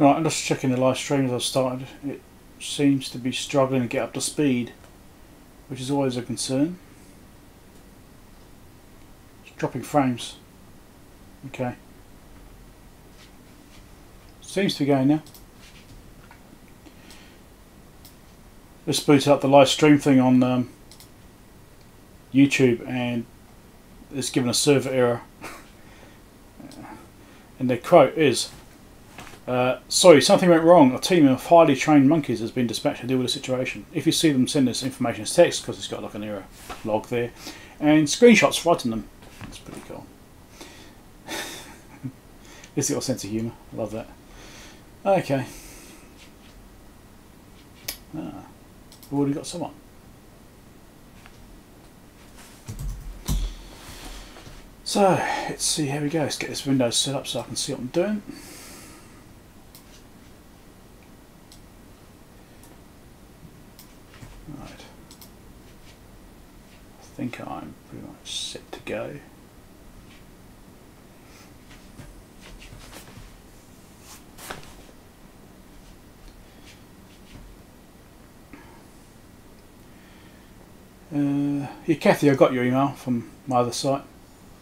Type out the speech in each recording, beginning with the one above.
Right, I'm just checking the live stream as I've started. It seems to be struggling to get up to speed, which is always a concern. It's dropping frames. Okay. Seems to be going now. Just boot up the live stream thing on YouTube, and it's given a server error. And the quote is, sorry, something went wrong. A team of highly trained monkeys has been dispatched to deal with the situation. If you see them, send us information as text, because it's got like an error log there, and screenshots, frighten them. That's pretty cool. This little sense of humour, I love that. Okay. Ah, we've already got someone. So, let's see how we go. Let's get this window set up so I can see what I'm doing. Right. I think I'm pretty much set to go. Yeah, Kathy, I got your email from my other site.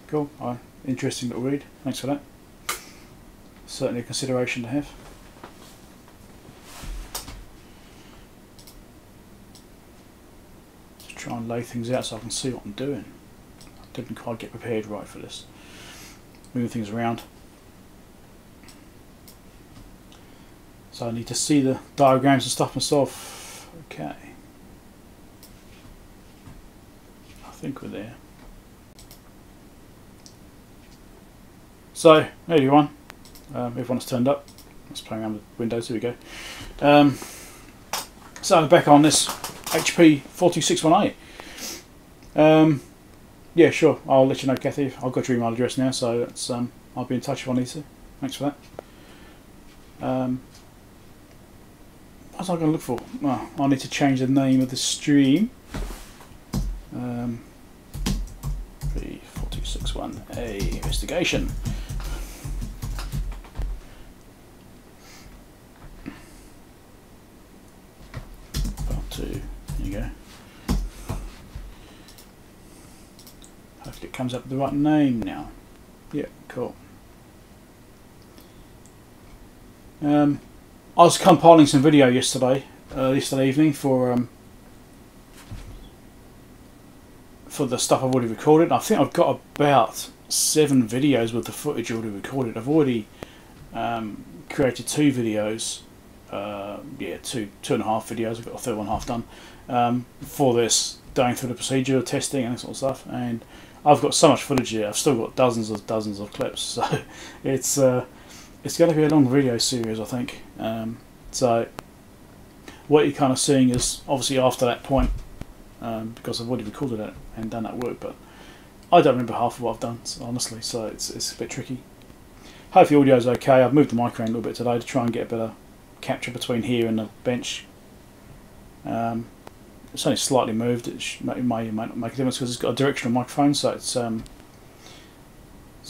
Cool, interesting little read, thanks for that. Certainly a consideration to have. Just try and lay things out so I can see what I'm doing. I didn't quite get prepared right for this. Moving things around. So I need to see the diagrams and stuff myself. Okay. I think we're there. So, hey everyone, everyone's turned up. Let's play around with Windows, here we go. So I'm back on this HP 4261A. Yeah, sure, I'll let you know, Kathy. I've got your email address now, so that's, I'll be in touch if I need to. Thanks for that. What's I going to look for? Well, I need to change the name of the stream. HP 4261A Investigation. There you go. Hopefully it comes up with the right name now. Yeah, cool. I was compiling some video yesterday evening for the stuff I've already recorded. I think I've got about 7 videos with the footage already recorded. I've already created 2 videos. Yeah, two and a half videos. I've got a third one half done for this, going through the procedure, testing and that sort of stuff. And I've got so much footage here. I've still got dozens of clips. So it's going to be a long video series, I think. So what you're kind of seeing is obviously after that point, because I've already recorded it and done that work. But I don't remember half of what I've done, honestly. So it's a bit tricky. Hope the audio is okay. I've moved the mic around a little bit today to try and get a better capture between here and the bench. It's only slightly moved. It may not make a difference because it's got a directional microphone, so it's so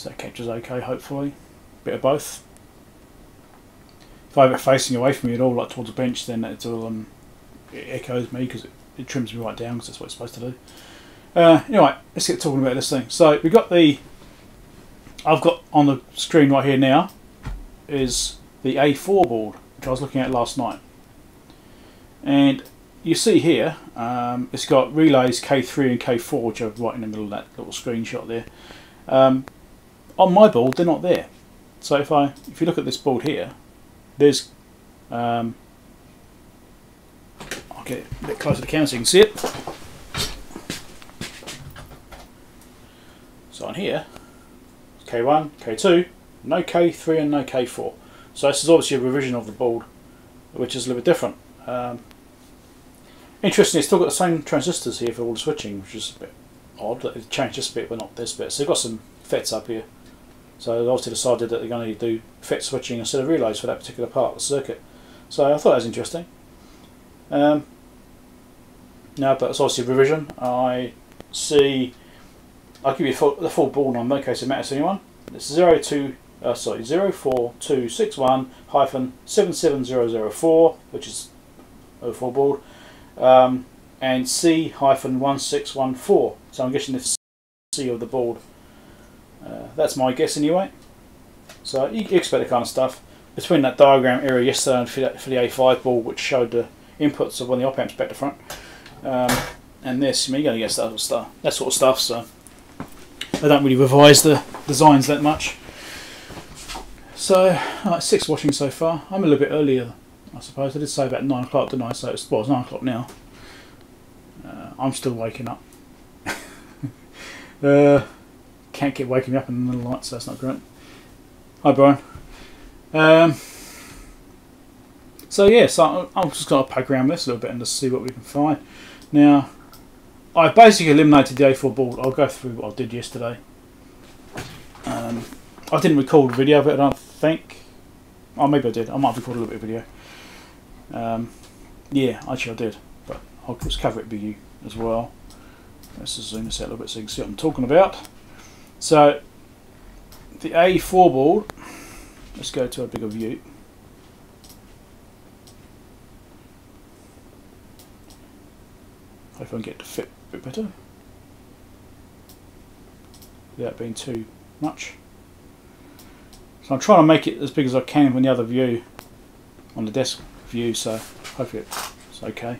it captures okay. Hopefully, bit of both. If I have it facing away from me at all, like towards the bench, then it's all it echoes me because it trims me right down because that's what it's supposed to do. Anyway, let's get talking about this thing. So we got the. I've got on the screen right here now is the A4 board, which I was looking at last night, and you see here it's got relays K3 and K4, which are right in the middle of that little screenshot there. On my board they're not there, so if you look at this board here, there's I'll get a bit closer to the camera so you can see it. So on here K1, K2, no K3 and no K4. So this is obviously a revision of the board, which is a little bit different. Interestingly, it's still got the same transistors here for all the switching, which is a bit odd. It changed this bit, but not this bit. So they've got some FETs up here. So they obviously decided that they're going to do FET switching instead of relays for that particular part of the circuit. So I thought that was interesting. No, but it's obviously a revision. I see. I'll give you the full board on in case it matters to anyone. It's 02. sorry, 04261-77004, which is 04 board, and C-1614. So I'm guessing it's C of the board. That's my guess anyway. So you can expect that kind of stuff. Between that diagram area yesterday and for the A5 board, which showed the inputs of one of the op-amps back to front, and this, I mean, you're going to get that sort of stuff. So they don't really revise the designs that much. So, right, 6 washing so far. I'm a little bit earlier, I suppose. I did say about 9 o'clock, didn't I? So it's, well, it's 9 o'clock now. I'm still waking up. Can't get waking me up in the middle of the night, so that's not great. Hi, Brian. So yeah, so I'm just going to poke around this a little bit and just see what we can find. Now, I basically eliminated the A4 board. I'll go through what I did yesterday. I didn't record a video of it, I don't think. Oh, maybe I did. I might have recorded a little bit of video. Yeah, actually I did. But I'll just cover it with you as well. Let's just zoom this out a little bit so you can see what I'm talking about. So, the A4 board, let's go to a bigger view. If I can get to fit a bit better without being too much. So I'm trying to make it as big as I can on the other view, on the desk view, so hopefully it's okay.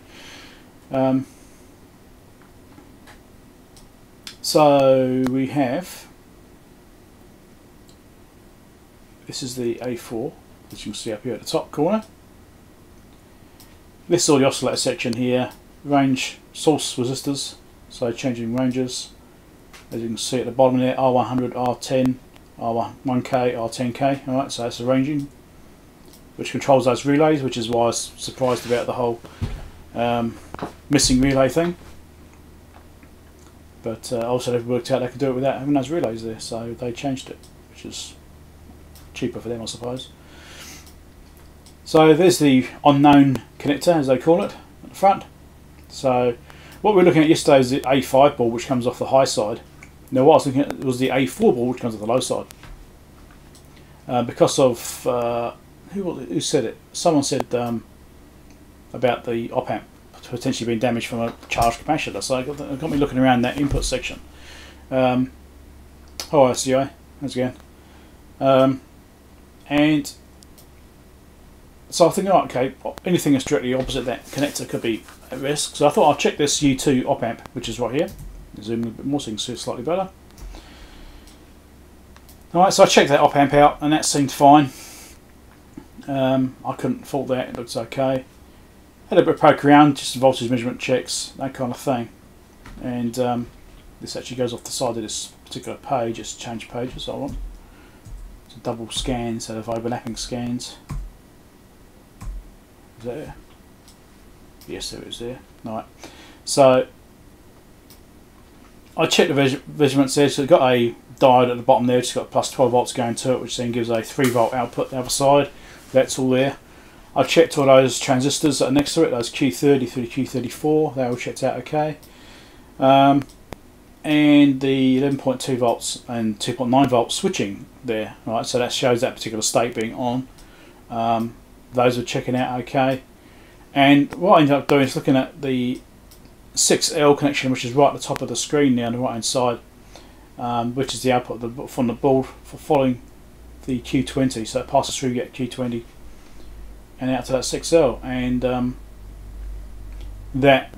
So we have, this is the A4, which you can see up here at the top corner. This is all the oscillator section here. Range source resistors, so changing ranges, as you can see at the bottom there, R100, R10, R1K, R10K. Alright, so that's the ranging, which controls those relays, which is why I was surprised about the whole missing relay thing. But also they've worked out they could do it without having those relays there, so they changed it, which is cheaper for them, I suppose. So there's the unknown connector, as they call it, at the front. So what we were looking at yesterday is the A5 board, which comes off the high side. Now what I was looking at was the A4 board, which comes off the low side. Because of who said it? Someone said about the op-amp potentially being damaged from a charged capacitor. So it got me looking around that input section. Hi SCI, how's it going? And so I think, oh, okay, anything that's directly opposite that connector could be at risk. So I thought I'll check this U2 op-amp, which is right here. Zoom in a bit more so you can see it slightly better. Alright, so I checked that op-amp out and that seemed fine. I couldn't fault that, it looks okay. Had a bit of poke around, just some voltage measurement checks, that kind of thing. And this actually goes off the side of this particular page, it's changed pages, so I want. It's a double scan instead of overlapping scans. There, yes, there is there. All right, so I checked the measurements there. So it's got a diode at the bottom there, it's got plus 12 volts going to it, which then gives a 3 volt output the other side. That's all there. I checked all those transistors that are next to it, those Q30 through Q34, they all checked out okay. And the 11.2 volts and 2.9 volts switching there, all right, so that shows that particular state being on. Those are checking out okay. And what I ended up doing is looking at the 6L connection, which is right at the top of the screen now on the right hand side, which is the output of the, from the board for following the Q20. So it passes through, you get Q20 and out to that 6L. And that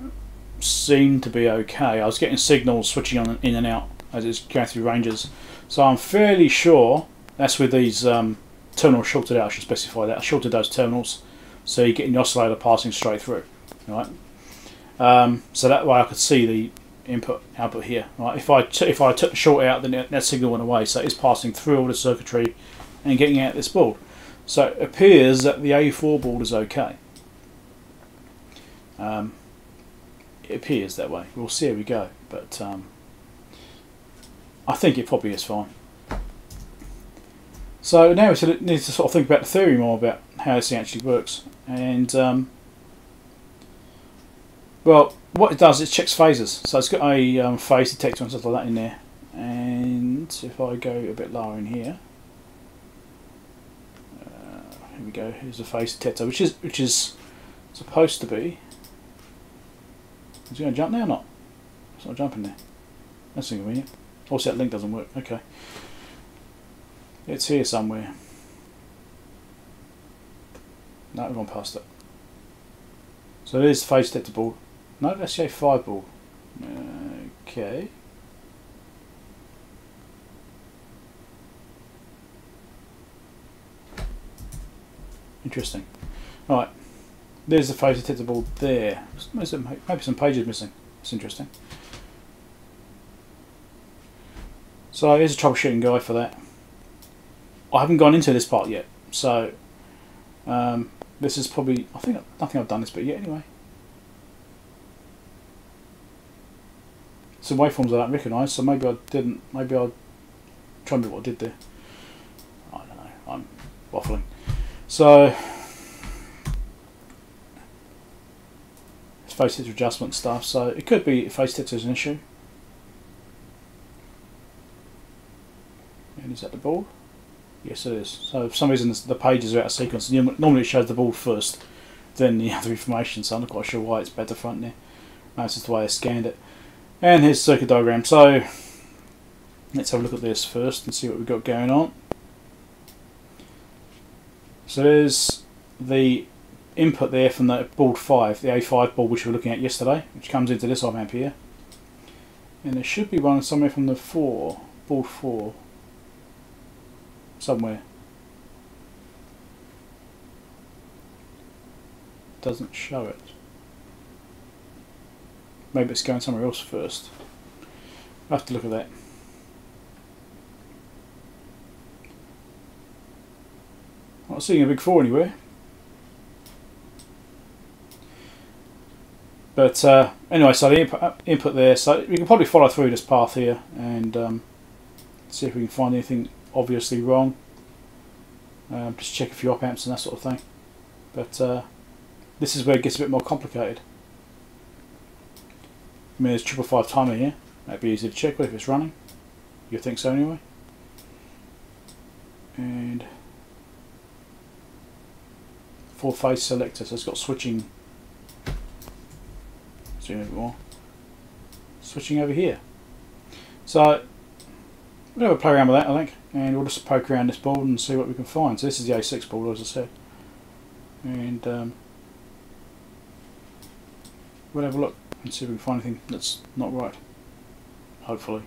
seemed to be okay. I was getting signals switching on in and out as it's going through ranges. So I'm fairly sure that's with these terminals shorted out, I should specify that. I shorted those terminals so you're getting the oscillator passing straight through. Right? So that way I could see the input output here. Right? If I took the short out, then that signal went away, so it's passing through all the circuitry and getting out this board. So it appears that the A4 board is okay. It appears that way. We'll see how we go, but I think it probably is fine. So now we need to sort of think about the theory more about how this thing actually works. And well, what it does is it checks phases. So it's got a phase detector and stuff like that in there. And if I go a bit lower in here, here we go, here's the phase detector, which is supposed to be. Is it going to jump there or not? It's not jumping there. That's inconvenient. Also that link doesn't work, okay. It's here somewhere. No, we've gone past it. So there's the phase detector board. No, that's the A5 board. Okay. Interesting. Alright, there's the phase detector board there. Maybe some pages missing. It's interesting. So here's a troubleshooting guide for that. I haven't gone into this part yet, so this is probably, I think I've done this bit yet anyway. Some waveforms I don't recognise, so maybe I didn't, maybe I'll try and do what I did there. I don't know, I'm waffling. So, it's phase detector adjustment stuff, so it could be phase detector is an issue. And is that the ball? Yes it is. So for some reason the pages are out of sequence. Normally it shows the ball first, then the other information, so I'm not quite sure why it's back to front there. No, it's just the way I scanned it. And here's the circuit diagram. So let's have a look at this first and see what we've got going on. So there's the input there from the board 5, the A5 board which we were looking at yesterday, which comes into this op amp here. And there should be one somewhere from the 4, board 4. Somewhere. Doesn't show it. Maybe it's going somewhere else first. I'll have to look at that. I'm not seeing a big 4 anywhere. But anyway, so the input there, so we can probably follow through this path here and see if we can find anything obviously wrong. Just check a few op amps and that sort of thing. But this is where it gets a bit more complicated. I mean, there's 555 timer here. That'd be easy to check with if it's running. You'd think so anyway. And 4-phase selector, so it's got switching. Zoom a bit more. Switching over here. So we'll have a play around with that, I think, and we'll just poke around this board and see what we can find. So this is the A6 board, as I said, and we'll have a look and see if we can find anything that's not right, hopefully.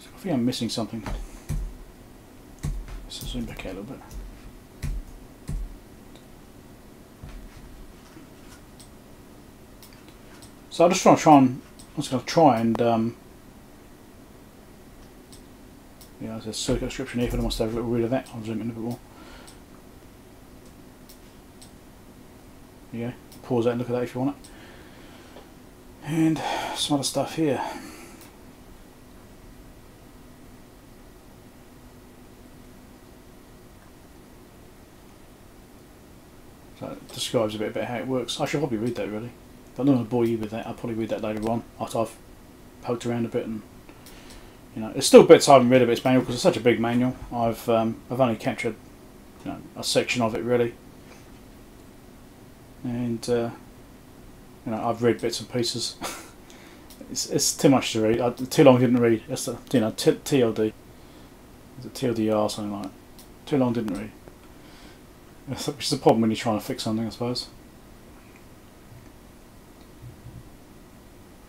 So I think I'm missing something. Let's zoom back out a little bit. So yeah, there's a circuit description here if anyone wants to have a little read of that. I'll zoom in a bit more. There you go. Pause that and look at that if you want it. And some other stuff here. So it describes a bit about how it works. I should probably read that really. But I don't want to bore you with that. I'll probably read that later on after I've poked around a bit and, you know, it's still bits I haven't read of its manual because it's such a big manual. I've only captured, you know, a section of it really, and you know, I've read bits and pieces. it's too much to read. Too long didn't read. That's the, you know, TLD. Is it TLDR or something like that? Too long didn't read. Which is the problem when you're trying to fix something, I suppose.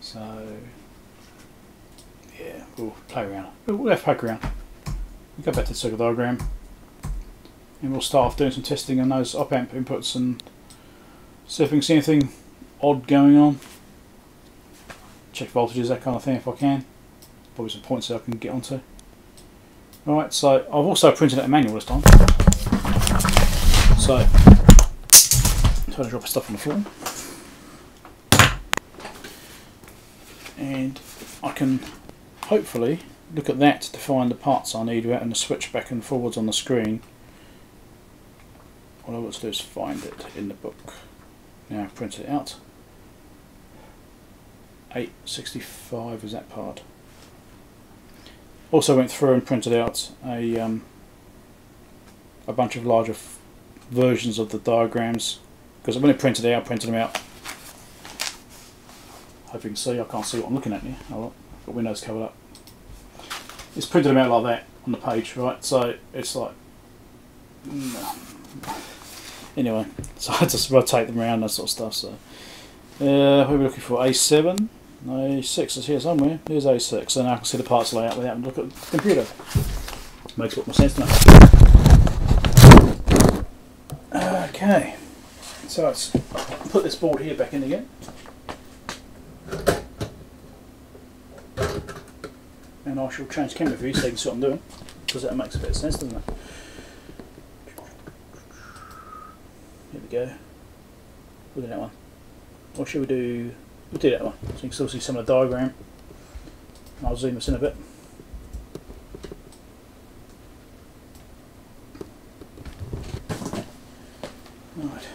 So yeah, we'll play around. We'll have to poke around. We'll go back to the circuit diagram and we'll start off doing some testing on those op amp inputs and see if we can see anything odd going on. Check voltages, that kind of thing if I can. Probably some points that I can get onto. Alright, so I've also printed out a manual this time. So, I'm trying to drop stuff on the floor. And I can hopefully look at that to find the parts I need and the switch back and forwards on the screen. All I want to do is find it in the book. Now print it out. 865 is that part. Also went through and printed out a a bunch of larger versions of the diagrams, because when I printed out, hope you can see. I can't see what I'm looking at here. I've got windows covered up. It's printed them out like that on the page, right? So it's like, anyway, so I just rotate them around, that sort of stuff. So what are we looking for? A7, A6 is here somewhere. Here's A6, and I can see the parts layout without having to look at the computer. Makes a lot more sense now. Okay, so let's put this board here back in again, and I shall change camera view so you can see what I'm doing, because that makes a bit of sense, doesn't it? Here we go. We'll do that one. Or should we do... We'll do that one, so you can still see some of the diagram. I'll zoom this in a bit. Right.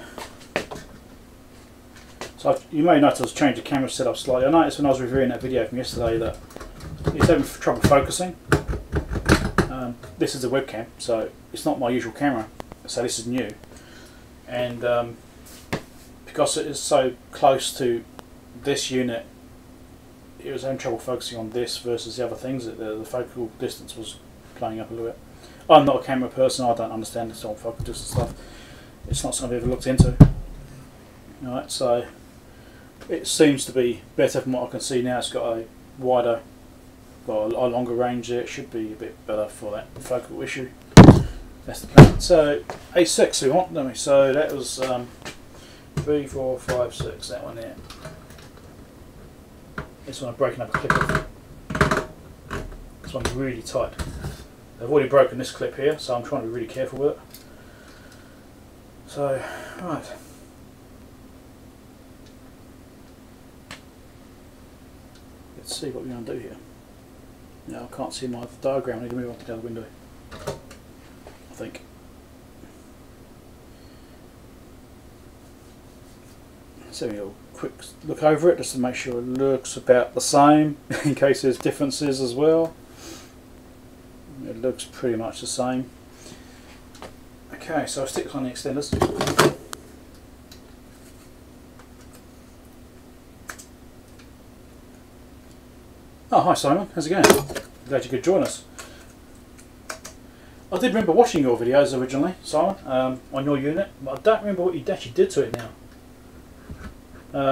So you may notice I've changed the camera setup slightly. I noticed when I was reviewing that video from yesterday that it's having trouble focusing. This is a webcam, so it's not my usual camera, so this is new. And because it is so close to this unit, it was having trouble focusing on this versus the other things. The focal distance was playing up a little bit. I'm not a camera person, I don't understand this whole focal distance stuff. It's not something I've ever looked into. Alright, so it seems to be better from what I can see now. It's got a wider, well, a longer range there. It should be a bit better for that focal issue. That's the plan. So A6 we want, don't we? So that was 3, 4, 5, 6, that one there. This one I'm breaking up a clip of. This one's really tight. They've already broken this clip here, so I'm trying to be really careful with it. So, right. Let's see what we're going to do here. Now I can't see my diagram, I need to move on to the other window. Think. Let's have a little quick look over it just to make sure it looks about the same in case there's differences as well. It looks pretty much the same. Okay, so I'll stick on the extenders. Oh, hi Simon, how's it going? Glad you could join us. I did remember watching your videos originally, Simon, on your unit, but I don't remember what you actually did to it now.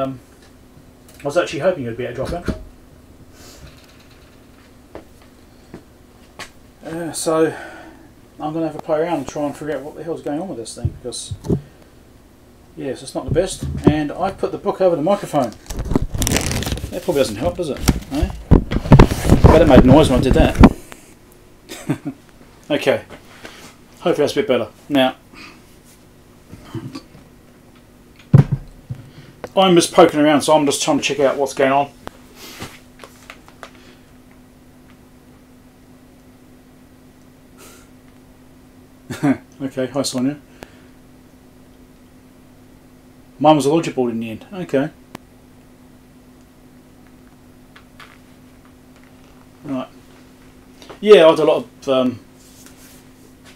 I was actually hoping you'd be able to drop in. So I'm going to have a play around and try and figure out what the hell's going on with this thing, because yes, it's not the best. And I put the book over the microphone. That probably doesn't help, does it? Eh? But it made noise when I did that. Okay, hopefully that's a bit better. Now, I'm just poking around, so I'm just trying to check out what's going on. Okay, hi Sonia. Mine was a logic board in the end, okay. Right. Yeah, I did a lot of...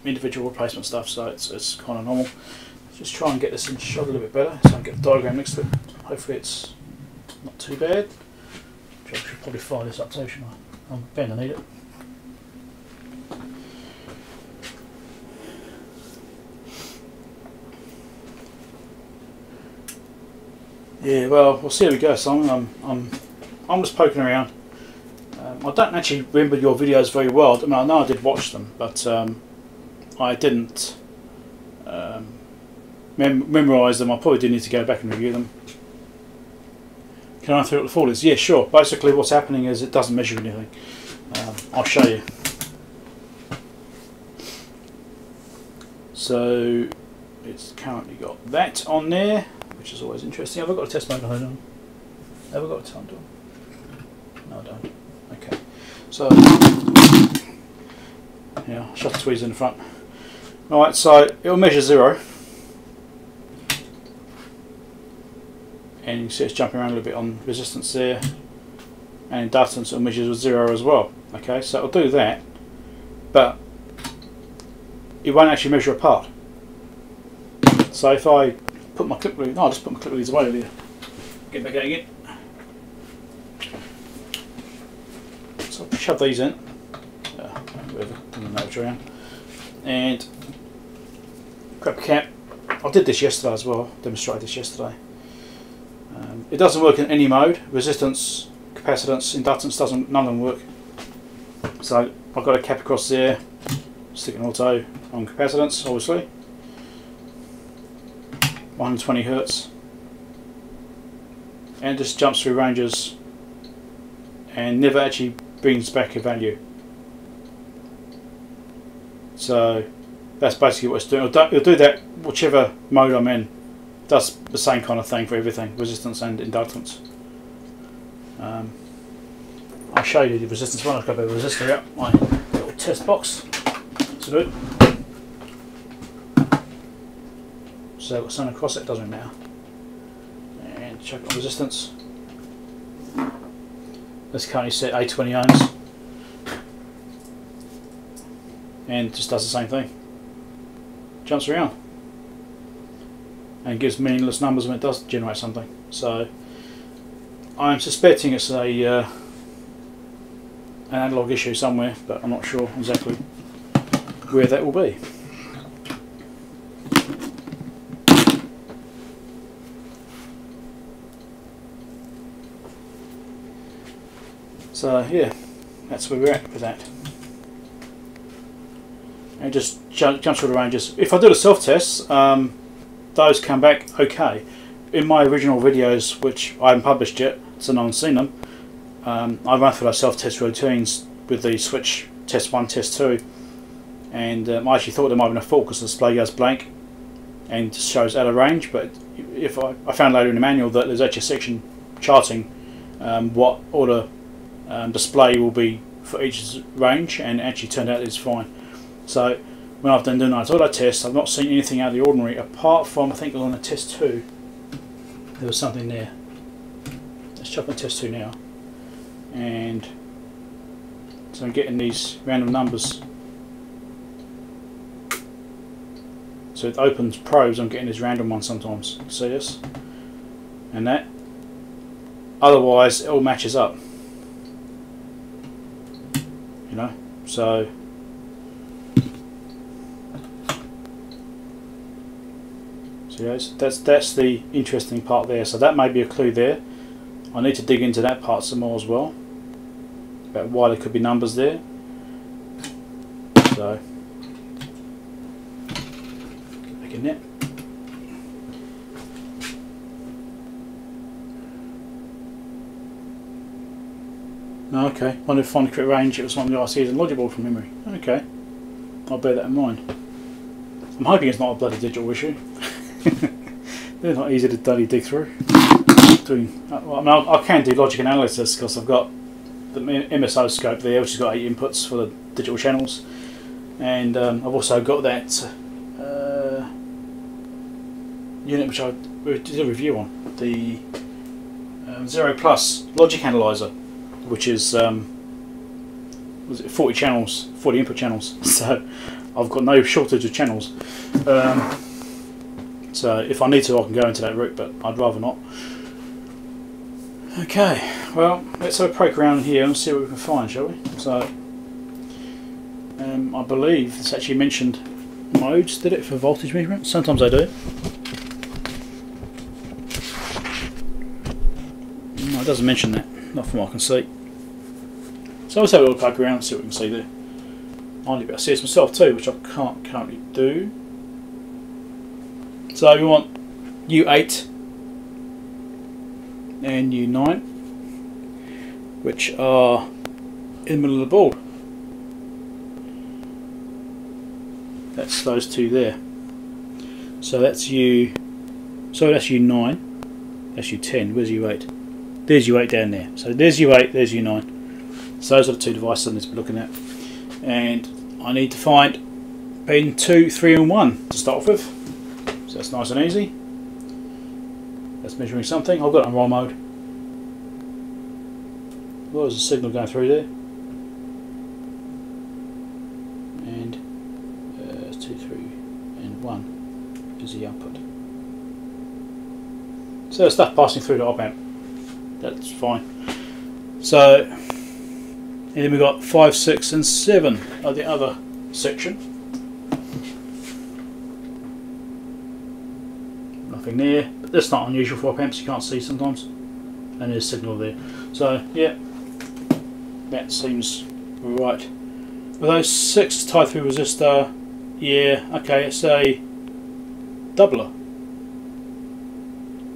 individual replacement stuff, so it's kind of normal. Just try and get this in shot a little bit better, so I can get the diagram next to it. Hopefully it's not too bad. I should probably fire this up too, shouldn't I? I'm bound to need it. Yeah, well, we'll see how we go, Simon. I'm just poking around. I don't actually remember your videos very well. I mean, I know I did watch them, but I didn't memorise them. I probably do need to go back and review them. Can I throw what the fault is? Yeah, sure. Basically what's happening is it doesn't measure anything. I'll show you. So it's currently got that on there, which is always interesting. Have I got a test mode on? Have I got a time on? No, I don't. Okay. So yeah, shut the tweezers in the front. Alright, so it'll measure 0, and you can see it's jumping around a little bit on resistance there, and in distance it'll measure 0 as well. Okay, so it'll do that, but it won't actually measure apart. So if I put my clip lead, no, I'll just put my clip leads away over here. Get back out again. So I'll shove these in. Whatever, and grab a cap. I did this yesterday as well, demonstrated this yesterday. It doesn't work in any mode. Resistance, capacitance, inductance, doesn't, none of them work. So I've got a cap across there, stick an auto on capacitance, obviously. 120 Hz. And it just jumps through ranges and never actually brings back a value. So that's basically what it's doing. It'll do that whichever mode I'm in. It does the same kind of thing for everything, resistance and inductance. I'll show you the resistance one. I've got a resistor out my little test box to do it. So what's on across it doesn't matter. And check on resistance. That's currently set 820 ohms. And just does the same thing. Jumps around and gives meaningless numbers when it does generate something. So I'm suspecting it's a an analog issue somewhere, but I'm not sure exactly where that will be. So yeah, that's where we're at with that. And just jump through the ranges. If I do the self-tests, those come back okay. In my original videos, which I haven't published yet, so no one's seen them, I run through those self-test routines with the switch test 1, test 2, and I actually thought there might have been a fault because the display goes blank and shows out of range, but if I found later in the manual that there's actually a section charting what order display will be for each range, and actually turned out it's fine. So when I've done those auto tests, I've not seen anything out of the ordinary apart from, I think on the test 2 there was something there. Let's check on test 2 now, and so I'm getting these random numbers. So it opens probes, I'm getting these random ones sometimes. See this? And that. Otherwise it all matches up. You know? So that's the interesting part there. So that may be a clue there. I need to dig into that part some more as well, about why there could be numbers there. So back in there. No, okay. I wanted to find the correct range. It was one of the ICs and logic board from memory. Okay, I'll bear that in mind. I'm hoping it's not a bloody digital issue. They're not easy to daily dig through. I can do logic analysis because I've got the MSO scope there, which has got 8 inputs for the digital channels, and I've also got that unit which I did a review on, the Zero Plus logic analyzer, which is was it 40 channels, 40 input channels. So I've got no shortage of channels. So if I need to, I can go into that route, but I'd rather not. Okay, well, let's have a poke around here and see what we can find, shall we? So, I believe it's actually mentioned modes, did it, for voltage measurement? Sometimes I do. No, it doesn't mention that, not from what I can see. So let's have a little poke around and see what we can see there. I need to be able to see this myself too, which I can't currently do. So we want U8 and U9, which are in the middle of the board. That's those two there. So that's U9, that's U10, where's U8? There's U8 down there. So there's U8, there's U9. So those are the two devices I need to be looking at. And I need to find pin 2, 3 and 1 to start off with. So that's nice and easy. That's measuring something. I've got it on roll mode. Well, there's a signal going through there. And 2, 3 and 1 is the output. So there's stuff passing through the op-amp, that's fine. So, and then we've got 5, 6 and 7 of the other section. Nothing there, but that's not unusual for op-amps, you can't see sometimes. And there's signal there. So yeah, that seems right. Were those 6 tied through resistor? Yeah, okay, it's a doubler.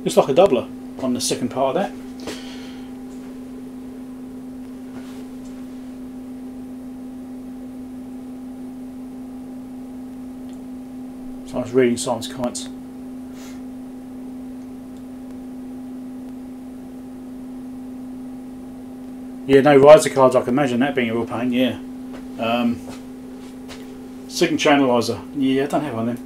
It's like a doubler on the second part of that. So I was reading Simon's comments. Yeah, no riser cards, I can imagine that being a real pain, yeah. Signal channelizer, yeah, I don't have one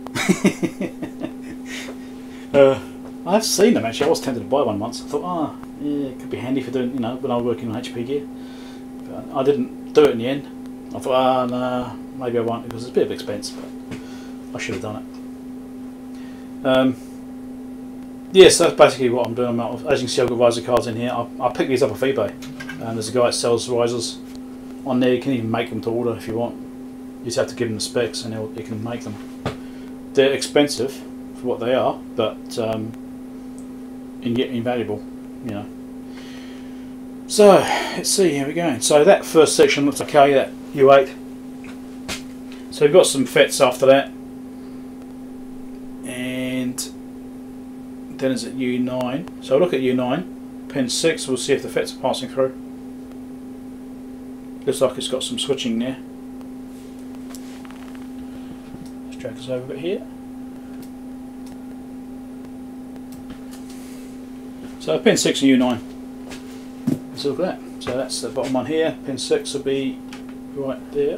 of them. I've seen them actually, I was tempted to buy one once. I thought, yeah, it could be handy for doing, you know, when I was working on HP gear. But I didn't do it in the end. I thought, no, maybe I won't, because it's a bit of expense, but I should have done it. Yeah, so that's basically what I'm doing. As you can see, I've got riser cards in here. I picked these up off eBay. And there's a guy that sells risers on there. You can even make them to order if you want. You just have to give them the specs and you can make them. They're expensive for what they are, but and yet invaluable, you know. So let's see, here we go. So that first section looks okay, that U8. So we've got some FETs after that, and then it's at U9. So look at U9, pin 6. We'll see if the FETs are passing through. Looks like it's got some switching there. Let's drag this over a bit here. So pin 6 and U9. Let's look at that. So that's the bottom one here. Pin 6 will be right there.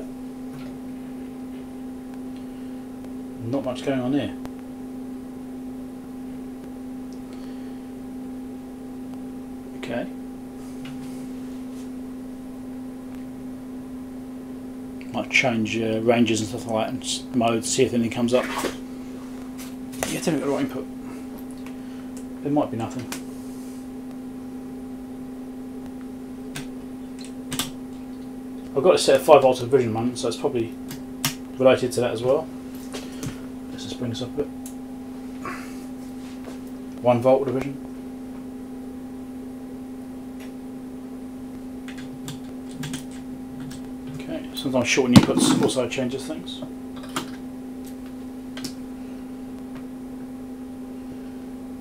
Not much going on there. Okay. Might change ranges and stuff like that, and mode, see if anything comes up. Yeah, I didn't get the right input. There might be nothing. I've got a set of 5 volts of vision one, so it's probably related to that as well. Let's just bring this up a bit. 1 volt division. Sometimes shortened inputs also changes things.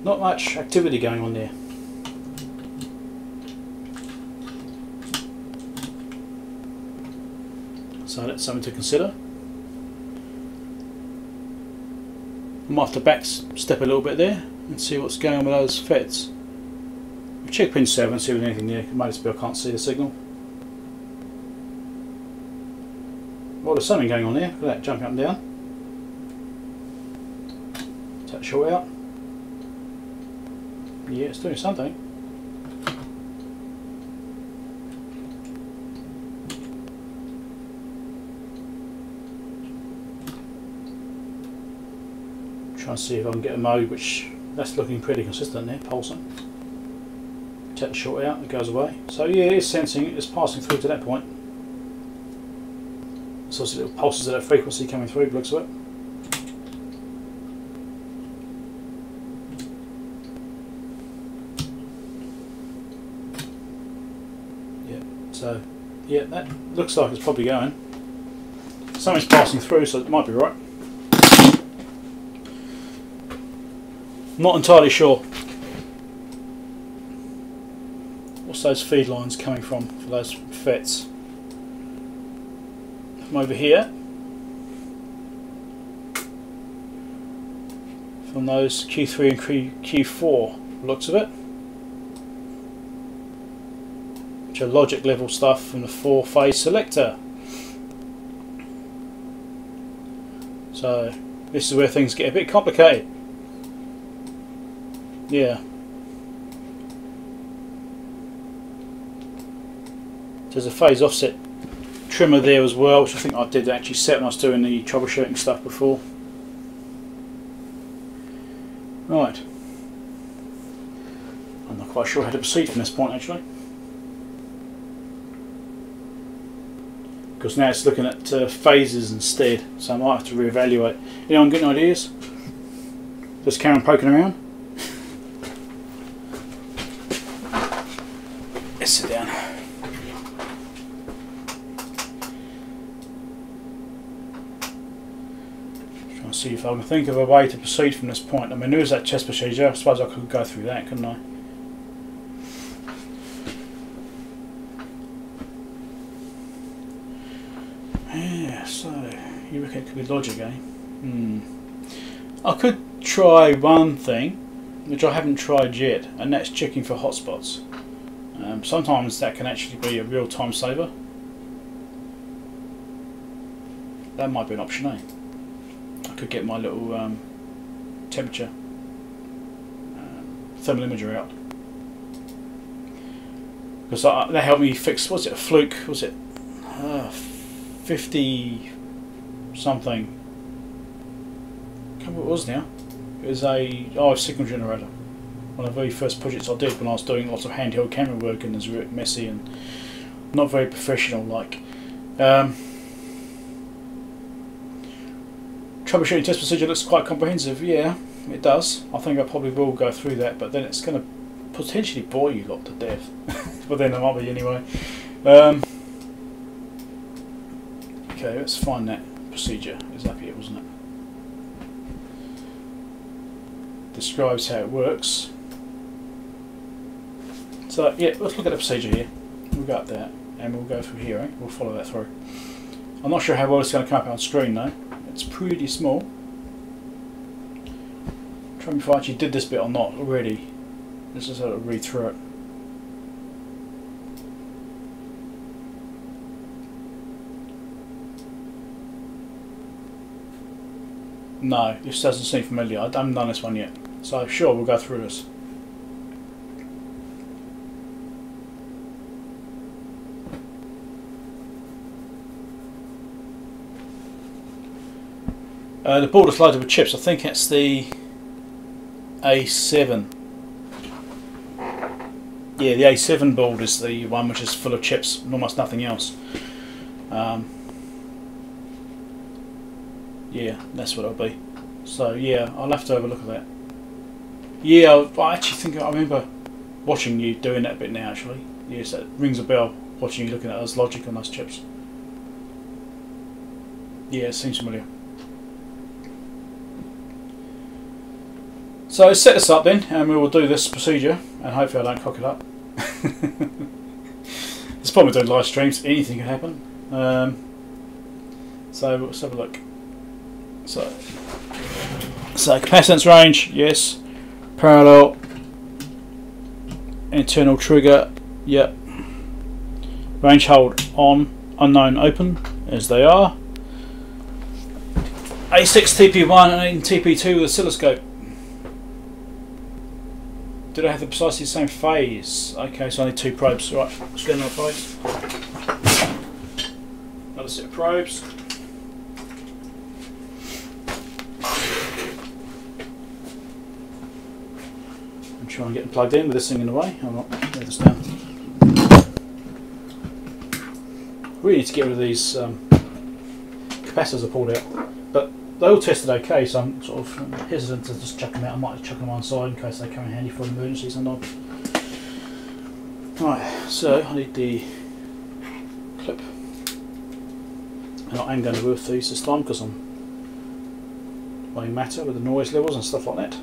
Not much activity going on there. So that's something to consider. I might have to back step a little bit there and see what's going on with those FETs. We'll check pin 7, see if there's anything there. It might just be I can't see the signal. Well, there's something going on there. Look at that, jumping up and down. Tap short out. Yeah, it's doing something. Try and see if I can get a mode, which that's looking pretty consistent there, pulsing. Tap short out, it goes away. So yeah, it's sensing, it's passing through to that point. So little pulses at a frequency coming through, looks like. Yeah, so yeah, that looks like it's probably going. Something's passing through, so it might be right. Not entirely sure. What's those feed lines coming from for those FETs? Over here from those Q3 and Q4 looks of it, which are logic level stuff from the 4-phase selector. So this is where things get a bit complicated. Yeah, there's a phase offset trimmer there as well, which I think I did actually set when I was doing the troubleshooting stuff before. Right, I'm not quite sure how to proceed from this point actually, because now it's looking at phases instead, so I might have to reevaluate. Anyone getting ideas? Just carry on poking around. Let's sit down. See if I can think of a way to proceed from this point. I mean, there is that chest procedure. I suppose I could go through that, couldn't I? Yeah, so you reckon it could be logic, eh? I could try one thing, which I haven't tried yet, and that's checking for hotspots. Sometimes that can actually be a real time saver. That might be an option, eh? Could get my little temperature thermal imager out, because that helped me fix, was it a Fluke, was it 50 something, I can't remember what it was now, it was a signal generator, one of the very first projects I did when I was doing lots of handheld camera work and it was really messy and not very professional like. Troubleshooting test procedure looks quite comprehensive, yeah, it does. I think I probably will go through that, but then it's going to potentially bore you lot to death. But then I might be anyway. Okay, let's find that procedure. It was up here, wasn't it? Describes how it works. So, yeah, let's look at the procedure here. We'll go up there, and we'll go through here, eh? We'll follow that through. I'm not sure how well it's going to come up on screen, though. It's pretty small. I'm trying if I actually did this bit or not already. Let's just have a read through it. No, this doesn't seem familiar. I haven't done this one yet. So sure, we'll go through this. The board is loaded with chips. I think it's the A7. Yeah, the A7 board is the one which is full of chips and almost nothing else. Yeah, that's what it'll be. So yeah, I'll have to have a look at that. Yeah, I actually think I remember watching you doing that bit now actually. Yes, that rings a bell, watching you looking at those logic on those chips. Yeah, it seems familiar. So set this up then, and we will do this procedure, and hopefully I don't cock it up. It's probably doing live streams, anything can happen. So let's have a look. So capacitance range, yes. Parallel. Internal trigger, yep. Range hold on, unknown open, as they are. A6 TP1 and TP2 with oscilloscope. Did I have the precisely same phase? Okay, so I need two probes. Right, let's get another phase. Another set of probes. I'm trying to get them plugged in with this thing in the way. I'm not getting this down. We need to get rid of these capacitors I pulled out. But they all tested okay, so I'm sort of hesitant to just chuck them out. I might chuck them on side in case they come in handy for an emergency sometime. Right, so I need the clip. And I am going to earth these this time because I'm playing matter with the noise levels and stuff like that.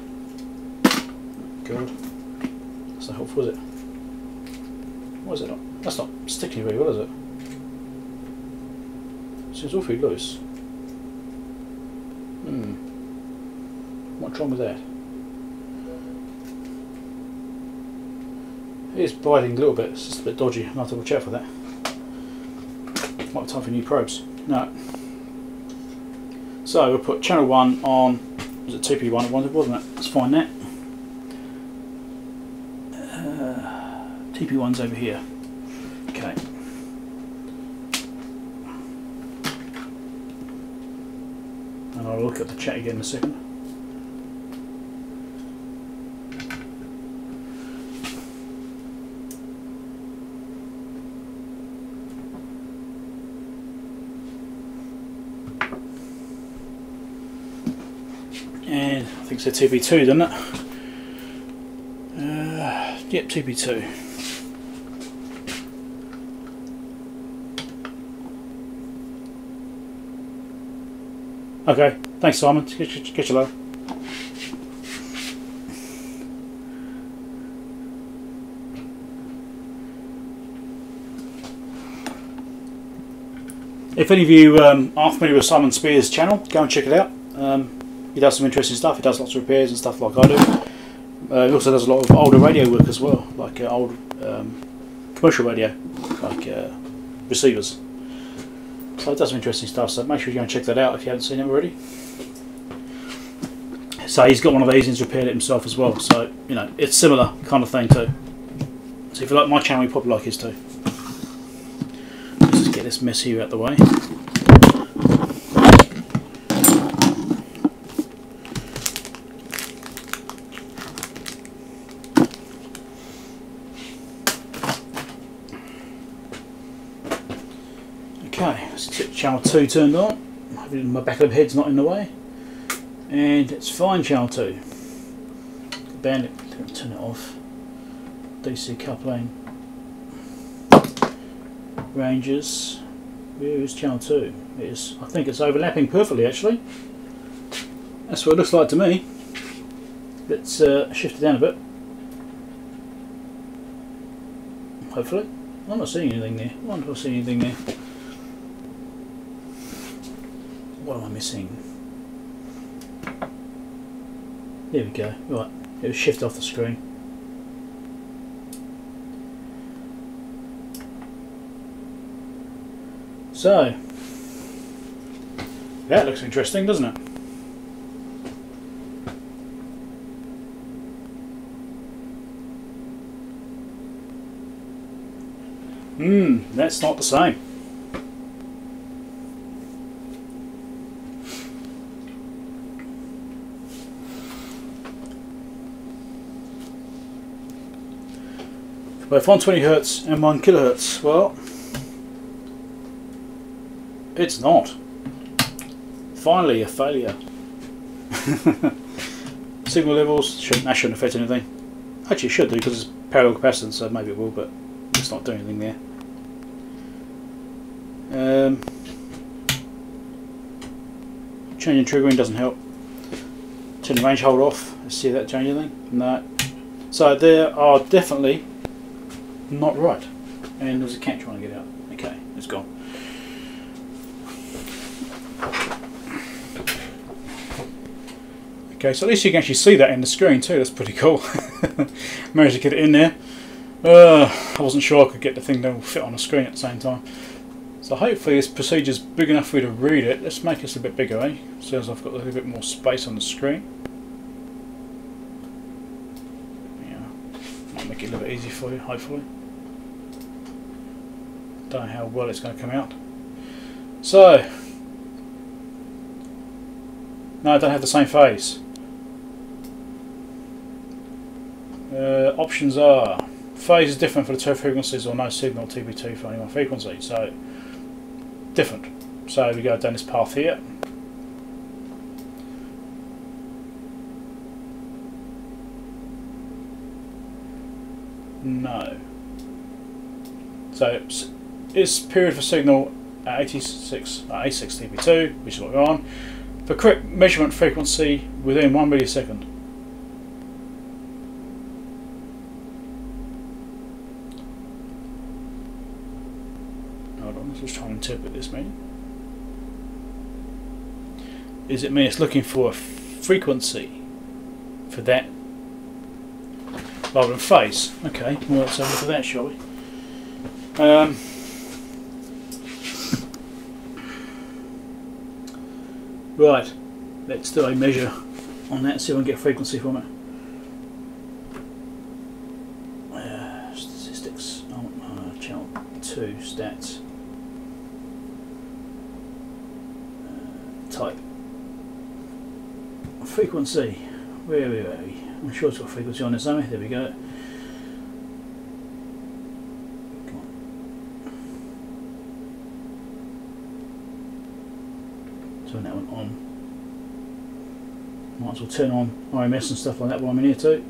God, that's not helpful, is it? Why is it not? That's not sticking very well, is it? Seems awfully loose. What's wrong with that? It is biting a little bit, it's just a bit dodgy, I'll have to watch out for that. Might be time for new probes. No. So we'll put channel 1 on, was it 2P1 I wanted, wasn't it? Let's find that. TP1's over here. Okay. and I'll look at the chat again in a second. And I think it's a TP2, doesn't it? Yep, TP2. Okay, thanks Simon, catch you later. If any of you aren't familiar with Simon Spears' channel, go and check it out. He does some interesting stuff. He does lots of repairs and stuff like I do. He also does a lot of older radio work as well, like old commercial radio, like receivers. So it does some interesting stuff, so make sure you go and check that out if you haven't seen it already. So he's got one of these and he's repaired it himself as well, so you know, it's similar kind of thing too. So if you like my channel, you probably like his too. Let's just get this mess here out the way. Channel 2 turned on. My back of the head's not in the way, and it's fine. Channel 2. Bandit. Turn it off. DC coupling. Ranges. Where is Channel 2? It is. I think it's overlapping perfectly. Actually, that's what it looks like to me. Let's shift it down a bit. Hopefully, I'm not seeing anything there. I wonder if I see anything there. What am I missing? There we go. Right, it was shift off the screen. So that looks interesting, doesn't it? That's not the same. Both 120Hz and 1 kHz. Well, it's not. Finally, a failure. Signal levels, that shouldn't affect anything. Actually, it should do because it's parallel capacitance, so maybe it will, but it's not doing anything there. Changing triggering doesn't help. Turn the range hold off. Let's see if that changes anything. No. So there are definitely not right, and there's a cat trying to get out. Okay, it's gone. Okay, so at least you can actually see that in the screen too. That's pretty cool. Managed to get it in there. I wasn't sure I could get the thing that will fit on the screen at the same time. So hopefully this procedure's big enough for you to read it. Let's make this a bit bigger, eh? So as I've got a little bit more space on the screen. Make it a little bit easy for you, hopefully. Don't know how well it's going to come out. So, no, I don't have the same phase. Options are phase is different for the two frequencies, or no signal TB2 for only one frequency. So, different. So we go down this path here. No. So it's period for signal at 86 TB2, which is what we're on. For correct measurement frequency within 1 millisecond. Hold on, let's just try and interpret this meaning. Does it mean it's looking for a frequency for that? Rather than phase. Okay, well, let's have a look at that, shall we? Right, let's do a measure on that, see if I can get a frequency from it. Statistics, channel 2, stats, type, frequency. Where are we? I'm sure it's got frequency on it somewhere. There we go. Turn that one on. Might as well turn on RMS and stuff like that while I'm in here too.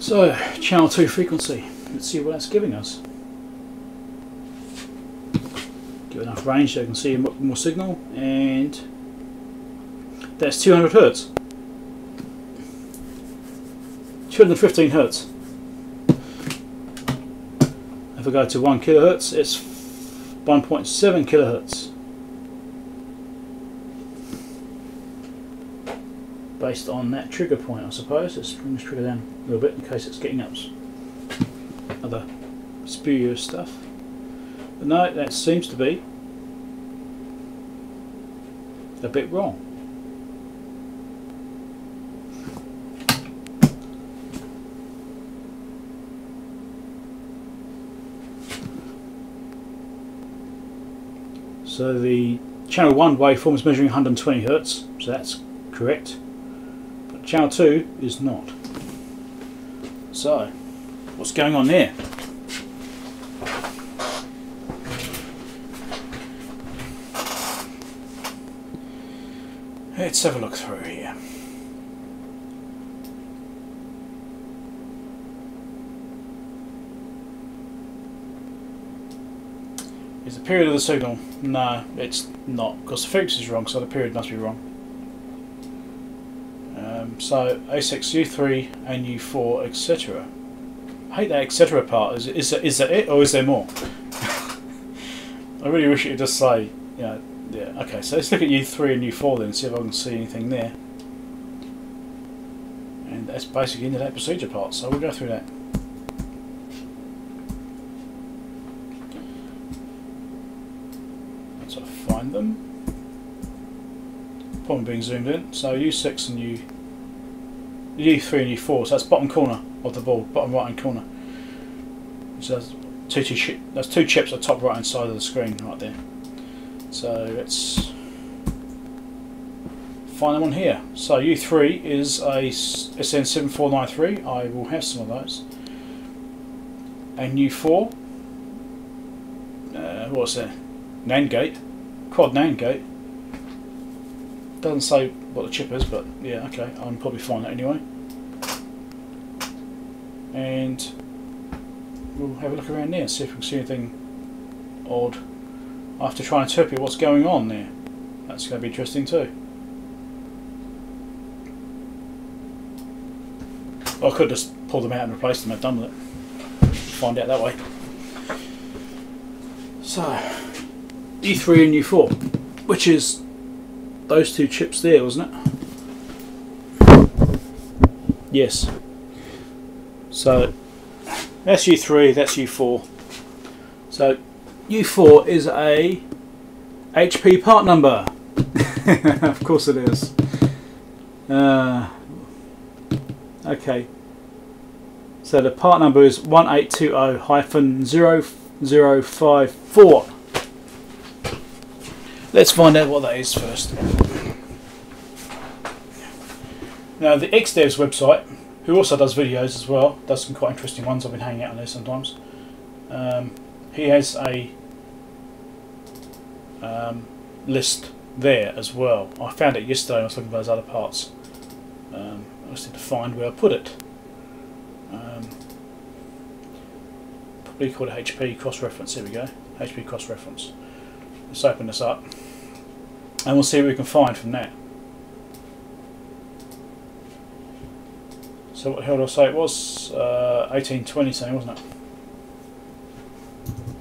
So, channel 2 frequency, let's see what that's giving us. Give it enough range so I can see more signal, and that's 200 Hz. 215 Hz. If I go to 1 kHz, it's 1.7 kHz. Based on that trigger point, I suppose. Let's bring this trigger down a little bit in case it's getting up other spurious stuff. But no, that seems to be a bit wrong. So the channel 1 waveform is measuring 120 Hz, so that's correct. Channel 2 is not. So, what's going on there? Let's have a look through here. Is the period of the signal? No, it's not, because the frequency is wrong, so the period must be wrong. So A6, U3, and U4, etc. I hate that etc. part. Is that it, or is there more? I really wish it would just say, you know, yeah. Okay, so let's look at U3 and U4 then, see if I can see anything there. And that's basically into that procedure part, so we'll go through that. Once I find them. Problem being zoomed in, so U6 and U3 and U4, so that's bottom corner of the board, bottom right hand corner. So that's two chips at the top right hand side of the screen right there. So let's find them on here. So U3 is a SN7493, I will have some of those. And U4, what's that? NAND gate, quad NAND gate. Doesn't say what the chip is, but yeah, okay, I'll probably find that anyway. And we'll have a look around there, see if we can see anything odd. I have to try and interpret what's going on there. That's going to be interesting too. I could just pull them out and replace them, I've done with it. Find out that way. So, E3 and U4, which is those two chips there, wasn't it? Yes. So that's U3, that's U4. So U4 is a HP part number. Of course it is. Okay. So the part number is 1820-0054. Let's find out what that is first. Now the XDevs website, who also does videos as well, does some quite interesting ones, I've been hanging out on there sometimes. He has a list there as well. I found it yesterday when I was looking for those other parts. I just need to find where I put it. Probably called a HP cross-reference, here we go, HP cross-reference. Let's open this up and we'll see what we can find from that. So what the hell did I say it was? 1820 something, wasn't it?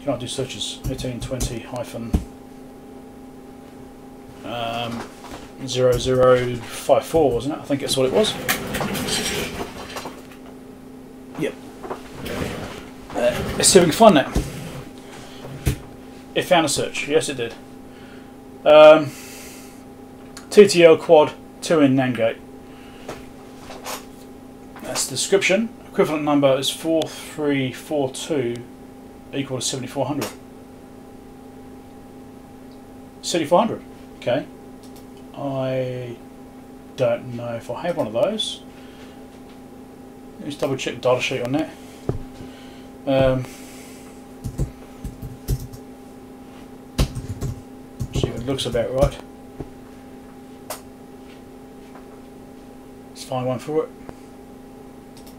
Can't do searches. 1820-0054, wasn't it? I think that's what it was. Yep. Let's see if we can find that. It found a search, yes it did. TTL quad 2-in NAND gate. That's the description. Equivalent number is 4342 equal to 7400. 7400, okay. I don't know if I have one of those. Let's double check the data sheet on that. See if it looks about right. Let's find one for it.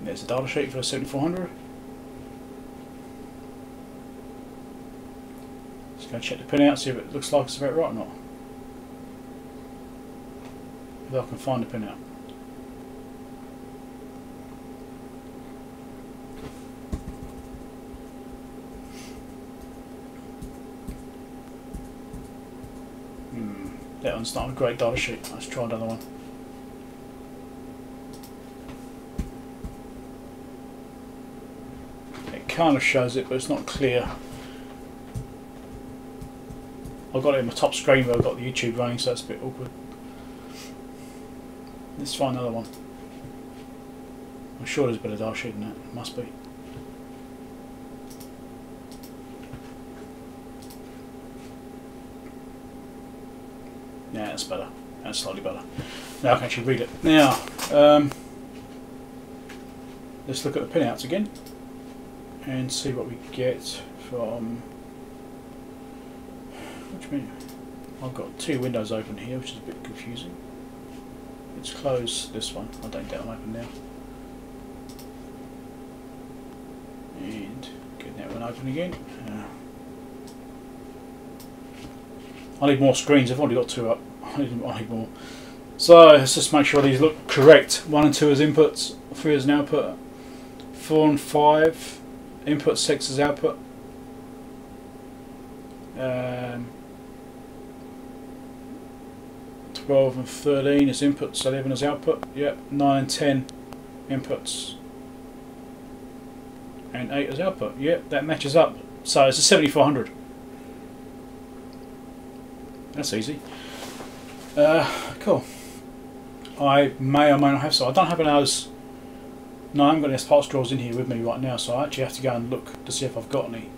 There's the data sheet for the 7400. Just going to check the pin out, see if it looks like it's about right or not. If I can find the pin out. That one's not a great data sheet. Let's try another one. It kind of shows it, but it's not clear. I've got it in my top screen where I've got the YouTube running, so that's a bit awkward. Let's find another one. I'm sure there's a bit of data sheet in that. It must be. Yeah, that's better. That's slightly better. Now I can actually read it. Now, let's look at the pinouts again and see what we get from. Which means I've got two windows open here, which is a bit confusing. Let's close this one. I don't doubt I'm open now. And get that one open again. I need more screens. I've already got two up. I need more. So let's just make sure these look correct. 1 and 2 is inputs, 3 is an output, 4 and 5 input, 6 is output. And 12 and 13 is inputs, 11 is output. Yep, 9 and 10 inputs, and 8 is output. Yep, that matches up. So it's a 7400. That's easy. Cool. I may or may not have some. I don't have one of those. No, I haven't got any part scrolls in here with me right now, so I actually have to go and look to see if I've got any.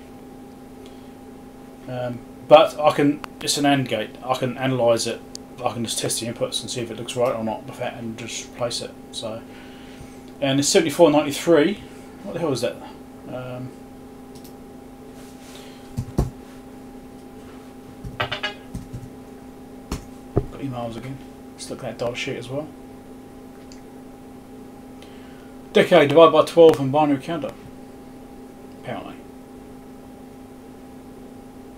But I can. It's an AND gate. I can analyse it. I can just test the inputs and see if it looks right or not with that, and just replace it. So, and it's 7493. What the hell is that? Emails again. Let's look at that data sheet as well. Decade divided by 12 and binary counter. Apparently.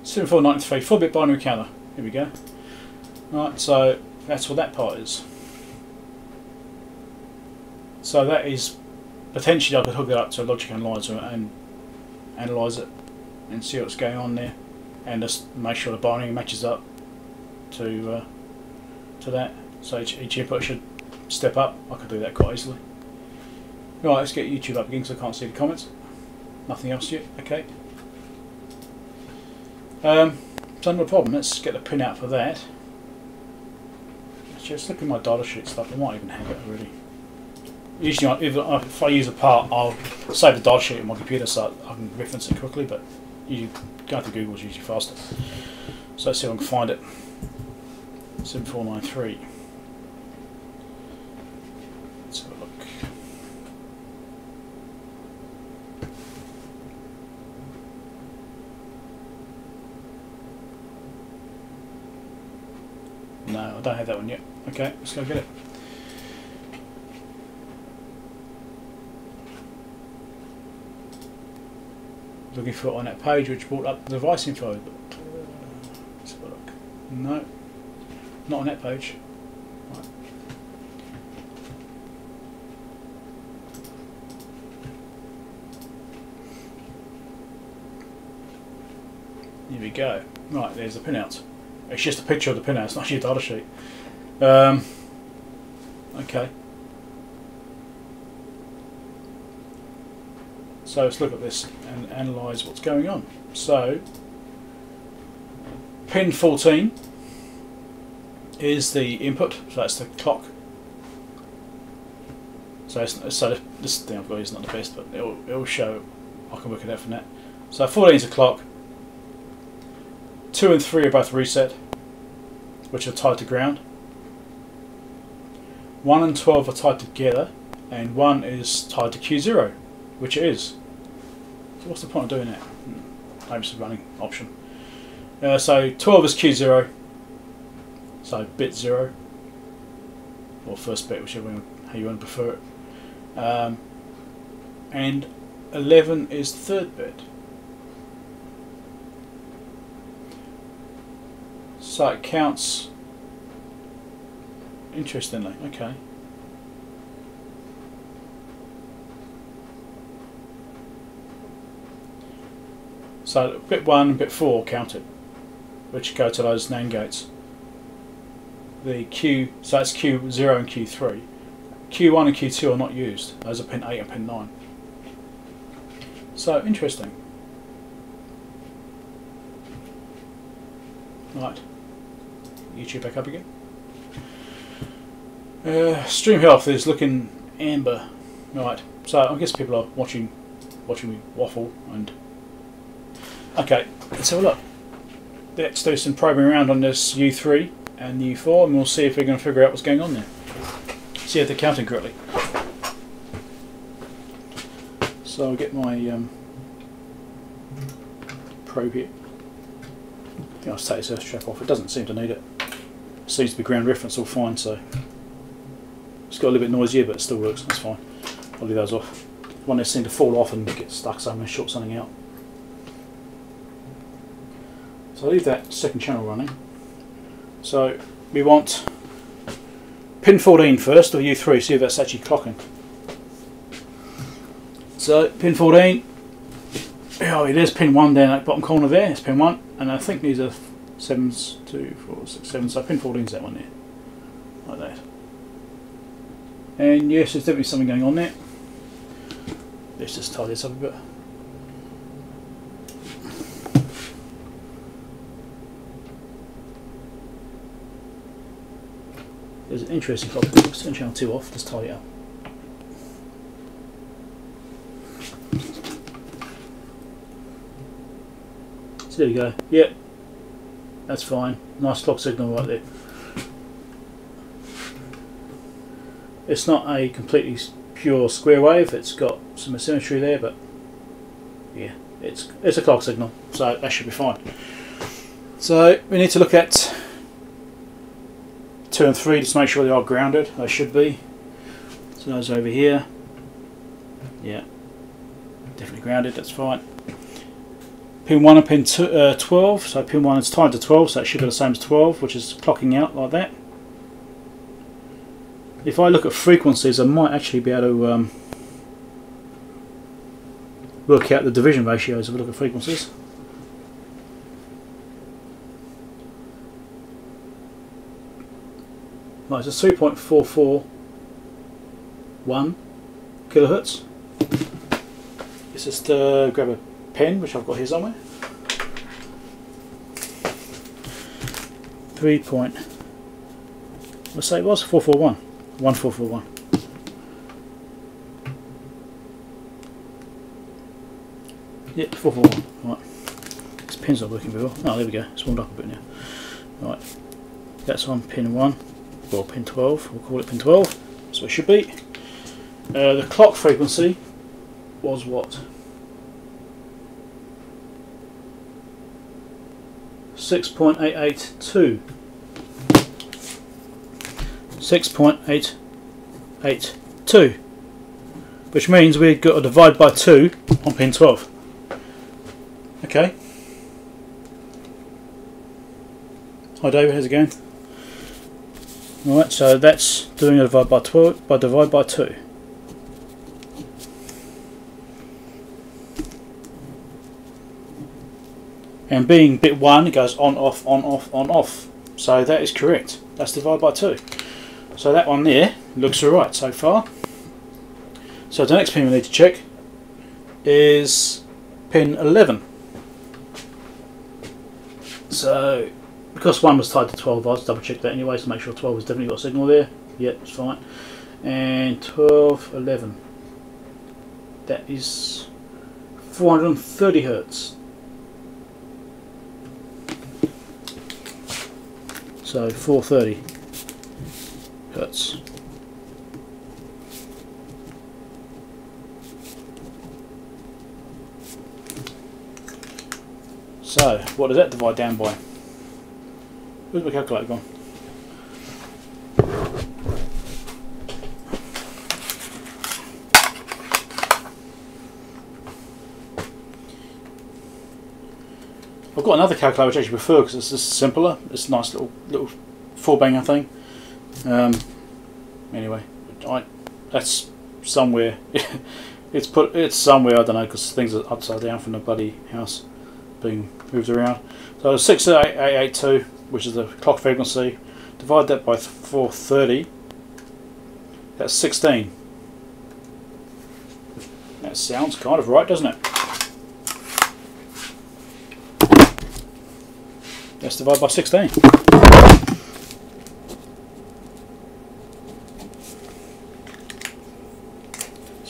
7493, 4-bit binary counter. Here we go. Alright, so that's what that part is. So that is potentially I could hook it up to a logic analyzer and analyze it and see what's going on there, and just make sure the binary matches up to that, so each input should step up. I could do that quite easily. Right, let's get YouTube up again because I can't see the comments. Nothing else yet, okay. So no problem, let's get the pin out for that. Let's just look at my data sheet stuff. I might even have it already. Usually if I use a part, I'll save the data sheet in my computer so I can reference it quickly, but going to Google is usually faster. So let's see if I can find it. 7493. Let's have a look. No, I don't have that one yet. Okay, let's go get it. Looking for it on that page which brought up the device info, but let's have a look. No. Not on that page. Right. Here we go. Right, there's the pinouts. It's just a picture of the pinouts, not your data sheet. Okay. So let's look at this and analyse what's going on. So, pin 14. Is the input, so that's the clock. So this thing I've got is not the best, but it'll show. I can work it out from that. So 14's a clock. 2 and 3 are both reset, which are tied to ground. 1 and 12 are tied together, and 1 is tied to Q0, which it is. So what's the point of doing that? Maybe it's a running option. So 12 is Q0, so bit 0, or first bit, whichever one, how you want to prefer it. And 11 is the third bit. So it counts, interestingly, okay. So bit 1 and bit 4 counted, which go to those NAND gates. The Q, so that's Q0 and Q3. Q1 and Q2 are not used, those are pin 8 and pin 9. So interesting. Right, YouTube back up again. Stream health is looking amber. Right, so I guess people are watching me waffle and. Okay, let's have a look. Let's do some probing around on this U3 and the U4, and we'll see if we're going to figure out what's going on there. See if they're counting correctly. So I'll get my probe here. I think I'll just take this earth strap off. It doesn't seem to need it. It seems to be ground reference all fine, so. It's got a little bit noisier, but it still works. That's fine. I'll leave those off. One they seem to fall off and get stuck, so I'm going to short something out. So I'll leave that second channel running. So we want pin 14 first, or U3, see if that's actually clocking. So pin 14, oh, there's pin 1 down at the bottom corner there, it's pin 1, and I think these are 7s, 2, 4, 6, 7, so pin 14 is that one there, like that. And yes, there's definitely something going on there. Let's just tie this up a bit. There's an interesting clock. Let's turn channel 2 off, just tie it up. So there we go. Yep, that's fine. Nice clock signal right there. It's not a completely pure square wave. It's got some asymmetry there, but yeah, it's a clock signal, so that should be fine. So we need to look at 2 and 3 just to make sure they are grounded. They should be. So those over here, yeah, definitely grounded, that's fine. Pin 1 and pin 12, so pin 1 is tied to 12, so it should be the same as 12, which is clocking out like that. If I look at frequencies, I might actually be able to work out the division ratios if I look at frequencies. Right, so 3.441 kilohertz. Let's just grab a pen, which I've got here somewhere. 3. Let's say it was 441. 1441. Yep, 441. Right. This pin's not working very well. Oh, there we go. It's warmed up a bit now. Right. That's on pin 1, or pin 12. We'll call it pin 12. So it should be. The clock frequency was what? 6.882. 6.882, which means we've got to divide by 2 on pin 12. Okay. Hi David, how's it going? Alright, so that's doing a divide by 12 by divide by 2. And being bit 1, it goes on, off, on, off, on, off. So that is correct. That's divided by 2. So that one there looks alright so far. So the next pin we need to check is pin 11. So because 1 was tied to 12, I'll double check that anyway to make sure 12 has definitely got a signal there. Yep, it's fine. And 12, 11. That is 430 Hertz. So 430 Hertz. So what does that divide down by? Where's my calculator gone? I've got another calculator which I actually prefer because it's just simpler. It's a nice little four banger thing. Anyway, that's somewhere. it's somewhere, I don't know, because things are upside down from the bloody house being moved around. So 68882, which is the clock frequency, divide that by 430. That's 16. That sounds kind of right, doesn't it? Let's divide by 16. So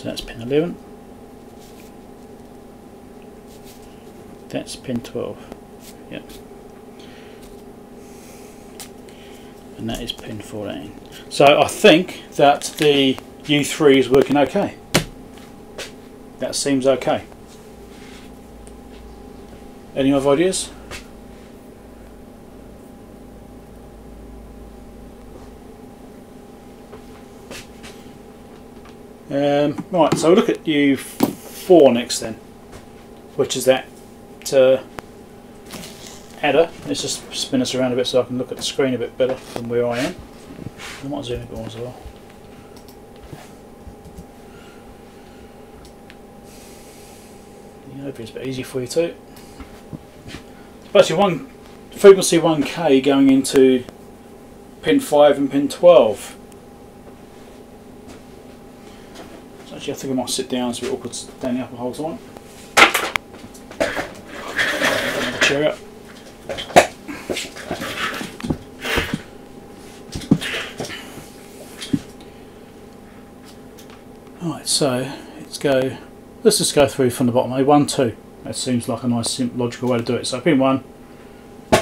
that's pin 11. That's pin 12. Yep. And that is pin 14. So I think that the U3 is working okay. That seems okay. Any other ideas? Right, so we'll look at U4 next then, which is that adder. Let's just spin this around a bit so I can look at the screen a bit better from where I am. I might zoom it on as well. Hopefully it's a bit easier for you too. It's basically one frequency 1K going into pin 5 and pin 12. I think I might sit down, so it's a bit awkward standing up the whole time. Another chair up. Alright, so let's just go through from the bottom. A1, 2. That seems like a nice simple logical way to do it. So pin 1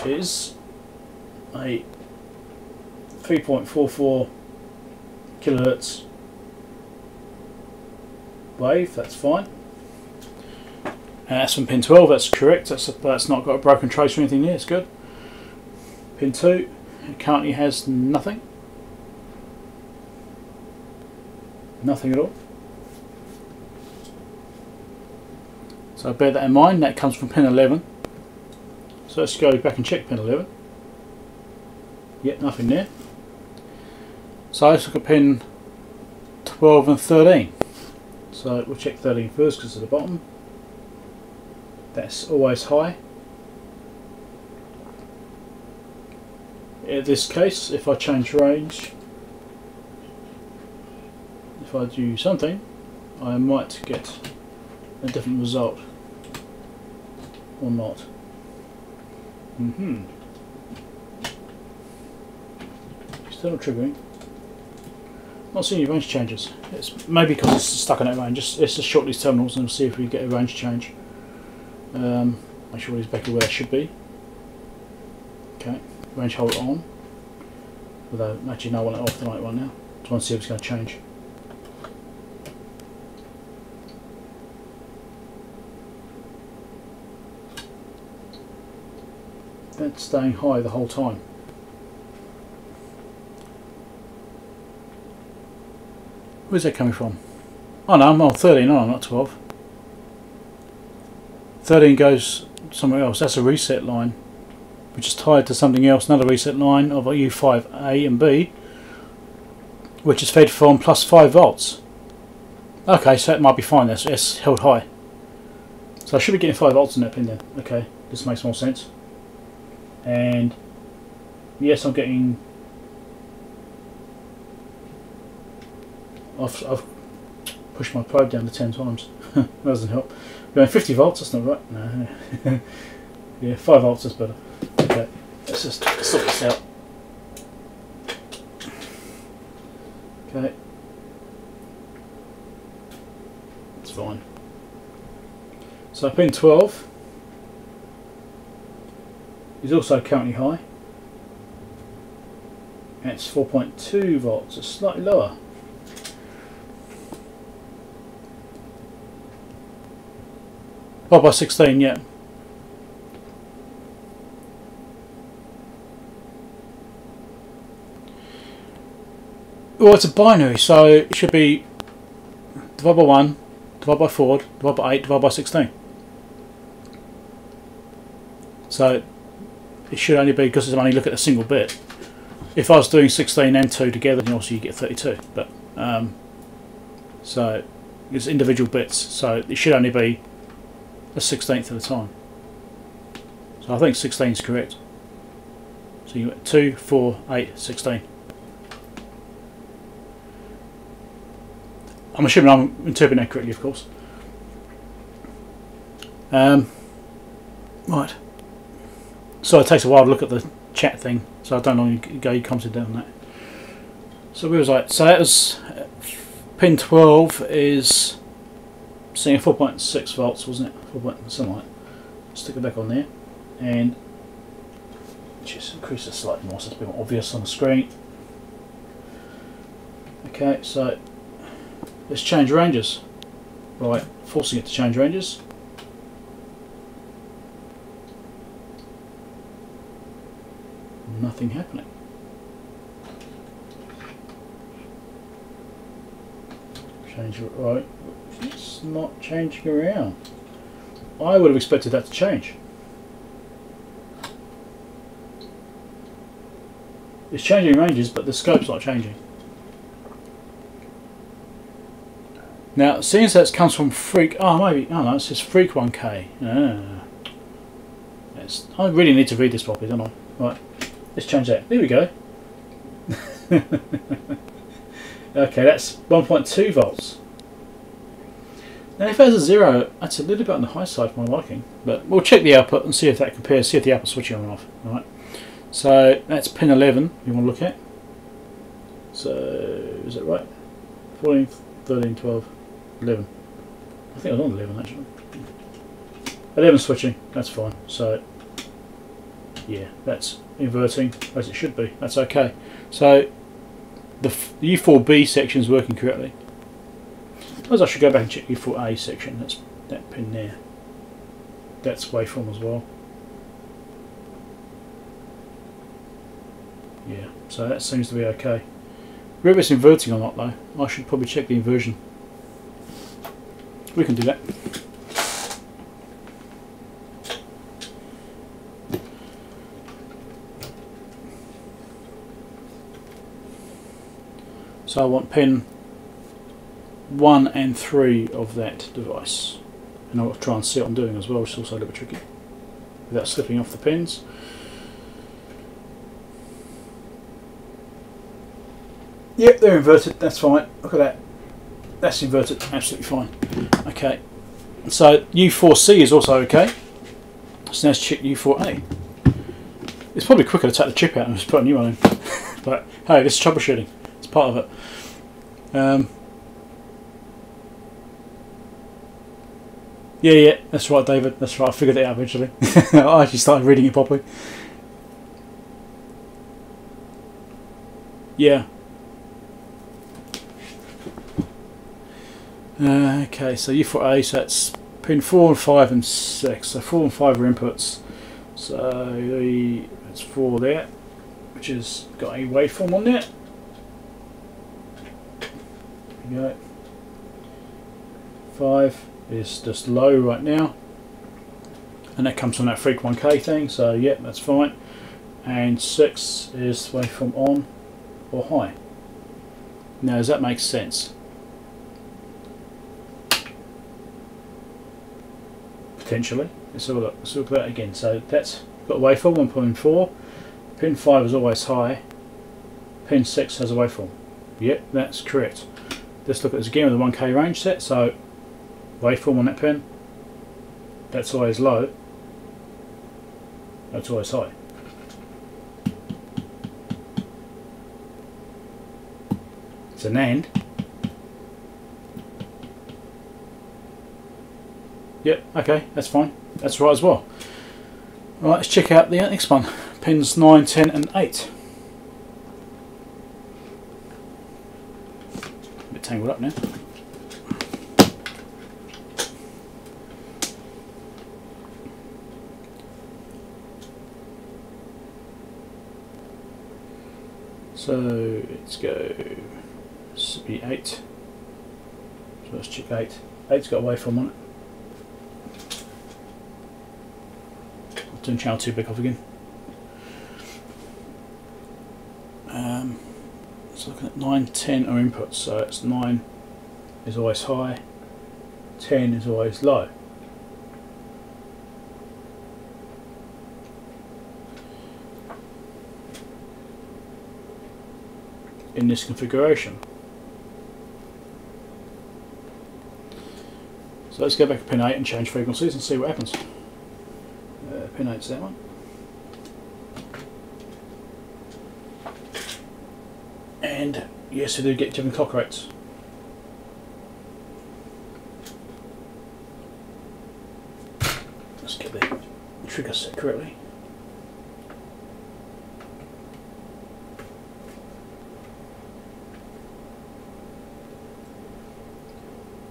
is a 3.44 kilohertz wave, that's fine. And that's from pin 12, that's correct. That's not got a broken trace or anything there, it's good. Pin 2, it currently has nothing. Nothing at all. So bear that in mind, that comes from pin 11. So let's go back and check pin 11. Yep, nothing there. So let's look at pin 12 and 13. So we'll check 13 first because it's at the bottom. That's always high. In this case, if I change range, if I do something, I might get a different result or not. Still triggering. Not seeing any range changes. It's maybe because it's stuck in that range. It's just short these terminals and we'll see if we get a range change. Make sure it's back to where it should be. Okay, range hold on. Although actually no, I want it off the right one now. Just want to see if it's going to change. That's staying high the whole time. Where's that coming from? Oh no, I'm on 13, no, I'm not 12. 13 goes somewhere else, that's a reset line, which is tied to something else, another reset line of U5A and B, which is fed from plus 5 volts. Okay, so that might be fine, that's held high. So I should be getting 5 volts in that pin then. Okay, this makes more sense. And yes, I'm getting... I've pushed my probe down to 10 times. That doesn't help. Going 50 volts, that's not right. No. Yeah, 5 volts is better. Okay, let's just sort this out. Okay. It's fine. So pin 12 is also currently high. And it's 4.2 volts, it's slightly lower. Oh, by 16, yeah. Well, it's a binary, so it should be divided by 1, divided by 4, divided by 8, divided by 16. So it should only be, because it's only look at a single bit. If I was doing 16 and 2 together, then also you get 32. But so it's individual bits, so it should only be a 16th of the time. So I think 16 is correct. So you got 2, 4, 8, 16. I'm assuming I'm interpreting that correctly, of course. Right. So it takes a while to look at the chat thing, so I don't know how you commented on that. So where was I? So that was pin 12 is seeing 4.6 volts, wasn't it? 4.7. Something like that. Stick it back on there, and just increase it slightly more so it's a bit more obvious on the screen. Okay, so let's change ranges. Right, forcing it to change ranges. Nothing happening. Change it right. It's not changing around. I would have expected that to change. It's changing ranges, but the scope's not changing. Now, seeing as that comes from Freak, oh maybe, oh no, it says Freak 1K. I really need to read this properly, don't I? Right, let's change that. There we go. Okay, that's 1.2 volts. Now, if there's a zero, that's a little bit on the high side for my liking. But we'll check the output and see if that compares. See if the output switching on and off. All right. So that's pin 11. You want to look at. So is that right? 14. 13, 12, 11. I think I was on 11 actually. 11 switching, that's fine. So, yeah, that's inverting as it should be. That's okay. So, the U4B section is working correctly. I suppose I should go back and check U4A section. That's that pin there. That's waveform as well. Yeah, so that seems to be okay. Whether it's inverting or not though, I should probably check the inversion. We can do that. So I want pin 1 and 3 of that device. And I'll try and see what I'm doing as well, which is also a little bit tricky. Without slipping off the pins. Yep, they're inverted, that's fine. Look at that. That's inverted, absolutely fine. Okay, so U4C is also okay. So now let's check U4A. It's probably quicker to take the chip out and just put a new one in. But hey, this is troubleshooting, it's part of it. Yeah, that's right, David, that's right. I figured it out eventually. I actually started reading it properly. Yeah. Okay, so U4A, so that's pin 4 and 5 and 6. So 4 and 5 are inputs. So that's 4 there, which has got a waveform on there. There we go. 5 is just low right now. And that comes from that Freak 1K thing, so yep, that's fine. And 6 is waveform on or high. Now, does that make sense? Potentially. Let's look at that again. So that's got a waveform, 1.4. Pin 5 is always high. Pin 6 has a waveform. Yep, that's correct. Let's look at this again with the 1K range set. So waveform on that pin. That's always low. That's always high. It's an AND. Yep, okay, that's fine. That's right as well. Alright, let's check out the next one. Pins 9, 10 and 8. A bit tangled up now. So let's go, this would be 8, so let's check 8, 8's got a waveform on it. I'll turn channel 2 back off again. So looking at 9, 10 are inputs, so it's 9 is always high, 10 is always low. In this configuration. So let's go back to pin 8 and change frequencies and see what happens. Pin 8's that one. And yes, we do get different clock rates. Let's get the trigger set correctly.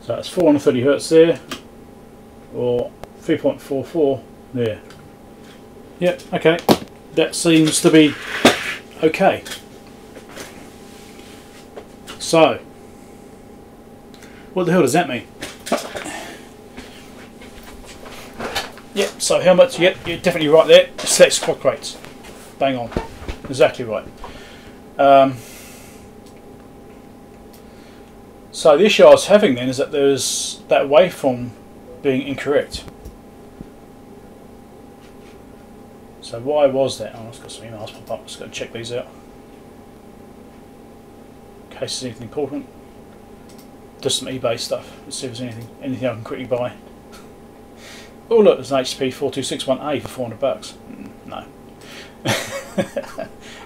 So that's 430 Hz there, or 3.44 there. Yep, okay, that seems to be okay. So, what the hell does that mean? Yep, so how much, yep, you're definitely right there, selects clock rates. Bang on, exactly right. So the issue I was having then is that there's that waveform being incorrect. So why was that? Oh, I've got some emails pop up, just got to check these out. In case there's anything important. Just some eBay stuff, let's see if there's anything I can quickly buy. Oh look, there's an HP 4261A for 400 bucks. No.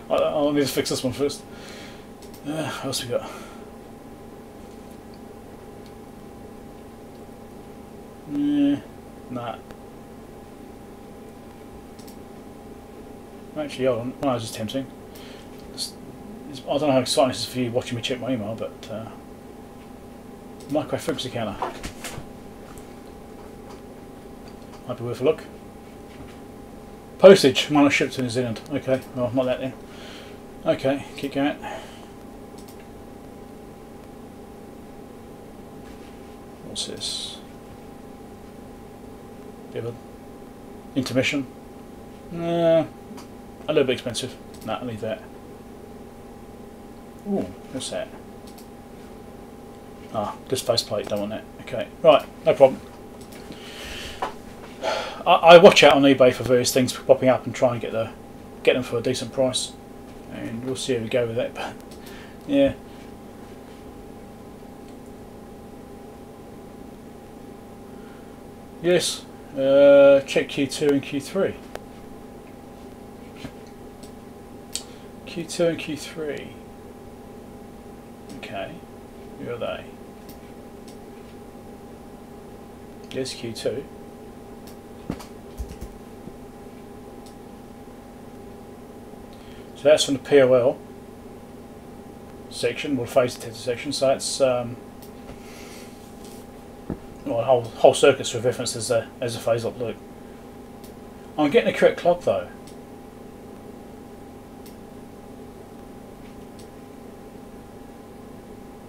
I'll need to fix this one first. What else we got? Yeah, nah. Actually, hold on. No, I was just tempting. I don't know how exciting this is for you watching me check my email, but micro frequency counter might be worth a look. Postage, minus shipped to New Zealand. Okay, well, not that then. Okay, keep going. What's this? Intermission. A little bit expensive. Nah, I'll leave that. Ooh, what's that? Ah, just faceplate, don't want that. Okay, right, no problem. I watch out on eBay for various things popping up and try and get them for a decent price. And we'll see how we go with that, but yeah. Yes. Check Q2 and Q3. Q2 and Q3. Okay, who are they? There's Q2. So that's from the POL section, or phase detector section. So that's well, whole circuits with reference as a phase lock loop. I'm getting the correct clock though.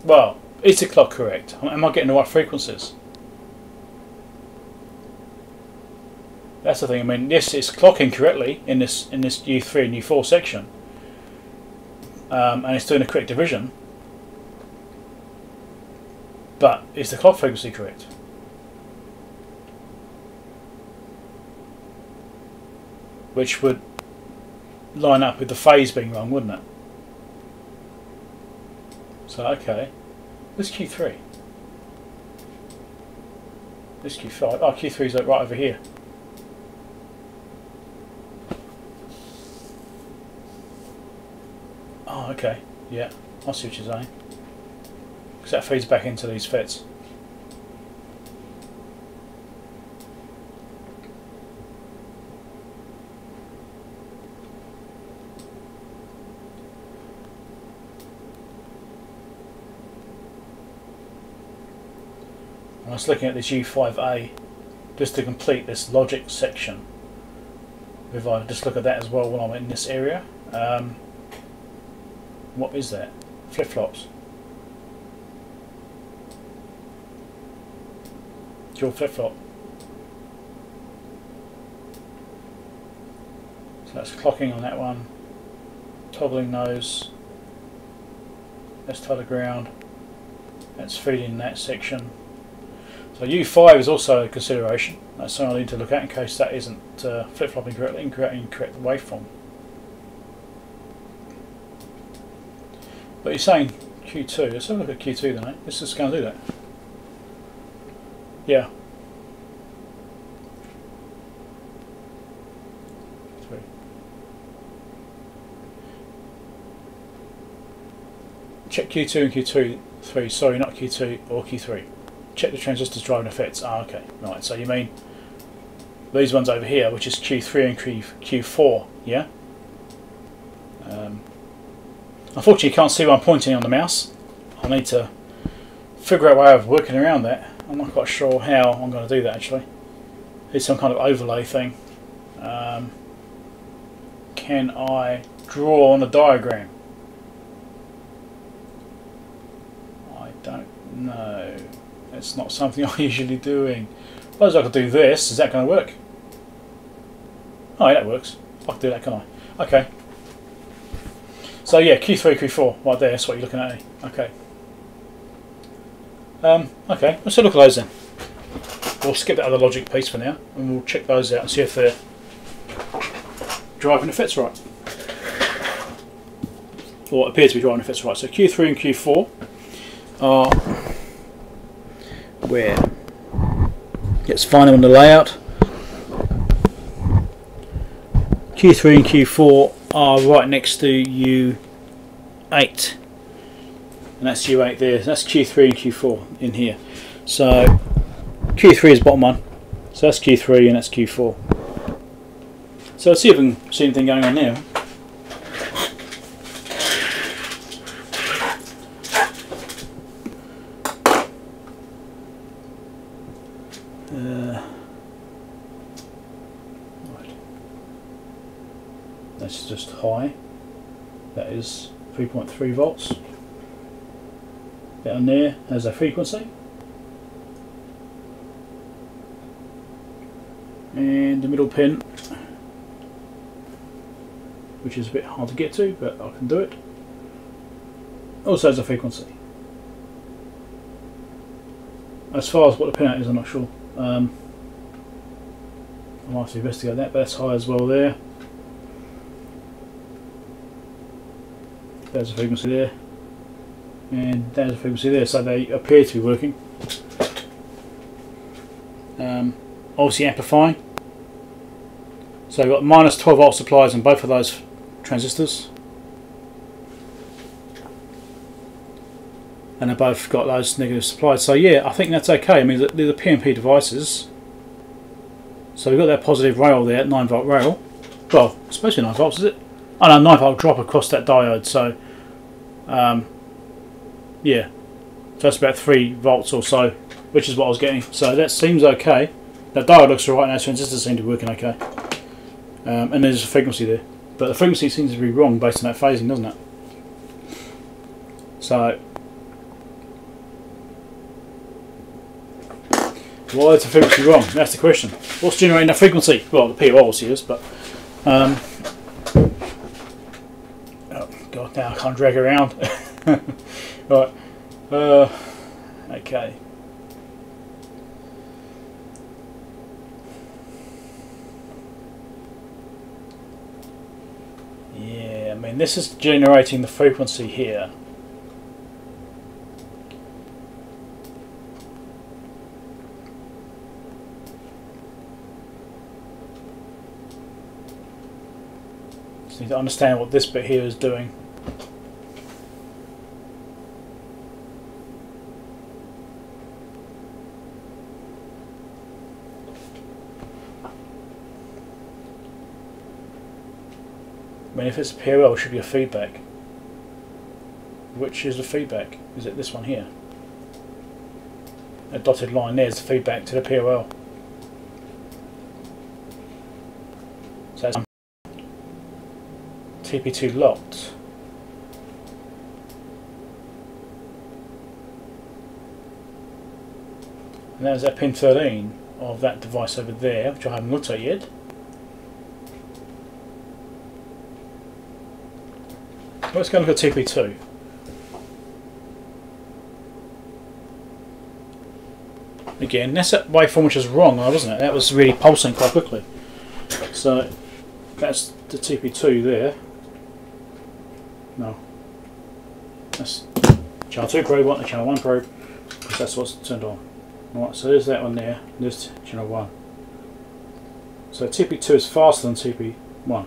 Well, is the clock correct? Am I getting the right frequencies? That's the thing. I mean, yes, it's clocking correctly in this U3 and U4 section, and it's doing the correct division. But is the clock frequency correct? Which would line up with the phase being wrong, wouldn't it? So, okay, this Q3, this Q5, oh, Q3's right over here. Oh, okay, yeah, I see what you're saying. Because that feeds back into these FETs. I was looking at this U5A just to complete this logic section. If I just look at that as well when I'm in this area, what is that? Flip-flops. Dual flip-flop. So that's clocking on that one, toggling those, that's tied to ground, that's feeding that section. So U5 is also a consideration, that's something I need to look at in case that isn't flip-flopping correctly and creating incorrect waveform. But you're saying Q2, let's have a look at Q2 then, eh? This is going to do that. Yeah. Three. Check Q2 and Q3, sorry, not Q2 or Q3. Check the transistors driving effects. Ah, okay, right, so you mean these ones over here, which is Q3 and Q4, yeah? Unfortunately, you can't see where I'm pointing on the mouse. I need to figure out a way of working around that. I'm not quite sure how I'm going to do that actually. It's some kind of overlay thing. Can I draw on a diagram? I don't know. That's not something I'm usually doing. I suppose I could do this. Is that going to work? Oh, yeah, that works. I can do that, can I? Okay. So yeah, Q3, Q4, right there, that's what you're looking at, eh? Okay. Okay, let's have a look at those then. We'll skip that other logic piece for now, and we'll check those out and see if they're driving effects right. Or what appears to be driving effects right. So Q3 and Q4 are where? Let's find them on the layout. Q3 and Q4 are right next to U8, and that's U8 there. That's Q3 and Q4 in here. So Q3 is bottom one, so that's Q3 and that's Q4. So let's see if we can see anything going on there. That's just high, that is 3.3 volts. Down there has a frequency, and the middle pin, which is a bit hard to get to, but I can do it, also has a frequency. As far as what the pinout is, I'm not sure. I might have to investigate that, but that's high as well there. There's a frequency there, and there's a frequency there, so they appear to be working. Obviously amplifying. So we've got minus 12 volt supplies on both of those transistors, and they've both got those negative supplies. So yeah, I think that's okay. I mean, they're the PNP devices. So we've got that positive rail there, 9 volt rail. Well, especially 9 volts, is it? And a 9 volt drop across that diode, so yeah, so that's about 3 volts or so, which is what I was getting. So that seems okay. That diode looks alright, and those transistors seem to be working okay. And there's a frequency there, but the frequency seems to be wrong based on that phasing, doesn't it? So why is the frequency wrong? That's the question. What's generating that frequency? Well, the PO obviously is, but now I can't drag around. Right. Okay. Yeah, I mean, this is generating the frequency here. Just need to understand what this bit here is doing. I mean, if it's a POL, it should be a feedback. Which is the feedback? Is it this one here? That dotted line there is feedback to the POL. So that's TP2 locked. And there's that pin 13 of that device over there, which I haven't looked at yet. Let's go and look at TP2. Again, that's that waveform which was wrong, wasn't it? That was really pulsing quite quickly. So that's the TP2 there. No. That's channel 2 probe, not the channel 1 probe, because that's what's turned on. Alright, so there's that one there, and there's channel 1. So TP2 is faster than TP1.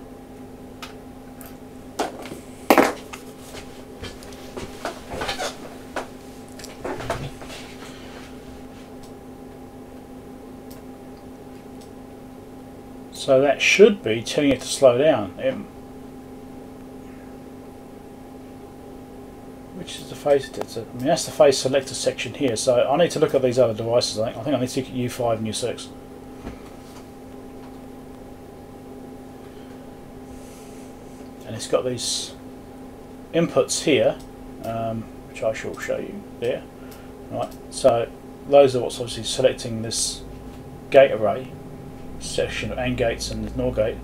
So that should be telling it to slow down. Which is the phase? I mean, that's the phase selector section here. So I need to look at these other devices. I think I need to look at U5 and U6. And it's got these inputs here, which I shall show you there. Right. So those are what's obviously selecting this gate array. Section of AND gates and NOR gate.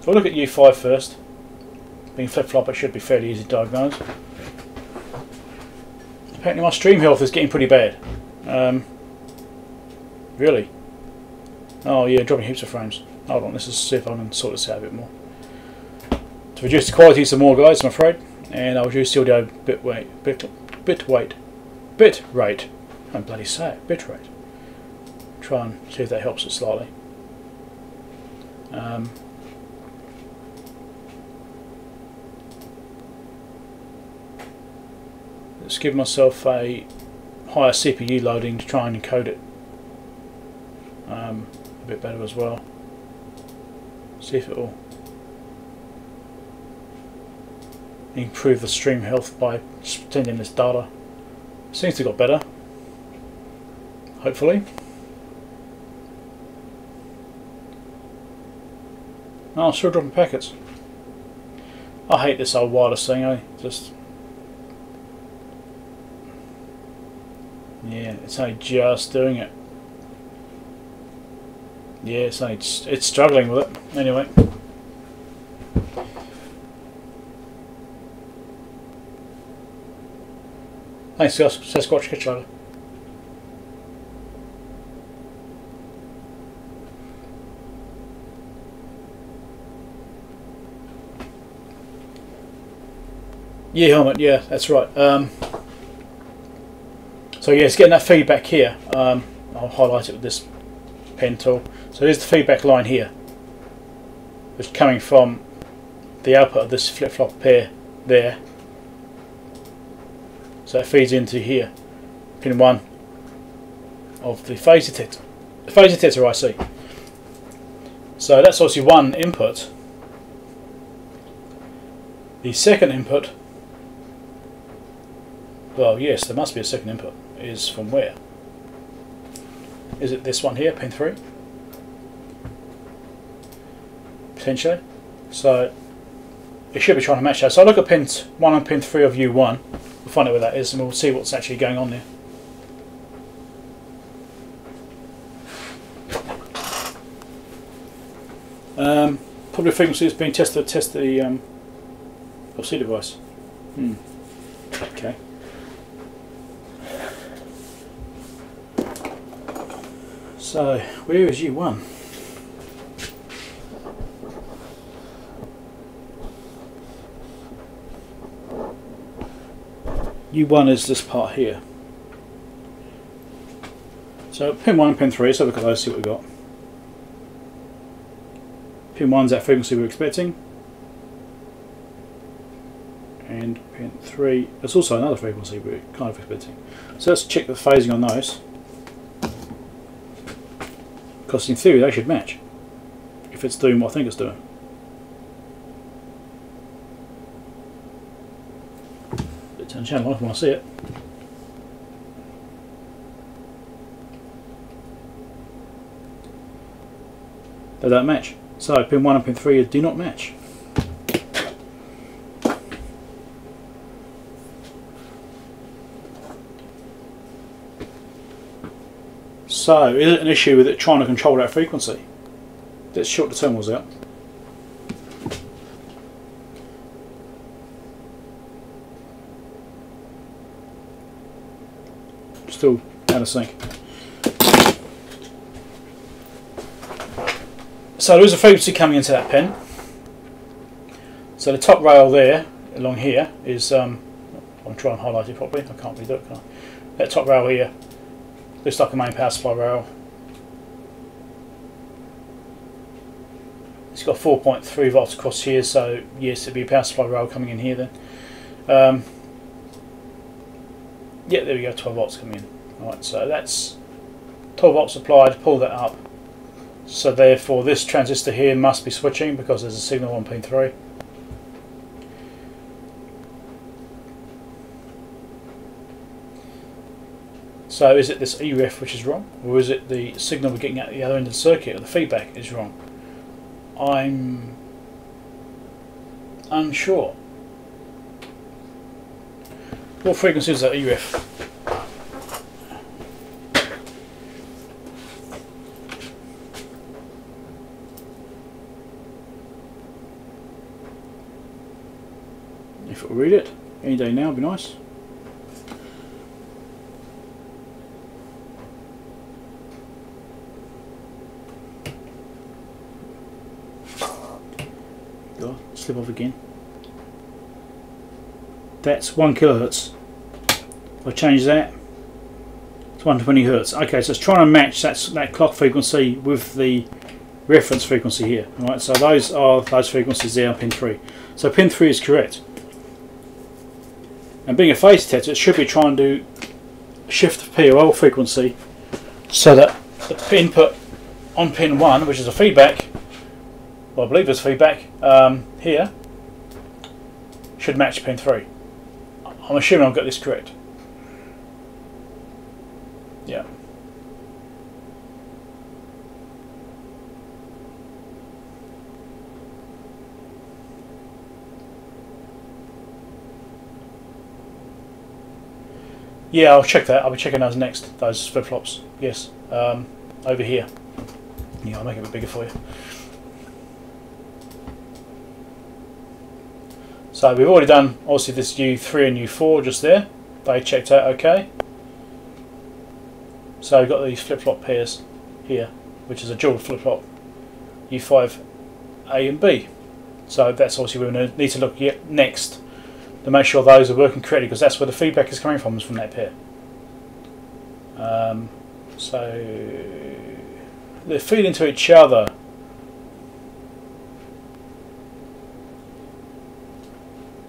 So we'll look at U5 first. Being flip-flop, it should be fairly easy to diagnose. Apparently my stream health is getting pretty bad. Really? Oh yeah, dropping heaps of frames. Hold on, let's just see if I can sort this out a bit more. To reduce the quality some more, guys, I'm afraid. And I'll reduce the audio bit rate. Don't bloody say it, bitrate. Try and see if that helps it slightly. Let's give myself a higher CPU loading to try and encode it a bit better as well. See if it will improve the stream health by sending this data. Seems to have got better. Hopefully. No, I'm still dropping packets. I hate this old wireless thing, Yeah, it's only just doing it. Yeah, it's struggling with it. Anyway. Thanks, Sasquatch Controller. Yeah, helmet. Yeah, that's right. So yeah, it's getting that feedback here. I'll highlight it with this pen tool. So here's the feedback line here. It's coming from the output of this flip-flop pair there. So it feeds into here, pin 1 of the phase detector. The phase detector IC. So that's obviously one input. The second input. Well, yes, there must be a second input. Is from where? Is it this one here, pin 3? Potentially. So it should be trying to match that. So I'll look at pin 1 and pin 3 of U1. We'll find out where that is and we'll see what's actually going on there. Probably frequency is being tested to test the LC device. Okay. So, where is U1? U1 is this part here. So, pin 1 and pin 3, let's have a look at those, see what we've got. Pin 1's that frequency we're expecting. And pin 3, that's also another frequency we're kind of expecting. So, let's check the phasing on those. Because in theory they should match, if it's doing what I think it's doing. It turns the channel if you want to see it. They don't match. So pin 1 and pin 3 do not match. So is it an issue with it trying to control that frequency? Let's short the terminals out. Still out of sync. So there is a frequency coming into that pin. So the top rail there, along here, is I'll try and highlight it properly. I can't really do it, can I? That top rail here looks like a main power supply rail. It's got 4.3 volts across here, so yes, it'd be a power supply rail coming in here then. Yeah, there we go, 12 volts coming in. Alright, so that's 12 volts applied, pull that up. So therefore this transistor here must be switching because there's a signal on pin 3. So is it this EREF which is wrong, or is it the signal we're getting at the other end of the circuit, or the feedback is wrong? I'm unsure. What frequency is that EREF? If it'll read it, any day now would be nice. God, slip off again. That's 1 kilohertz. If I change that, it's 120 hertz. Okay, so it's trying to match that clock frequency with the reference frequency here. All right, so those are those frequencies there on pin 3. So pin 3 is correct. And being a phase detector, it should be trying to shift the POL frequency so that the input on pin 1, which is a feedback, well, I believe there's feedback here, should match pin 3. I'm assuming I've got this correct. Yeah. Yeah, I'll check that. I'll be checking those next, those flip-flops. Yes, over here. Yeah, I'll make it a bit bigger for you. So we've already done, obviously, this U3 and U4 just there. They checked out okay. So we've got these flip-flop pairs here, which is a dual flip-flop, U5A and B. So that's obviously where we need to look at next to make sure those are working correctly, because that's where the feedback is coming from, is from that pair. So they feed into each other.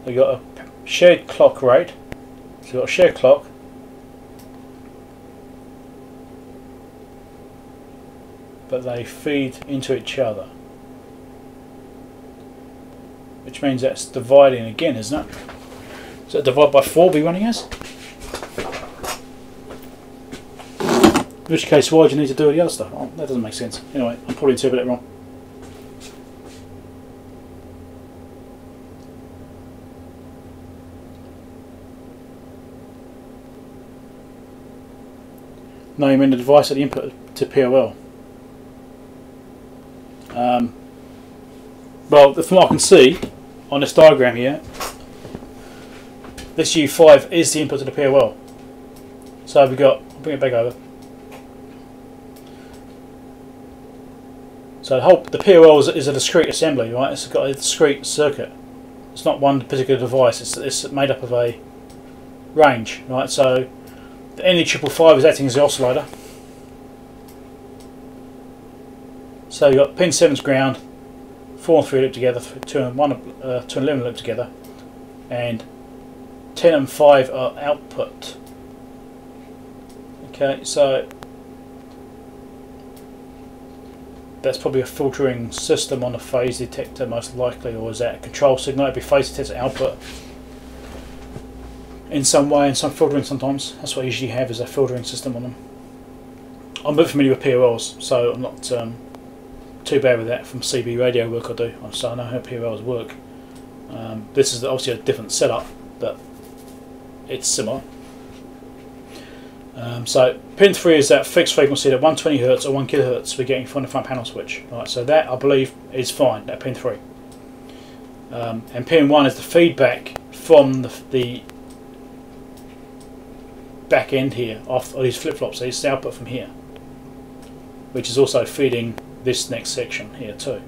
They've got a shared clock rate, so we've got a shared clock. But they feed into each other, which means that's dividing again, isn't it? So divide by 4 be running as? In which case, why do you need to do the other stuff? Oh, that doesn't make sense. Anyway, I'm probably interpreting it wrong. No, you mean the device at the input to POL. Well, from what I can see on this diagram here, this U5 is the input to the POL. So we've got, I'll bring it back over. So the POL is a discrete assembly, right? It's got a discrete circuit. It's not one particular device. It's made up of a range, right? So the NE555 is acting as the oscillator. So you've got pin 7's ground, 4 and 3 loop together, 2 and 11 loop together, and 10 and 5 are output. Okay, so that's probably a filtering system on a phase detector most likely, or is that a control signal? It'd be phase detector output. in some way, and some filtering sometimes. That's what I usually have, is a filtering system on them. I'm a bit familiar with POLs, so I'm not too bad with that from CB radio work I do, so I know how POLs work. This is obviously a different setup, but it's similar. So pin 3 is that fixed frequency at 120Hz or 1kHz we're getting from the front panel switch. Right, so that I believe is fine at pin 3. And pin 1 is the feedback from the back end here off of these flip-flops. So it's the output from here, which is also feeding this next section here too.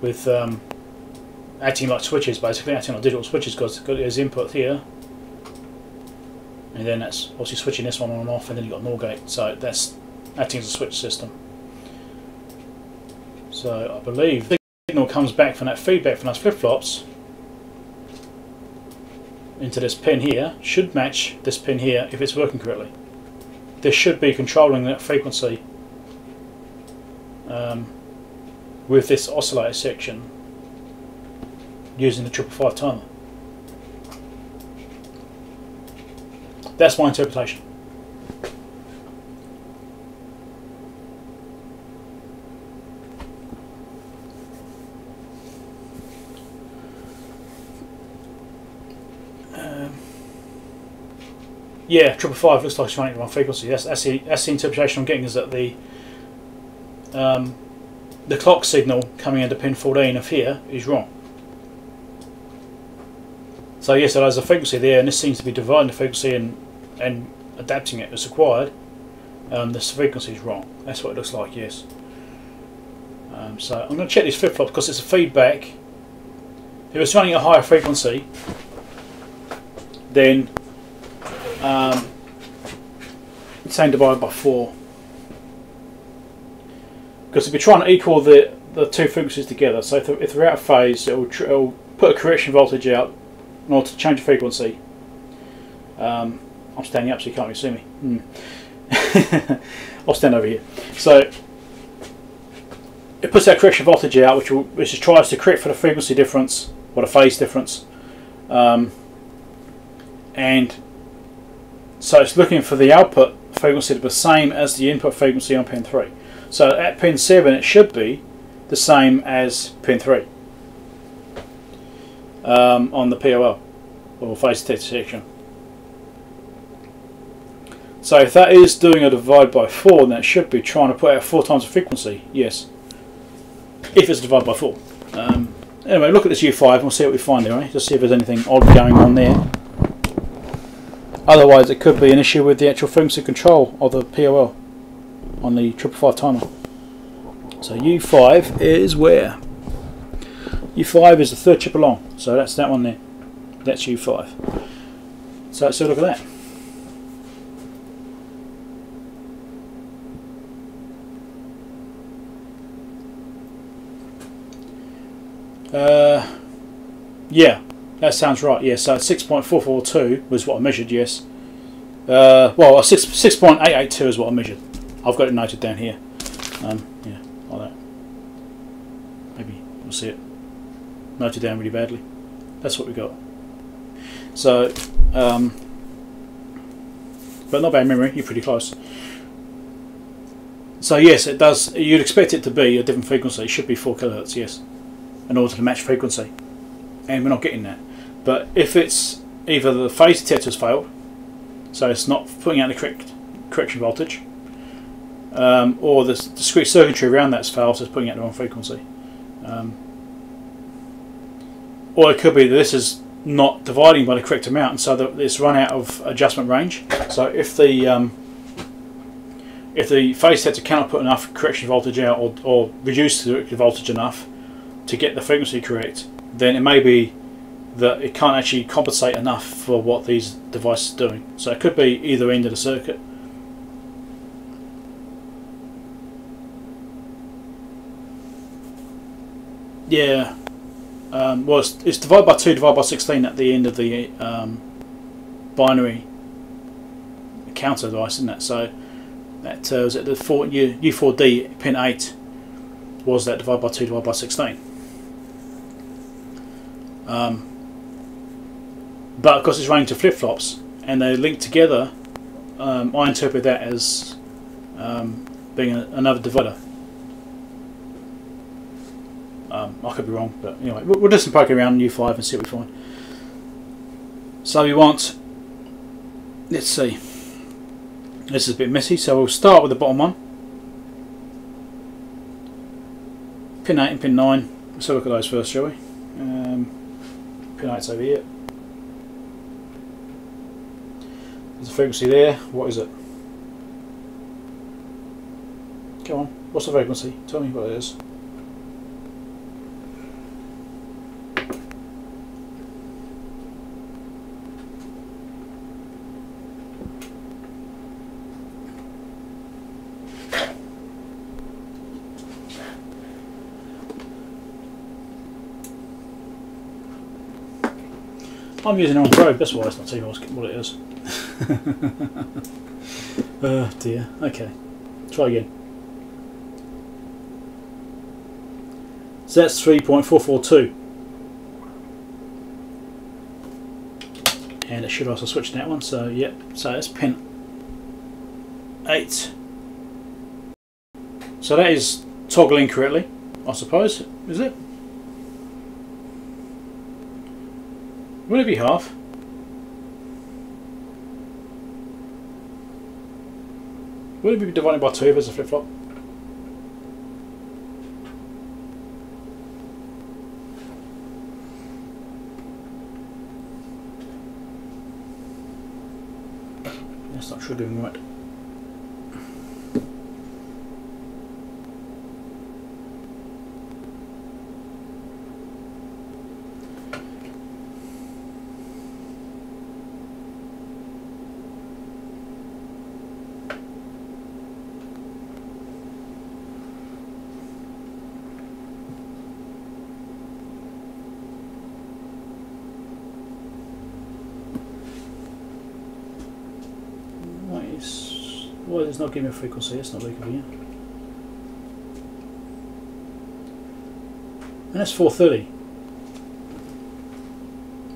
With acting like switches, basically acting like digital switches, because there's input here. And then that's obviously switching this one on and off, and then you've got an OR gate, so that's acting as a switch system. So I believe the signal comes back from that feedback from those flip-flops into this pin here, should match this pin here if it's working correctly. This should be controlling that frequency with this oscillator section using the 555 timer. That's my interpretation. Yeah, 555 looks like it's running at the wrong frequency. That's the interpretation I'm getting, is that the clock signal coming into pin 14 of here is wrong. So yes, so there's a frequency there, and this seems to be dividing the frequency and adapting it as required. This frequency is wrong. That's what it looks like, yes. So I'm going to check these flip-flops, because it's a feedback. If it's running at a higher frequency, then it's saying divided by 4. Because if you're trying to equal the two frequencies together, so if they're out of phase, it will put a correction voltage out in order to change the frequency. I'm standing up so you can't really see me. I'll stand over here. So it puts that correction voltage out, which tries to correct for the frequency difference or the phase difference, and so it's looking for the output frequency to be the same as the input frequency on pin 3. So at pin 7 it should be the same as pin 3 on the POL or phase detector section. So if that is doing a divide by 4, then it should be trying to put out 4 times the frequency, yes. If it's divided by 4. Anyway, look at this U5 and we'll see what we find there, right? Just see if there's anything odd going on there. Otherwise it could be an issue with the actual frequency control of the POL on the 555 timer. So U5 is where? U5 is the third chip along, so that's that one there. That's U5. So let's have a look at that. Yeah, that sounds right. Yeah, so 6.442 was what I measured. Yes. Well, 6.882 is what I measured. I've got it noted down here. Yeah, like that. Maybe we'll see it noted down really badly. That's what we got. So, but not bad memory. You're pretty close. So yes, it does. You'd expect it to be a different frequency. It should be 4kHz. Yes. In order to match frequency, and we're not getting that. But if it's either the phase detector has failed, so it's not putting out the correct correction voltage, or the discrete circuitry around that's failed, so it's putting out the wrong frequency. Or it could be that this is not dividing by the correct amount, and so that it's run out of adjustment range. So if the phase detector cannot put enough correction voltage out, or reduce the voltage enough to get the frequency correct, then it may be that it can't actually compensate enough for what these devices are doing. So it could be either end of the circuit. Yeah, well, it's divided by 2, divided by 16 at the end of the binary counter device, isn't it? So that was at the U4D pin 8 was that divided by 2, divided by 16. But of course it's running to flip-flops and they link together. I interpret that as being another divider. I could be wrong, but anyway, we'll just poke around in U5 and see what we find. So we want, let's see, this is a bit messy, so we'll start with the bottom one. Pin 8 and pin 9, let's have a look at those first, shall we? Pin 8's over here. There's a frequency there, what is it? Come on, what's the frequency? Tell me what it is. I'm using it on the road, that's why it's not telling me what it is. Oh dear, okay, try again. So that's 3.442. And it should also switch that one, so yep, so that's pin 8. So that is toggling correctly, I suppose, is it? Would it be half? Would it be divided by 2 if it's a flip-flop? That's not sure doing right. Well, it's not giving me a frequency, it's not very convenient. And that's 430.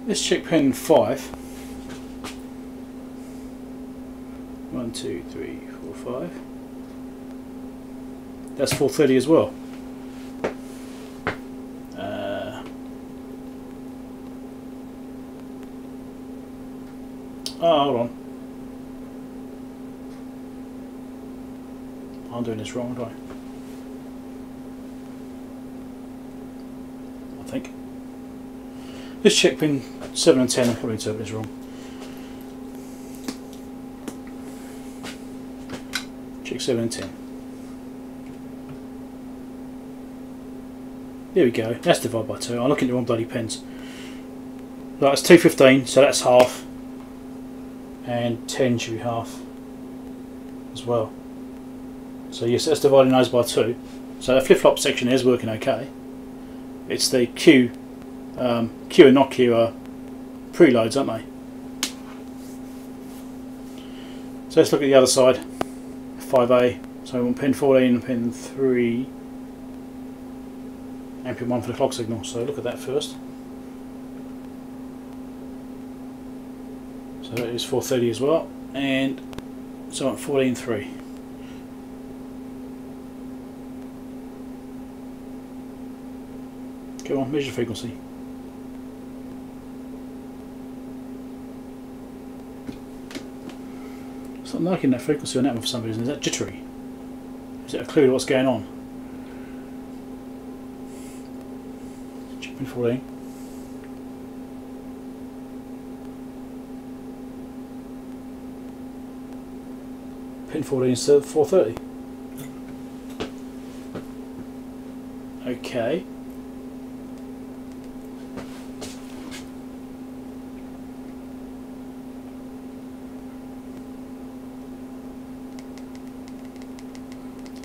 Let's check pin 5. 1, 2, 3, 4, 5. That's 430 as well. Oh, hold on. I'm doing this wrong, aren't I? I think. Let's check pin 7 and 10, I'm probably interpreting this wrong. Check 7 and 10. There we go, that's divided by 2. I'm looking at the wrong bloody pins. That's 215, so that's half. And 10 should be half as well. So yes, that's dividing those by 2. So the flip-flop section is working okay. It's the Q, Q and not Q are preloads, aren't they? So let's look at the other side, 5A. So we want pin 14 and pin 3 and pin 1 for the clock signal. So look at that first. So that is 430 as well, and so on 14.3. Go on, measure frequency. It's not liking that frequency on that one for some reason. Is that jittery? Is that a clue to what's going on? Check pin 14. Pin 14 instead of 430. Okay.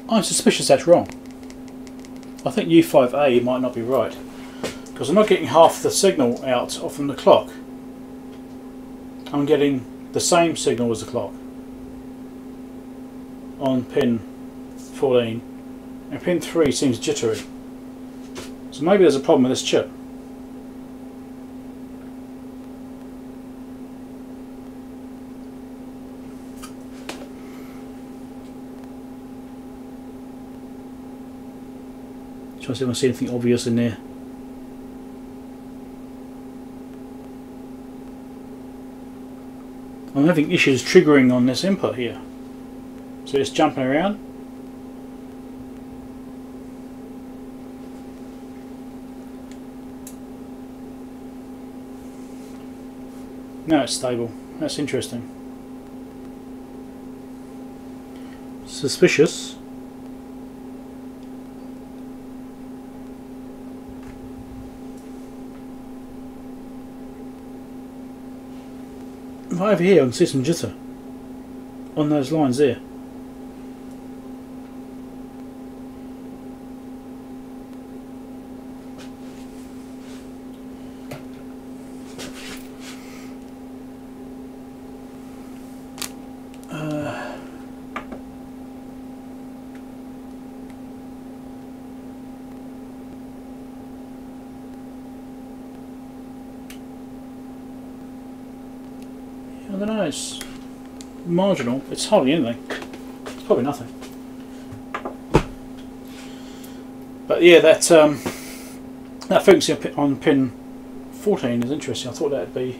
I'm suspicious that's wrong. I think U5A might not be right, because I'm not getting half the signal out from the clock. I'm getting the same signal as the clock on pin 14, and pin 3 seems jittery. So maybe there's a problem with this chip. Trying to see if I see anything obvious in there. I'm having issues triggering on this input here. So it's jumping around. No, it's stable. That's interesting. Suspicious. Over here I can see some jitter on those lines there. I don't know, it's marginal, it's hardly anything, it's probably nothing. But yeah, that frequency on pin 14 is interesting. I thought that would be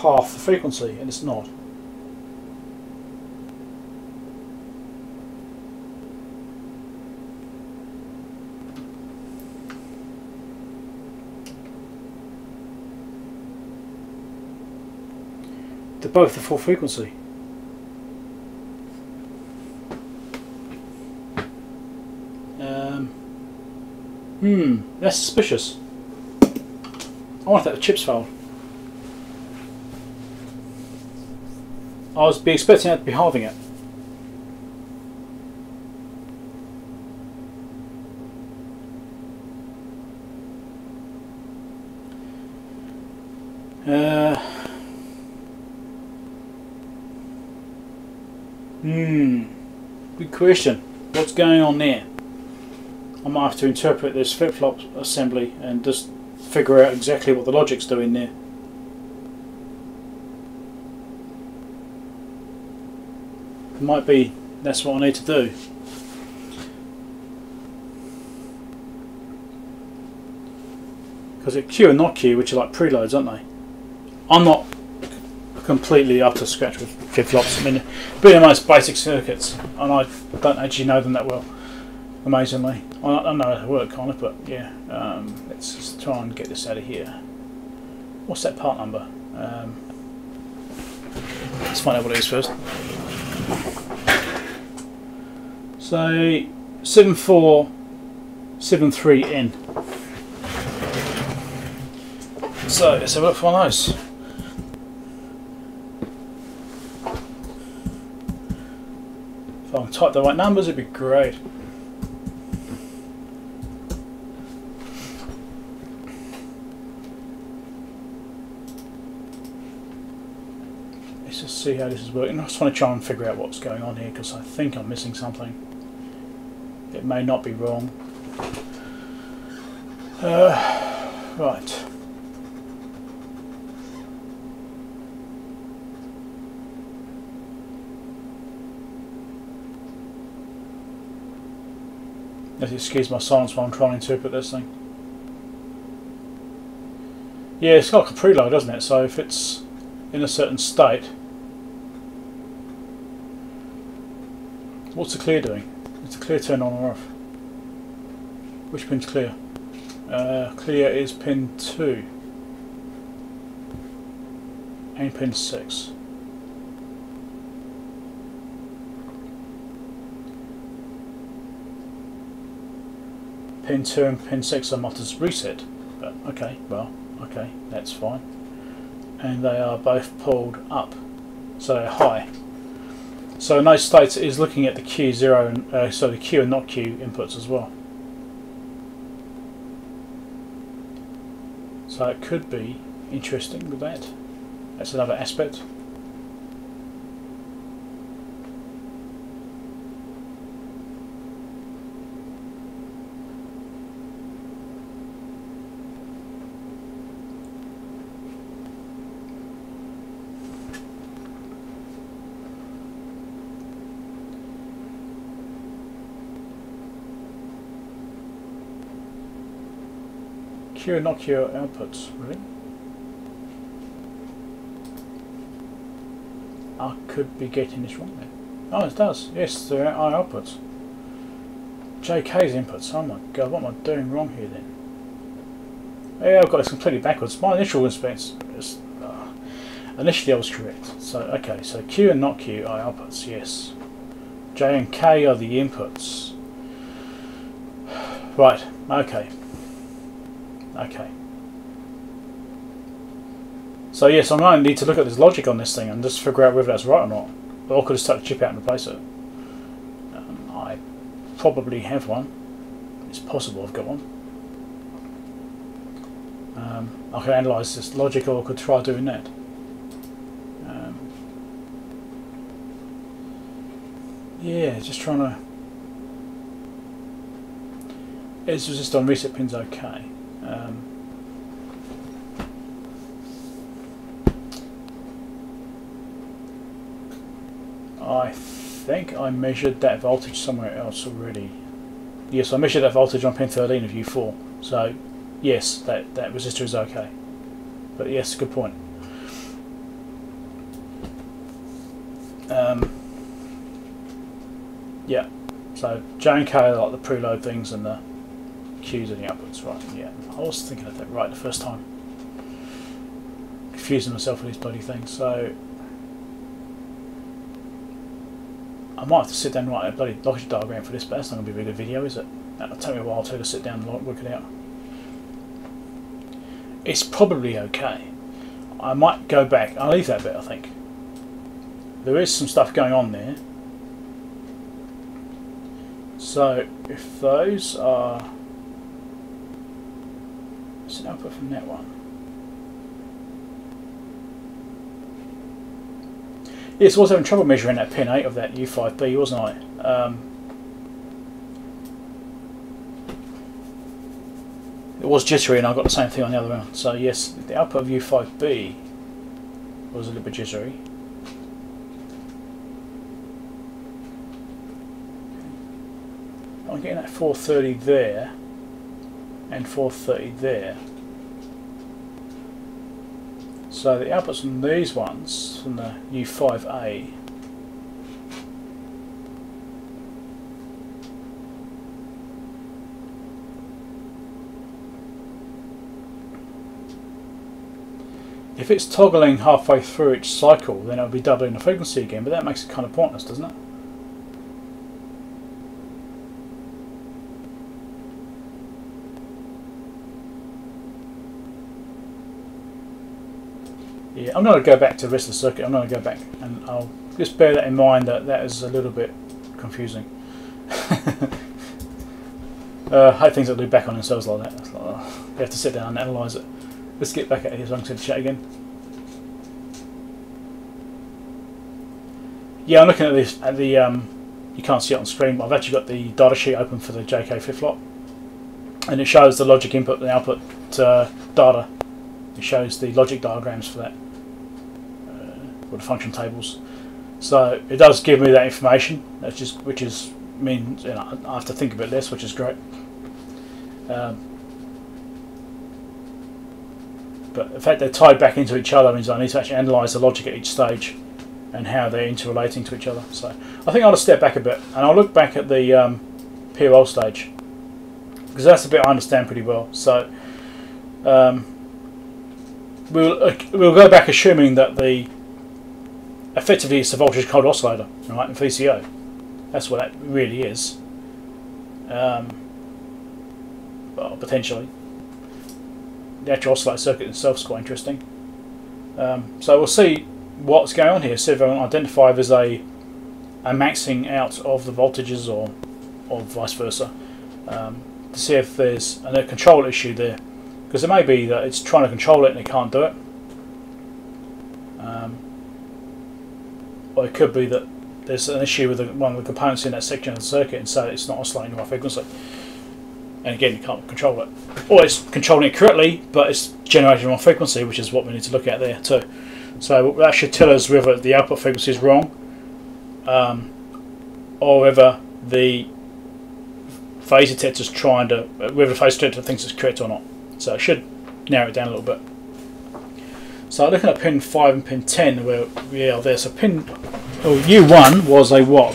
half the frequency, and it's not. To both the full frequency. That's suspicious. I wonder if the chip's failed. I was expecting that to be halving it. Good question. What's going on there? I might have to interpret this flip-flop assembly and just figure out exactly what the logic's doing there. It might be that's what I need to do. Because it's Q and not Q, which are like preloads, aren't they? I'm not completely up to scratch with flip-flops. I mean, they're the most basic circuits, and I don't actually know them that well, amazingly. I don't know how to work on it, but yeah, let's just try and get this out of here. What's that part number? Let's find out what it is first. So, 7473N. So, let's have a look for one of those. If I can type the right numbers, it'd be great. Let's just see how this is working. I just want to try and figure out what's going on here, because I think I'm missing something. It may not be wrong. Right. Excuse my silence while I'm trying to interpret this thing. Yeah, it's got like a preload, doesn't it? So if it's in a certain state, what's the clear doing? Is the clear turned on or off? Which pin's clear? Clear is pin 2 and pin 6. Pin 2 and pin 6 are marked as reset, but okay, well, okay, that's fine. And they are both pulled up, so they're high. So in those states it is looking at the Q0 and so the Q and not Q inputs as well. So it could be interesting with that. That's another aspect. here, not here outputs, really. I could be getting this wrong there. Oh, it does. Yes, there are outputs. JK's inputs. Oh my god, what am I doing wrong here then? Yeah, I've got this completely backwards. My initial response is, initially I was correct. So, okay, so Q and not Q are outputs, yes. J and K are the inputs. Right, okay. Okay. So yes, I'm going to need to look at this logic on this thing and just figure out whether that's right or not. Or I could just take the chip out and replace it. I probably have one. It's possible I've got one. I could analyse this logic, or I could try doing that. Yeah, just trying to... It's just on reset pins, okay. I think I measured that voltage somewhere else already. Yes, I measured that voltage on pin 13 of U4. So, yes, that resistor is okay. But yes, good point. Yeah, so J and K are like the preload things and the Q's and the outputs, right? Yeah, I was thinking of that right the first time. Confusing myself with these bloody things, so I might have to sit down and write a bloody logic diagram for this, but that's not going to be a good video, is it? That'll take me a while to sit down and work it out. It's probably okay. I might go back. I'll leave that bit, I think. There is some stuff going on there. So if those are... It's an output from that one. Yes, I was having trouble measuring that pin 8 of that U5B, wasn't I? It was jittery and I got the same thing on the other one. So yes, the output of U5B was a little bit jittery. I'm getting that 430 there and 430 there. So the outputs from these ones, from the U5A, if it's toggling halfway through each cycle, then it'll be doubling the frequency again, but that makes it kind of pointless, doesn't it? Yeah, I'm not going to go back to the rest of the circuit, I'm not going to go back, and I'll just bear that in mind, that that is a little bit confusing. I hate things that do back on themselves like that. It's like, oh, you have to sit down and analyse it. Let's get back at here so I can see the chat again. Yeah, I'm looking at this, at the, you can't see it on screen, but I've actually got the data sheet open for the JK flip-flop, and it shows the logic input and output data. It shows the logic diagrams for that, or the function tables. So it does give me that information. That's just, which is means, you know, I have to think a bit less, which is great. But the fact they're tied back into each other means I need to actually analyse the logic at each stage and how they're interrelating to each other. So I think I'll just step back a bit and I'll look back at the POL stage, because that's the bit I understand pretty well. So. We'll go back assuming that the effectively it's a voltage controlled oscillator, right? In VCO, that's what that really is. Well, potentially, the actual oscillator circuit itself is quite interesting. So we'll see what's going on here. See if I can identify if there's a maxing out of the voltages, or vice versa, to see if there's a control issue there. Because it may be that it's trying to control it and it can't do it, or it could be that there's an issue with one of the components in that section of the circuit, and so it's not oscillating the right frequency, and again you can't control it, or it's controlling it correctly but it's generating the wrong frequency, which is what we need to look at there too. So that should tell us whether the output frequency is wrong, or whether the phase detector is trying to, whether the phase detector thinks it's correct or not. So I should narrow it down a little bit. So looking at pin 5 and pin 10 where we are there. So pin U1 was a what?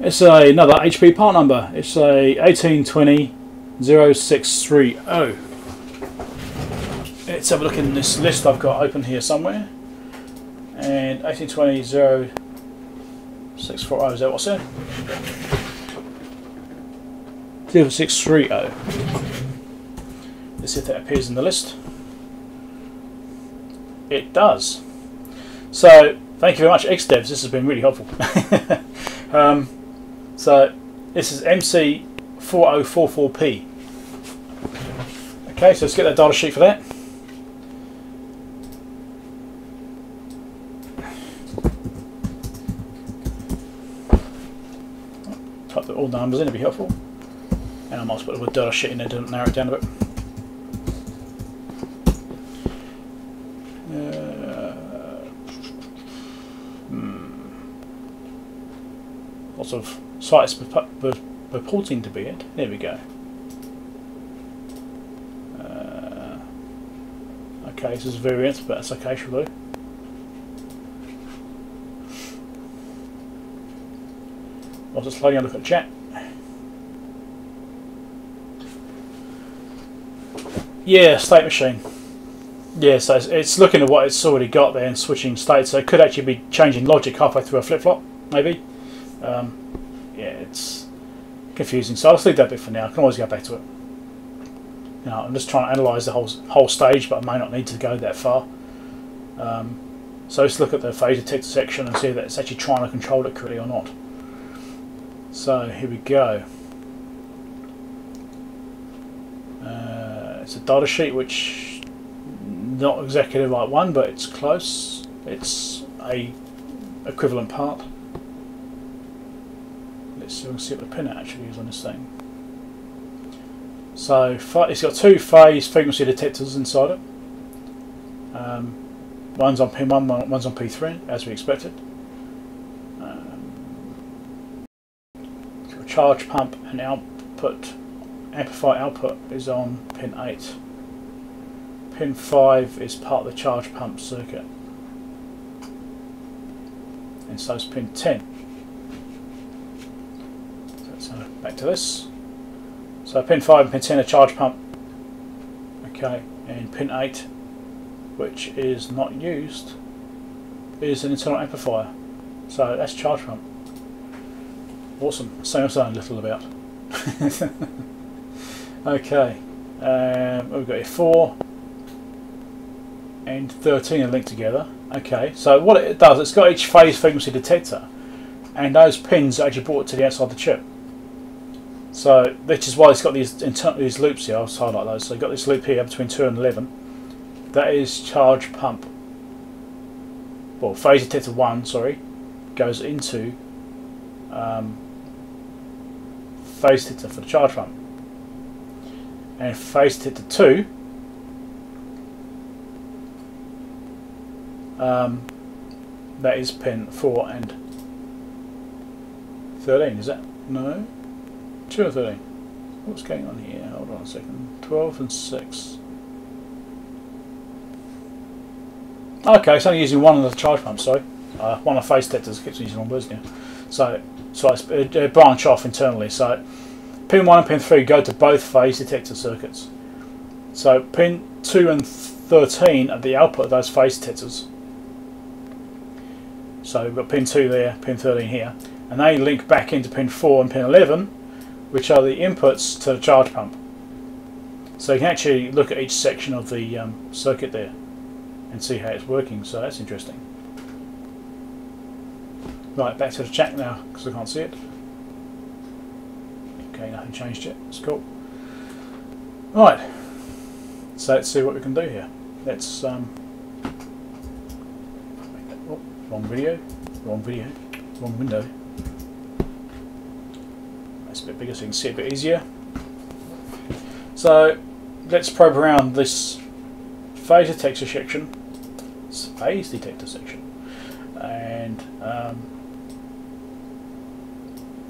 It's another HP part number. It's a 1820630. Let's have a look in this list I've got open here somewhere. And 1820640, is that what's it? 0630. Let's see if that appears in the list. It does. So thank you very much, XDevs. This has been really helpful. So this is MC4044P. Okay, so let's get that data sheet for that. Type all the numbers in, it'd be helpful. And I might as well put a data sheet in there to narrow it down a bit. Lots of sites purporting to be it. There we go. Okay, this is variance, but that's okay, shall we? I'll just slowly look at chat. Yeah, state machine. Yeah, so it's looking at what it's already got there and switching states. So it could actually be changing logic halfway through a flip-flop, maybe. Yeah, it's confusing. So I'll just leave that bit for now. I can always go back to it. Now, I'm just trying to analyse the whole stage, but I may not need to go that far. So let's look at the phase detector section and see if it's actually trying to control it correctly or not. So here we go. It's a data sheet, which not exactly the right one, but it's close. It's a equivalent part. Let's see what the pin actually is on this thing. So it's got two phase frequency detectors inside it. One's on pin 1, one's on P3, as we expected. Charge pump and amplifier output is on pin 8. Pin 5 is part of the charge pump circuit, and so is pin 10. So back to this. So pin 5 and pin 10 are charge pump. Okay, and pin 8, which is not used, is an internal amplifier. So that's charge pump. Awesome. Same as I learned little about. Okay, we've got here 4 and 13 are linked together. Okay, so what it does, it's got each phase frequency detector, and those pins are actually brought to the outside of the chip. So, which is why it's got these loops here. I'll just highlight those. So you've got this loop here between 2 and 11. That is charge pump. Well, phase detector 1, sorry, goes into phase detector for the charge pump, and phase detector 2 that is pin 4 and 13, is that? No, 2 and 13. What's going on here? Hold on a second. 12 and 6. Okay, it's only using one of the charge pumps, sorry. One of the phase detectors, keeps using wrong words now. So it branch off internally. So pin 1 and pin 3 go to both phase detector circuits. So pin 2 and 13 are the output of those phase detectors. So we've got pin 2 there, pin 13 here, and they link back into pin 4 and pin 11, which are the inputs to the charge pump. So you can actually look at each section of the circuit there and see how it's working. So that's interesting. Right, back to the chat now, because I can't see it. Okay, nothing changed yet. It's cool. Right, so let's see what we can do here. Let's make that, oh, wrong window. That's a bit bigger so you can see it a bit easier. So let's probe around this phase detector section. It's phase detector section. And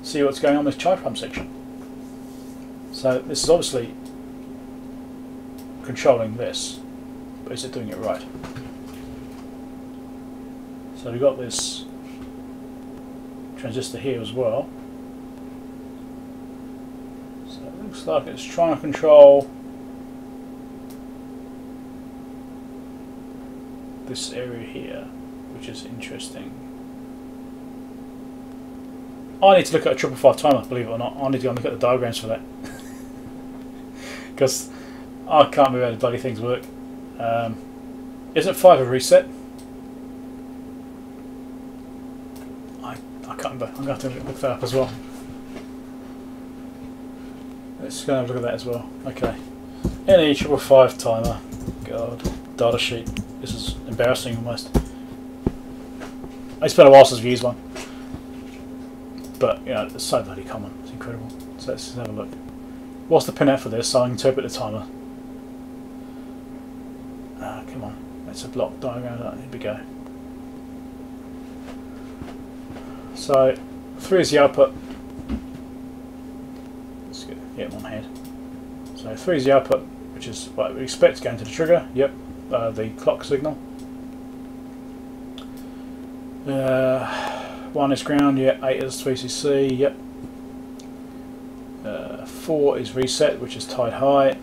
see what's going on with this charge pump section. So this is obviously controlling this, but is it doing it right? So we've got this transistor here as well. So it looks like it's trying to control this area here, which is interesting. I need to look at a 555 timer, believe it or not. I need to go and look at the diagrams for that. Because I can't remember how the bloody things work. Isn't 5 a reset? I can't remember. I'm going to have to look that up as well. Let's go and have a look at that as well. Okay. NE 555 timer. God. Data sheet. This is embarrassing almost. It's been a while since I've used one. But, you know, it's so bloody common. It's incredible. So let's just have a look. What's the pinout for this? So I interpret the timer. Come on. That's a block diagram. Here we go. So, 3 is the output. Let's get one hand. So, 3 is the output, which is what we expect going to the trigger. Yep, the clock signal. 1 is ground. Yep. 8 is 3cc. Yep. 4 is reset, which is tied high.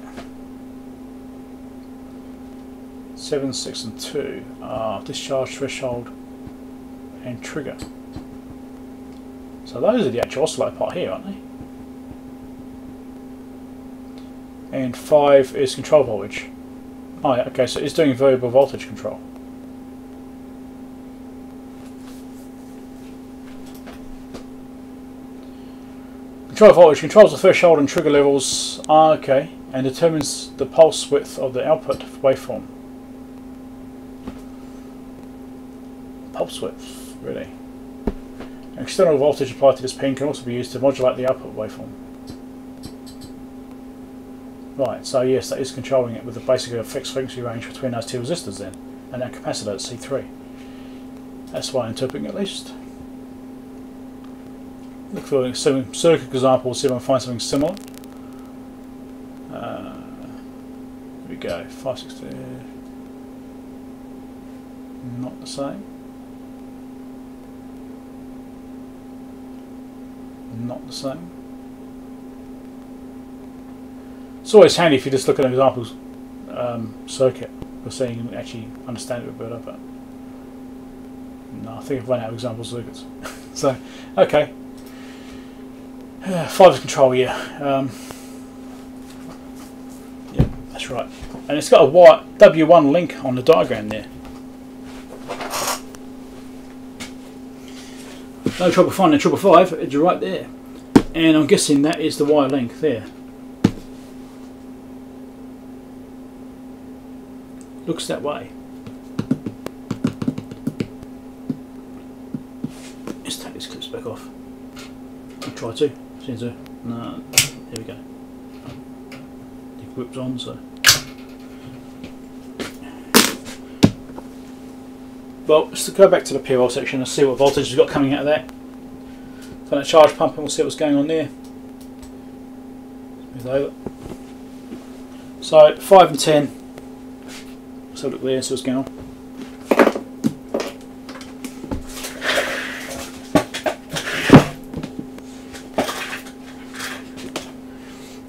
7, 6, and 2 are discharge threshold and trigger. So those are the actual oscillator part here, aren't they? And 5 is control voltage. Oh yeah, okay, so it's doing variable voltage control. Control voltage controls the threshold and trigger levels, okay, and determines the pulse width of the output waveform. Pulse width, really. External voltage applied to this pin can also be used to modulate the output waveform. Right, so yes, that is controlling it with the basically a fixed frequency range between those two resistors then, and that capacitor at C3. That's why I'm interpreting at least. Look for some circuit examples, see if I can find something similar. Here we go, 560. Not the same. Not the same. It's always handy if you just look at an examples circuit, so you can actually understand it a bit better. But no, I think I've run out of example circuits. So, okay. 5 is control, yeah. Yeah, that's right. And it's got a white W1 link on the diagram there. No trouble finding a 555, it's right there. And I'm guessing that is the wire link there. Looks that way. Let's take these clips back off. I'll try to. Seems to. No, here we go. The grip's on, so. Well, let's go back to the PL section and see what voltage has got coming out of that. Turn that charge pump and we'll see what's going on there. Move over. So, 5 and 10. Let's have a look there and see what's going on.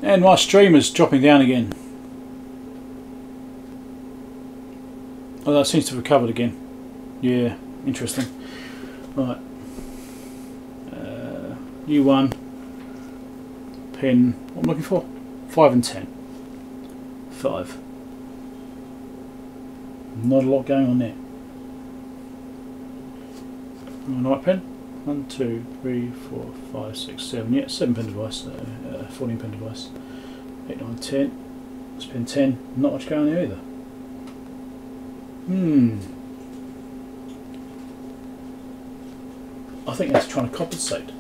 And my stream is dropping down again. Although it seems to have recovered again. Yeah, interesting. Right. New one. Pin. What am I looking for? 5 and 10. 5. Not a lot going on there. Right pin. 1, 2, 3, 4, 5, 6, 7. Yeah, 7-pin device. 14-pin device. 8, 9, 10. That's pin 10. Not much going on there either. I think that's trying to compensate.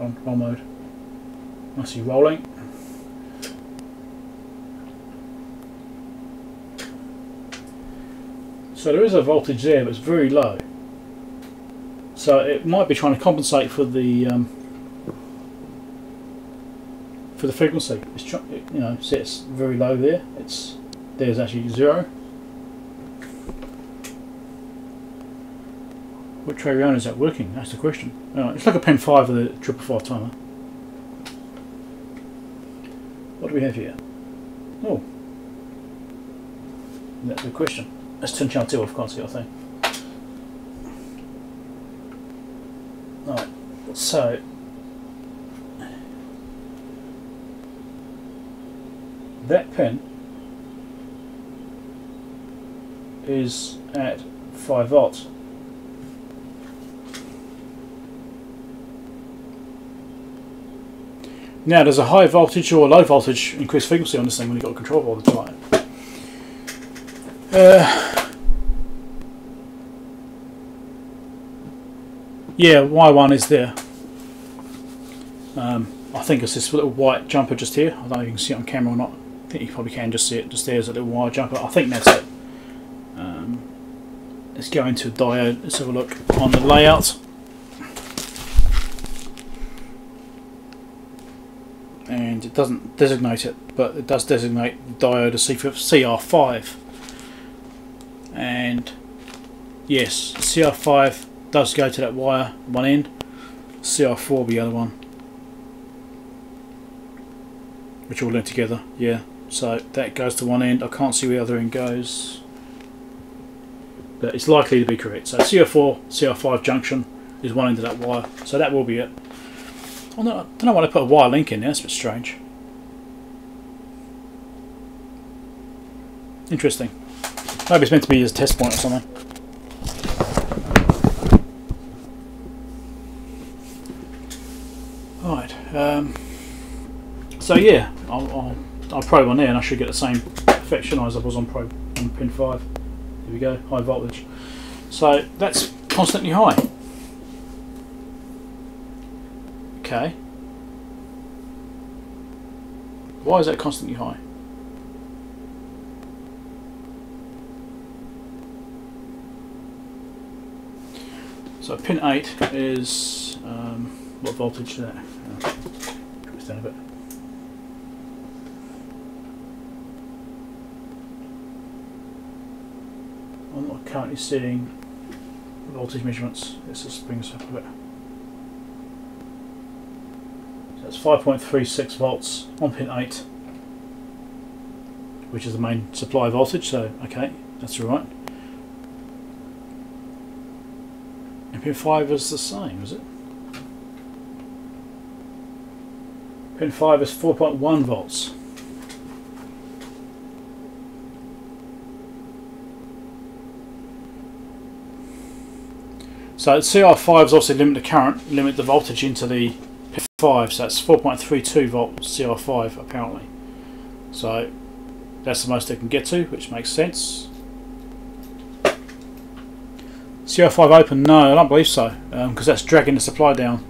On mode. I see rolling. So there is a voltage there, but it's very low. So it might be trying to compensate for the for the frequency. It's, you know, sets very low there. It's there's actually zero. Which way around is that working? That's the question. It's like a pen 5 of the 555 timer. What do we have here? Oh, that's the question. That's 10 channel tell off concert, I think. Alright, so that pin is at 5 volts. Now, does a high voltage or low voltage increase frequency on this thing when you've got a control all the time? Yeah, Y1 is there. I think it's this little white jumper just here. I don't know if you can see it on camera or not. I think you probably can just see it. Just there's a little wire jumper. I think that's it. Let's go into a diode. Let's have a look on the layout. And it doesn't designate it, but it does designate the diode as CR5. And yes, CR5 does go to that wire one end, CR4 the other one, which all link together. Yeah, so that goes to one end. I can't see where the other end goes, but it's likely to be correct. So CR4 CR5 junction is one end of that wire, so that will be it. I don't know why they put a wire link in there, it's a bit strange. Interesting. Maybe it's meant to be as a test point or something. Alright, so yeah, I'll probe on there and I should get the same perfection as I was on probe on pin 5. There we go, high voltage. So that's constantly high. Okay. Why is that constantly high? So pin 8 is what voltage is that? Put this down a bit. I'm not currently seeing voltage measurements. Let's just bring this up a bit. It's 5.36 volts on pin 8, which is the main supply voltage, so okay, that's alright. And pin 5 is the same, is it? Pin 5 is 4.1 volts. So CR5 is obviously limit the current, limit the voltage into the 5, so that's 4.32 volt CR5 apparently. So that's the most they can get to, which makes sense. CR5 open? No, I don't believe so, because that's dragging the supply down.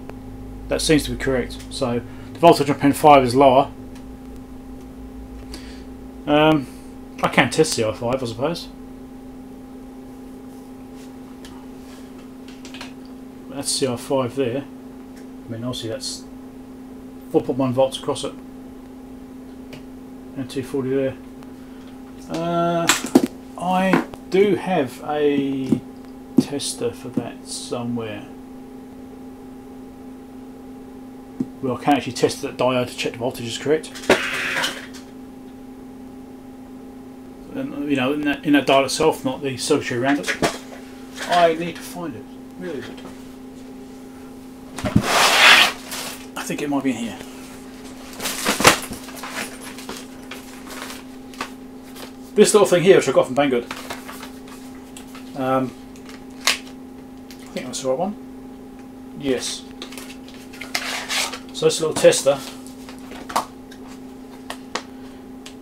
That seems to be correct. So the voltage on pin 5 is lower. I can test CR5, I suppose. That's CR5 there. I mean, obviously that's 4.1 volts across it, and 240 there. I do have a tester for that somewhere. Well, I can actually test that diode to check the voltage is correct. And, you know, in that diode itself, not the circuitry around it. I need to find it. Where is it? I think it might be in here. This little thing here, which I got from Banggood. I think that's the right one. Yes. So this little tester,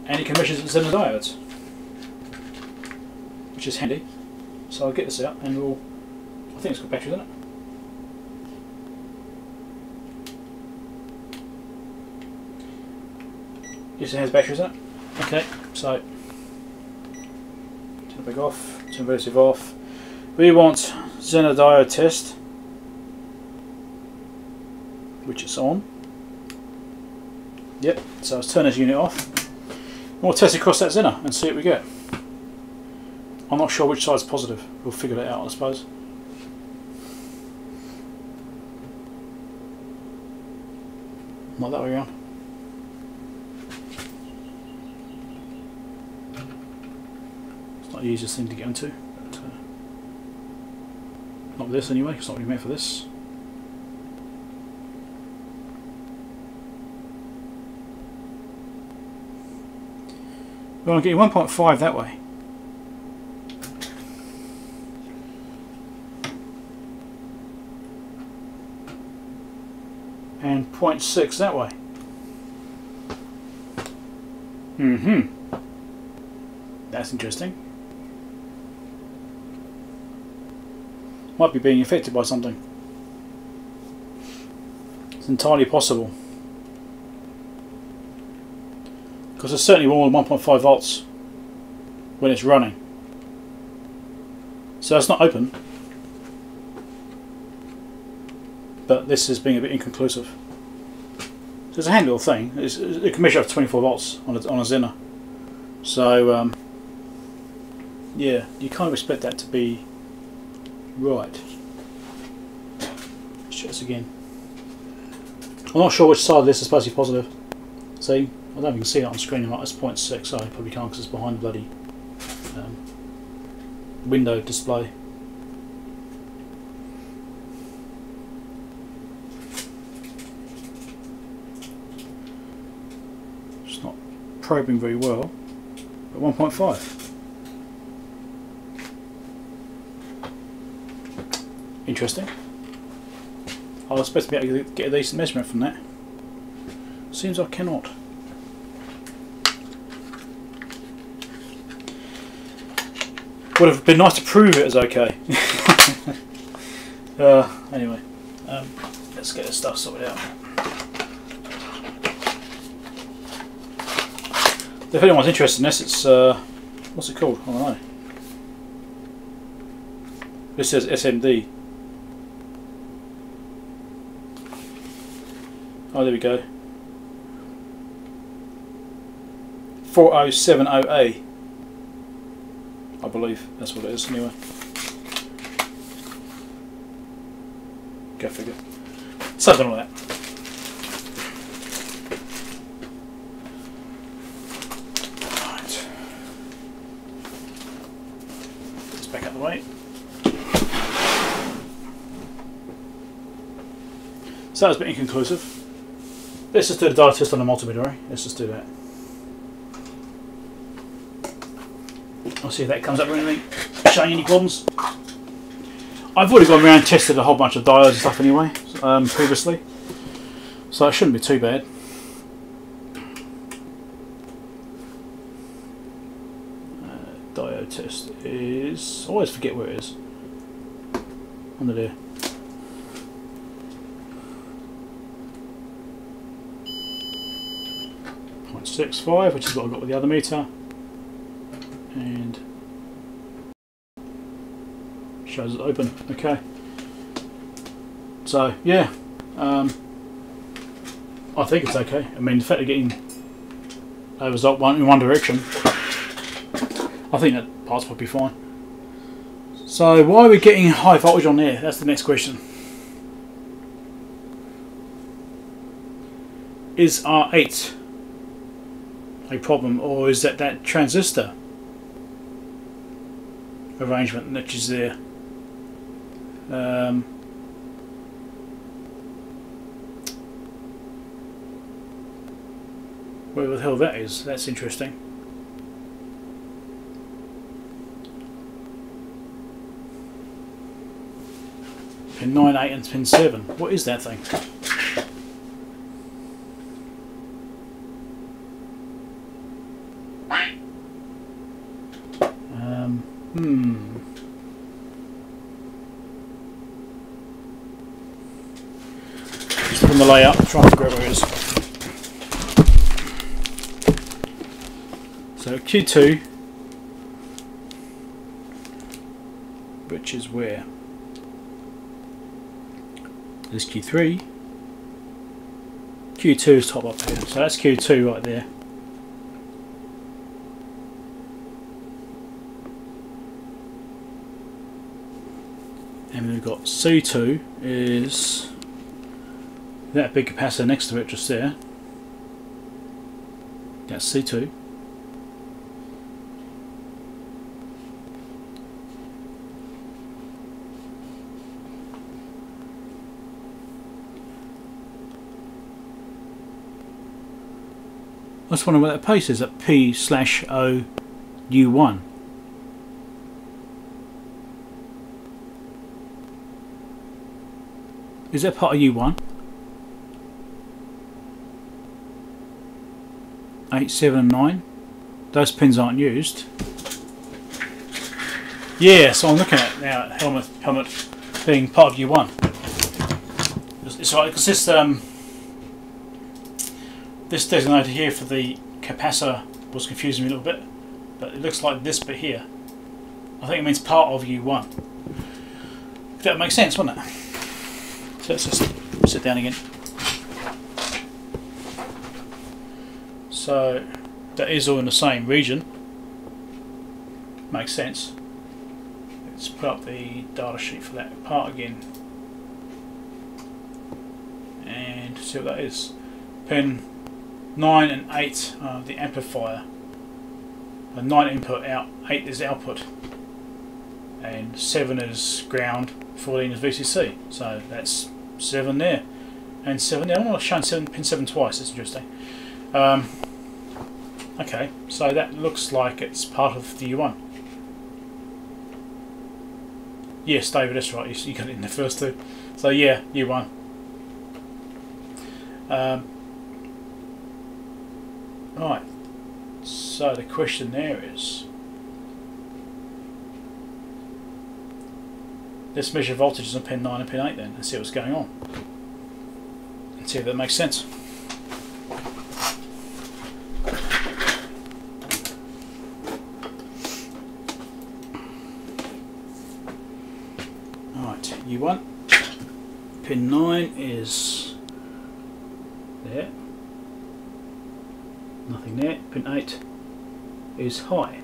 and it can measure the diodes, which is handy. So I'll get this out, and we'll. I think it's got batteries in it. Yes, it has batteries in it. Okay, so turn it back off, turn relative off. We want Zener diode test, which is on. Yep, so let's turn this unit off. And we'll test the crosshat's inner and see what we get. I'm not sure which side's positive. We'll figure it out, I suppose. Not that way around. It's not the easiest thing to get into. But, not this anyway, it's not really meant for this. Well, I'm getting 1.5 that way. And 0.6 that way. That's interesting. Might be being affected by something. It's entirely possible. Because it's certainly more than 1.5 volts when it's running. So it's not open. But this is being a bit inconclusive. So it's a handy little thing. It can measure up to 24 volts on a Zener. So, yeah, you kind of expect that to be right. Let's check this again. I'm not sure which side of this is supposed to be positive. See? I don't even see it on screen, like it's 0.6, so I probably can't because it's behind the bloody window display. It's not probing very well, but 1.5. Interesting. I was supposed to be able to get a decent measurement from that. Seems I cannot. Would have been nice to prove it was okay. Anyway, let's get this stuff sorted out. If anyone's interested in this, it's what's it called? I don't know. This says SMD. Oh, there we go. 4070A. I believe that's what it is anyway. Go figure. So I've done all that. Right. Let's back up the way. So that was a bit inconclusive. Let's just do the data test on the multimeter, eh? Let's just do that. I'll see if that comes up with anything, showing any problems. I've already gone around and tested a whole bunch of diodes and stuff anyway, previously, so it shouldn't be too bad. Diode test is... I always forget where it is. Under there. .65, which is what I got with the other meter. And shows it open. Okay. So yeah, I think it's okay. I mean, the fact of getting a result in one direction, I think that part's probably fine. So why are we getting high voltage on there? That's the next question. Is R8 a problem, or is that transistor arrangement which is there? Where the hell that is, that's interesting. Pin 9, 8 and pin 7, what is that thing? Just put in the layout, try and figure out where it is. So Q2, which is where? There's Q3, Q2's top up here, so that's Q2 right there. And we've got C2 is that big capacitor next to it just there. That's C2. I just wonder where that place is at P/0U1. Is that part of U1? 8, 7 and 9. Those pins aren't used. Yeah, so I'm looking at now helmet being part of U1. It's right because this this designator here for the capacitor was confusing me a little bit, but it looks like this bit here. I think it means part of U1. If that makes sense, wouldn't it? So let's just sit down again. So that is all in the same region. Makes sense. Let's put up the data sheet for that part again. And see what that is. Pin 9 and 8 are the amplifier. 9 input out, 8 is output, and 7 is ground, 14 is VCC. So that's 7 there, and 7 there. I'm not showing pin 7 twice, that's interesting. Okay, so that looks like it's part of the U1. Yes, David, that's right, you got it in the first two. So yeah, U1. Right, so the question there is, let's measure voltages on pin 9 and pin 8 then and see what's going on. And see if that makes sense. Alright, U1, pin 9 is there. Nothing there. Pin 8 is high.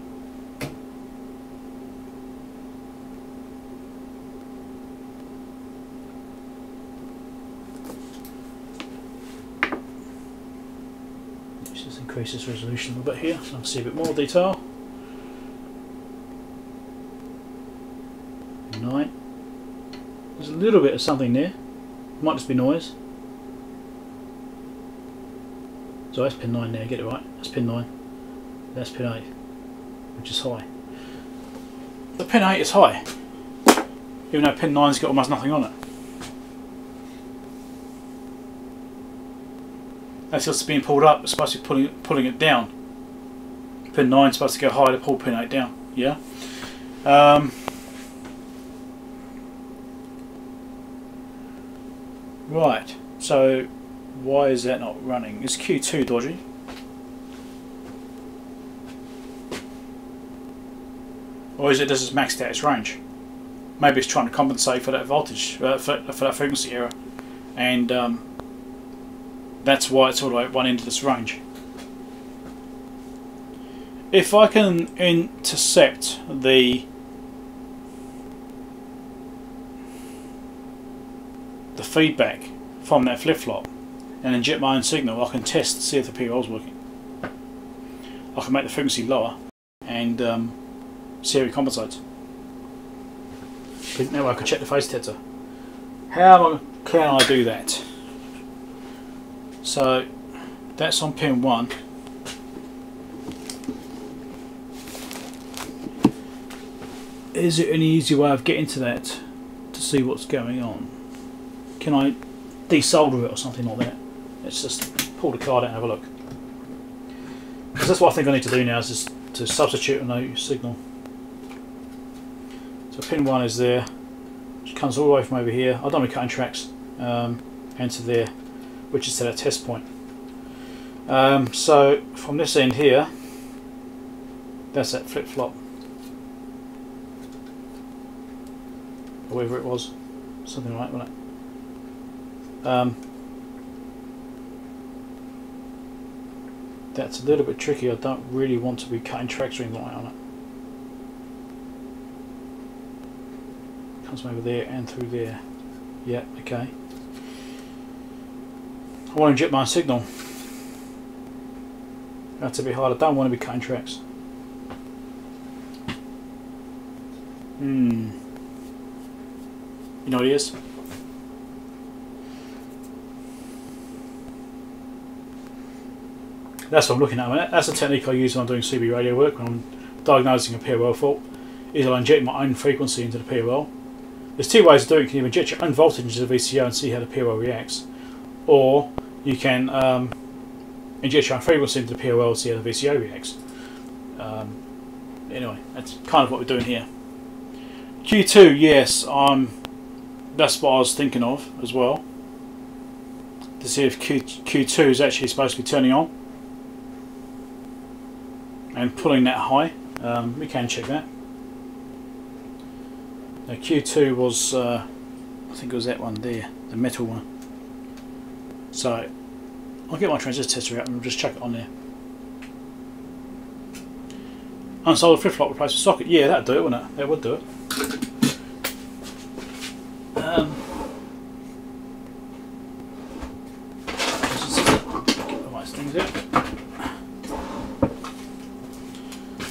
Let's just increase this resolution a little bit here so I can see a bit more detail. Pin 9. There's a little bit of something there. Might just be noise. So that's pin 9 there, get it right, that's pin 9, that's pin 8, which is high. The pin 8 is high, even though pin 9's got almost nothing on it. That's just being pulled up, it's supposed to be pulling it down. Pin 9's supposed to go high to pull pin 8 down, yeah? Right, so why is that not running? Is Q2 dodgy? Or is it just maxed out its range? Maybe it's trying to compensate for that voltage, for that frequency error, and that's why it's all the way at one end of this range. If I can intercept the feedback from that flip-flop, and inject my own signal, I can test to see if the PRL's working. I can make the frequency lower and see how it compensates. Now I can check the phase detector. How can I do that? So that's on pin 1. Is there any easy way of getting to that to see what's going on? Can I desolder it or something like that? Let's just pull the card out and have a look. Because that's what I think I need to do now, is just to substitute a no signal. So pin 1 is there, which comes all the way from over here. I don't want to cut in tracks, and to there, which is to that test point. So from this end here, that's that flip-flop. Whatever it was, something like that, wasn't it? That's a little bit tricky. I don't really want to be cutting tracks or anything like on it. Comes over there and through there. Yeah, okay. I want to inject my signal. That's a bit hard. I don't want to be cutting tracks. You know what it is? That's what I'm looking at. I mean, that's a technique I use when I'm doing CB radio work, when I'm diagnosing a POL fault, is I'll inject my own frequency into the POL. There's two ways of doing it. You can either inject your own voltage into the VCO and see how the POL reacts, or you can inject your own frequency into the POL and see how the VCO reacts. Anyway, that's kind of what we're doing here. Q2, yes, that's what I was thinking of as well, to see if Q2 is actually supposed to be turning on and pulling that high. We can check that. Now Q2 was, I think it was that one there, the metal one. So I'll get my transistor tester out and we'll just chuck it on there. Unsoldered flip-flop, replace the socket. Yeah, that'd do it, wouldn't it? That would do it.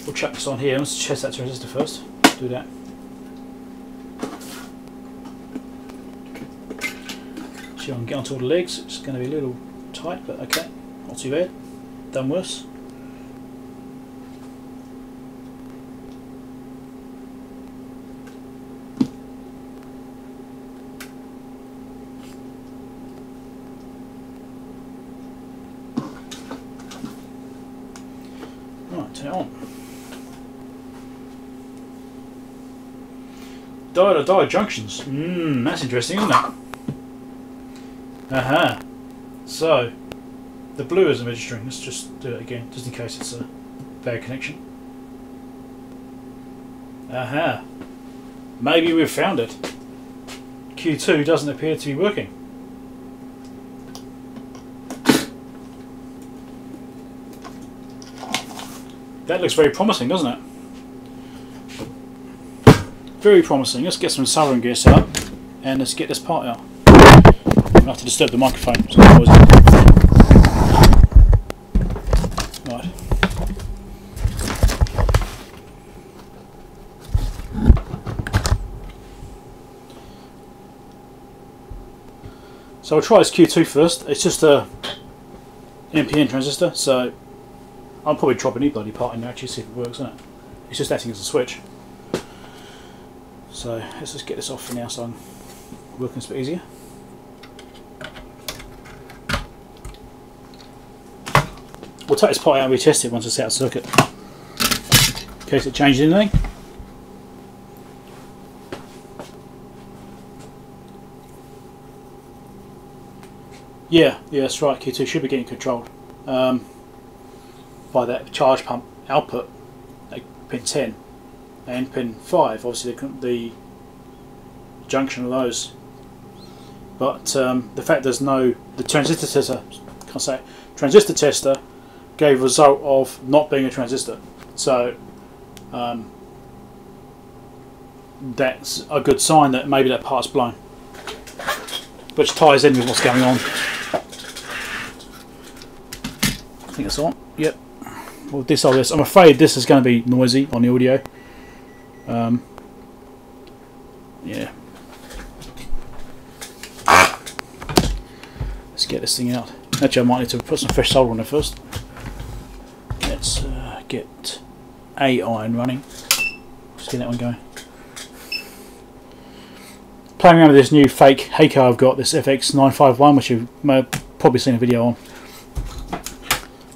We'll chuck this on here. Let's test that transistor first. Do that. See if I can get onto all the legs. It's going to be a little tight, but okay. Not too bad. Done worse. Diode junctions. That's interesting, isn't it? So the blue isn't registering. Let's just do it again, just in case it's a bad connection. Maybe we've found it. Q2 doesn't appear to be working. That looks very promising, doesn't it? Very promising. Let's get some soldering gear set up and let's get this part out. I have to disturb the microphone. Right. So I'll try this Q2 first. It's just a NPN transistor, so I'll probably drop any bloody part in there actually, see if it works, isn't it? It's just acting as a switch. So let's just get this off for now so I'm working a bit easier. We'll take this part out and retest it once it's out of circuit, in case it changes anything. Yeah, that's right, Q2 should be getting controlled by that charge pump output at pin 10. And pin 5, obviously the junction of those, but the fact there's no, the transistor tester, transistor tester gave a result of not being a transistor, so that's a good sign that maybe that part's blown, which ties in with what's going on. I think it's on. Yep, we'll disolder this. I'm afraid this is going to be noisy on the audio. Yeah, let's get this thing out. Actually, I might need to put some fresh solder on it first. Let's get a iron running. Let's get that one going. Playing around with this new fake Haiko I've got, this FX 951, which you've probably seen a video on.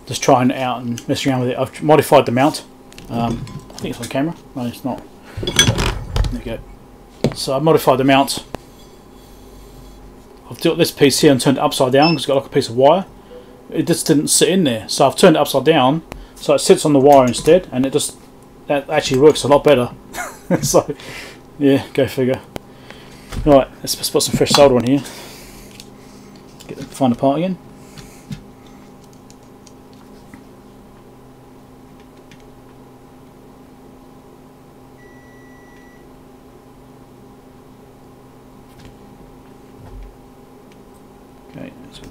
Just trying it out and messing around with it. I've modified the mount. I think it's on camera. No, it's not. There you go. So I've modified the mount. I've built this piece here and turned it upside down because it's got like a piece of wire. It just didn't sit in there, so I've turned it upside down so it sits on the wire instead, and that actually works a lot better. So yeah, go figure. Right, let's just put some fresh solder on here. Find the part again.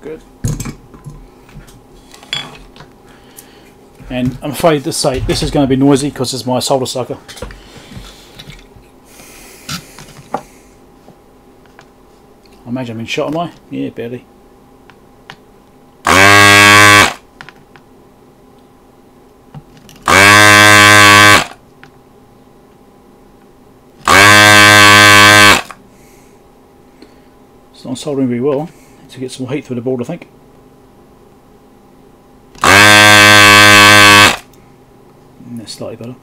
good. And I'm afraid to say this is going to be noisy because it's my solder sucker. I imagine I'm in shot, am I? Yeah, barely. It's not soldering very well. Need to get some heat through the board, I think. Slightly better.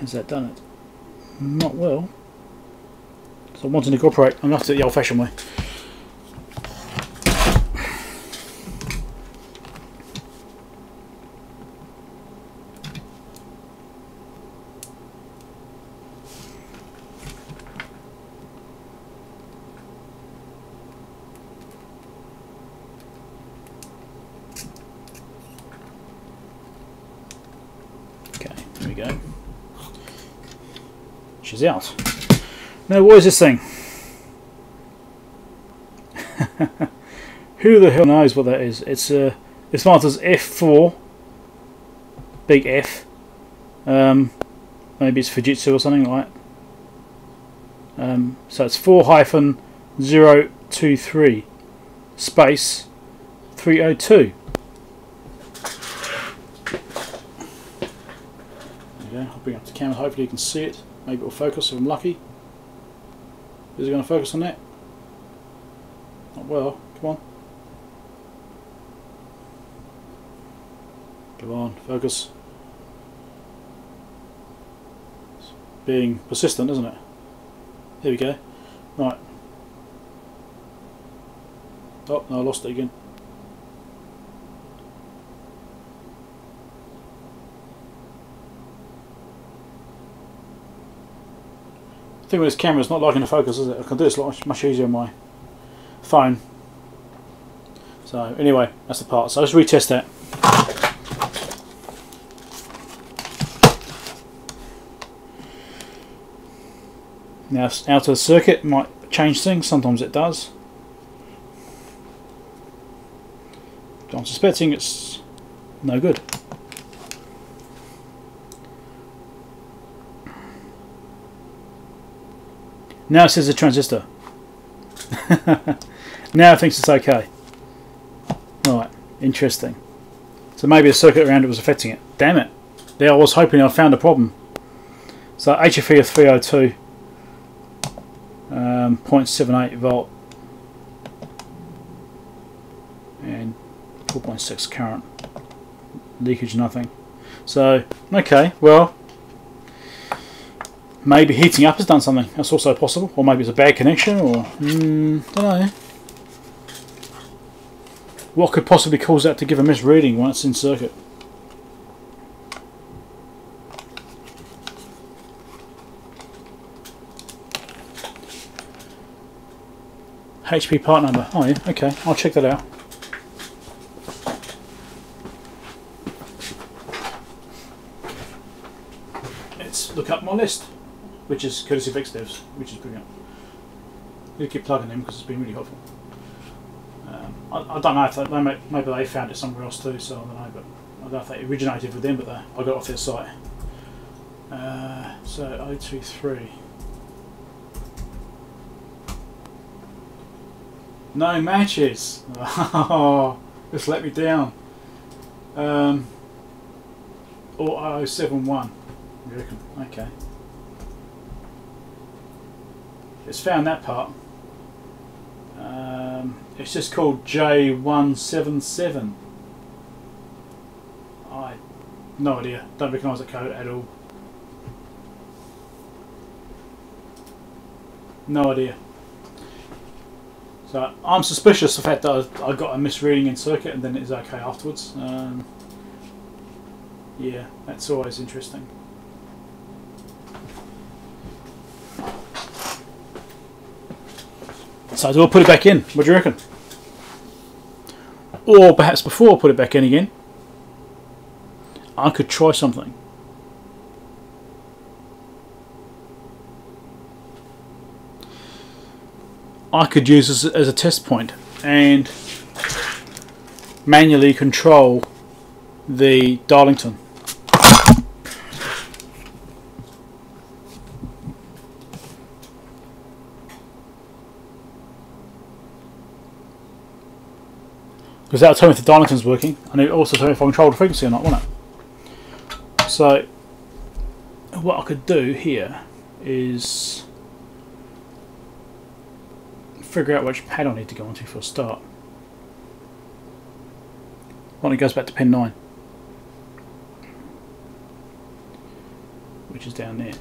Has that done it? Not well. So I'm wanting to cooperate. I'm going to have to do it the old-fashioned way. Is out. Now what is this thing? Who the hell knows what that is? It's marked as F4, big F. Maybe it's Fujitsu or something like that. So it's 4-023 space 302. Okay, I'll bring up the camera. Hopefully you can see it. Maybe it will focus if I'm lucky. Is it going to focus on that? Not well. Come on. Come on, focus. It's being persistent, isn't it? Here we go. Right. Oh, no, I lost it again. The thing with this camera, it's not liking the focus, is it? I can do this much easier on my phone. So anyway, that's the part. So let's retest that. Now it's out of the circuit, might change things, sometimes it does. I'm suspecting it's no good. Now it says the transistor. Now it thinks it's okay. Right, interesting. So maybe the circuit around it was affecting it. Damn it. There I was hoping I found a problem. So HFE of 302, 0.78 volt and 4.6 current. Leakage nothing. So, okay, well, maybe heating up has done something. That's also possible. Or maybe it's a bad connection, or don't know. What could possibly cause that to give a misreading once in circuit? HP part number. Oh yeah, okay. I'll check that out. Let's look up my list, which is courtesy of XDevs, which is brilliant. You keep plugging them because it's been really helpful. I don't know if they maybe they found it somewhere else too, so I don't know. But I don't know if they originated with them, but I got off their site. So 023. No matches. Oh, just let me down. Or 0071. You reckon? Okay. It's found that part. It's just called J177. I no idea. Don't recognise the code at all. No idea. So I'm suspicious of the fact that I got a misreading in circuit and then it's okay afterwards. Yeah, that's always interesting. So we'll put it back in. What do you reckon? Or perhaps before I put it back in again, I could try something. I could use this as a test point and manually control the Darlington. Because that'll tell me if the Darlington's working, and it also tell me if I control the frequency or not, won't it? So what I could do here is figure out which pad I need to go onto for a start. Well, it goes back to pin 9, which is down there.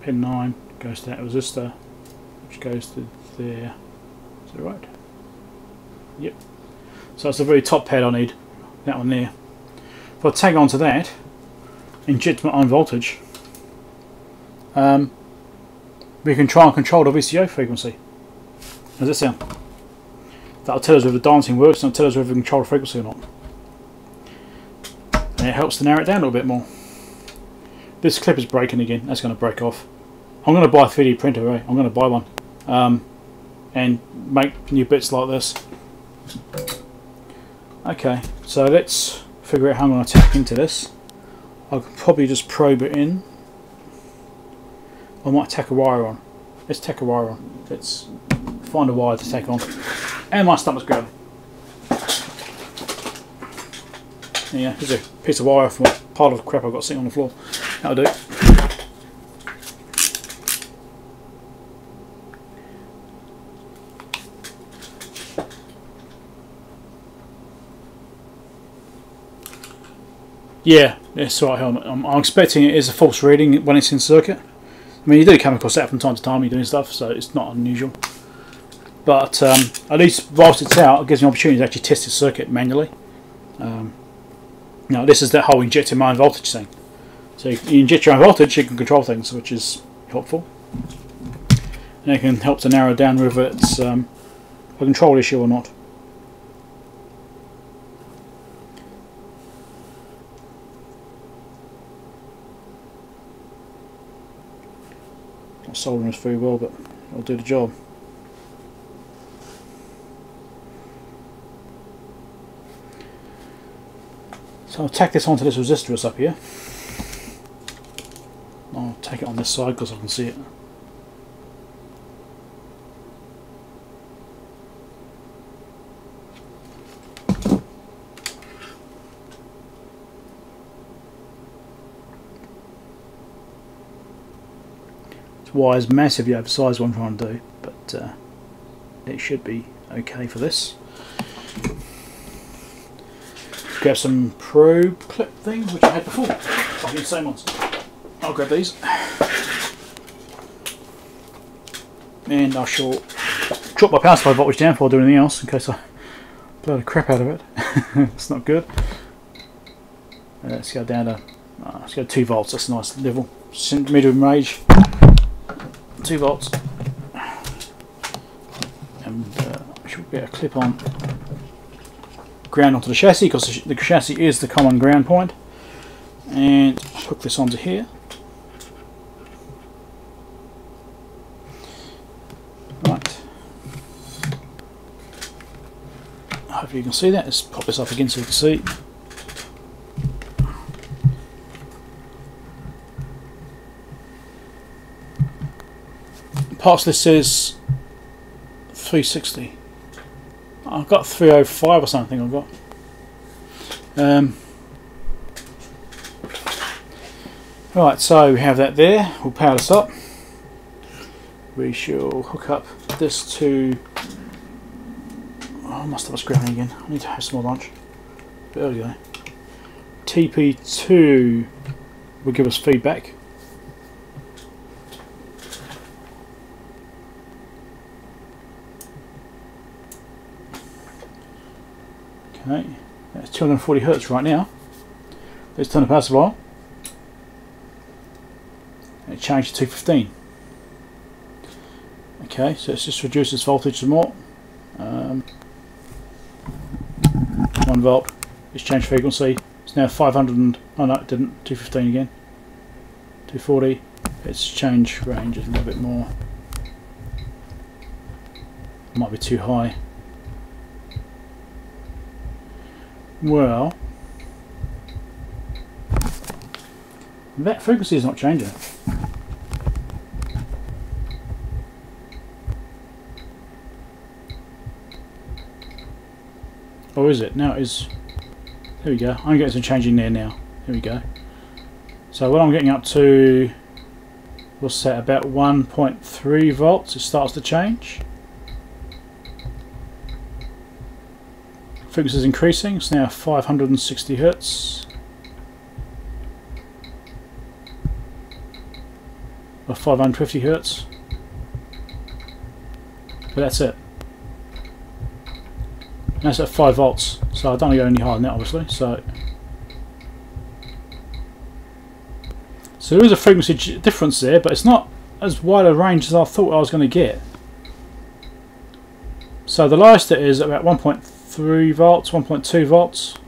Pin 9 goes to that resistor, which goes to there. Is that right? Yep. So it's the very top pad I need, that one there. If I tag onto that, inject my own voltage, we can try and control the VCO frequency. How's that sound? That'll tell us whether the dancing works, and it'll tell us whether we control the frequency or not. And it helps to narrow it down a little bit more. This clip is breaking again, that's going to break off. I'm going to buy a 3D printer, eh? I'm going to buy one. And make new bits like this. Okay, so let's figure out how I'm going to tap into this. I could probably just probe it in. I might tack a wire on. Let's tack a wire on. Let's find a wire to tack on. And my stomach's growling. Yeah, here's a piece of wire from a pile of crap I've got sitting on the floor. That'll do. Yeah, that's right, Helmet. I'm expecting it is a false reading when it's in circuit. I mean, you do come across that from time to time, you're doing stuff, so it's not unusual. But at least whilst it's out, it gives me an opportunity to actually test the circuit manually. Now, this is that whole injecting my own voltage thing. So you inject your own voltage, you can control things, which is helpful. And it can help to narrow down whether it's a control issue or not. Soldering is very well, but it'll do the job. So I'll tack this onto this resistor that's up here. I'll tack it on this side because I can see it. Wire is massively oversized, what I'm trying to do, but it should be okay for this. Grab some probe clip things which I had before. I'll get the same ones. I'll grab these and I shall drop my power supply voltage down before I do anything else in case I blow the crap out of it. It's not good. Let's go down to let's go 2 volts, that's a nice level. Medium range. 2 volts, and I should be able to clip on ground onto the chassis because the chassis is the common ground point, and hook this onto here. Right, hopefully you can see that. Let's pop this up again so you can see. Parts list says 360. I've got 305 or something. I've got. Right, so we have that there. We'll power this up. We shall hook up this to. Oh, I must have a screwing again. I need to have some more lunch. But there we go. TP2 will give us feedback. Okay, that's 240 hertz right now. Let's turn the power supply on. And it changed to 215. Okay, so it's just reduced its voltage some more. 1 volt. It's changed frequency. It's now 500 and, oh no, it didn't. 215 again. 240. It's changed range a little bit more. Might be too high. Well, that frequency is not changing. Or is it? Now it is. There we go. I'm getting some change in there now. There we go. So what I'm getting up to, we'll set about 1.3 volts. It starts to change. Frequency is increasing. It's now 560 hertz. Or 550 hertz. But that's it. And that's at 5 volts, so I don't want to go any higher than that, obviously. So there is a frequency difference there, but it's not as wide a range as I thought I was going to get. So the lowest it is about 1.3 volts, 1.2 volts.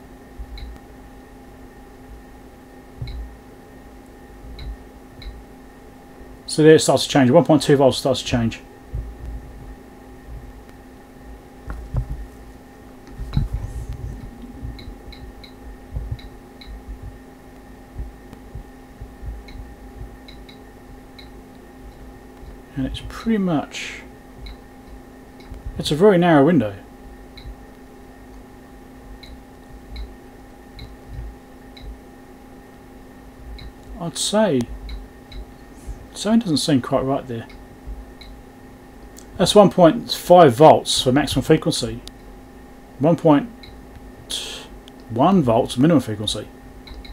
So there it starts to change. 1.2 volts starts to change. And it's pretty much, it's a very narrow window. I'd say something doesn't seem quite right there. That's 1.5 volts for maximum frequency, 1.1 volts minimum frequency.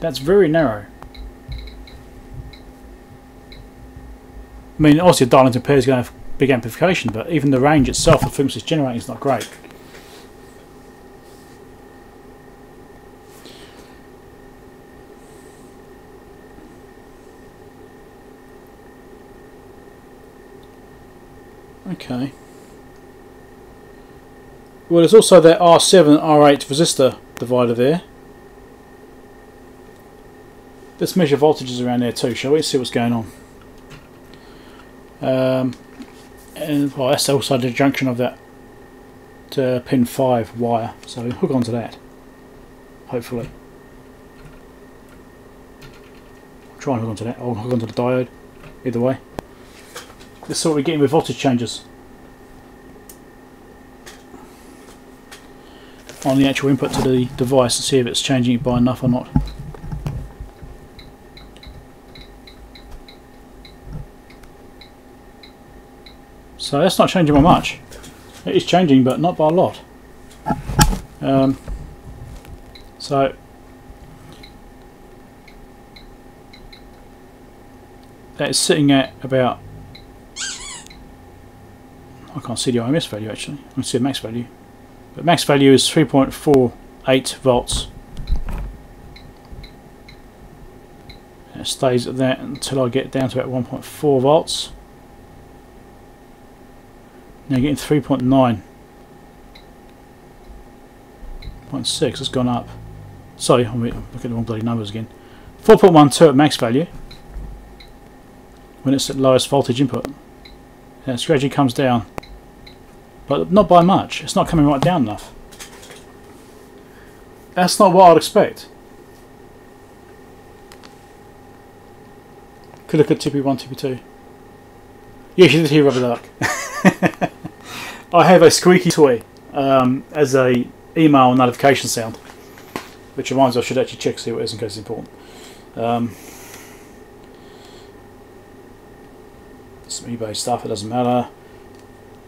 That's very narrow. I mean, obviously, Darlington pair is going to have big amplification, but even the range itself, the frequency it's generating, is not great. Okay. Well, there's also that R7, R8 resistor divider there. Let's measure voltages around there too, shall we? See what's going on. And well, that's also the junction of that pin 5 wire, so we'll hook onto that, hopefully. Try and hook onto that, I'll hook onto the diode, either way. This is what we're getting with voltage changes on the actual input to the device to see if it's changing it by enough or not. So that's not changing by much. It is changing, but not by a lot. So that is sitting at about, I can't see the IMS value actually. I can see the max value, but max value is 3.48 volts. And it stays at that until I get down to about 1.4 volts. Now getting 3.9, 0.6, it's gone up. Sorry, I'm looking at the wrong bloody numbers again. 4.12 at max value when it's at lowest voltage input. And it gradually comes down, but not by much. It's not coming right down enough. That's not what I'd expect. Could look at TP1, TP2. Yeah, she did hear rubber duck. I have a squeaky toy as a email notification sound, which reminds me I should actually check see what it is in case it's important. Some eBay stuff, it doesn't matter.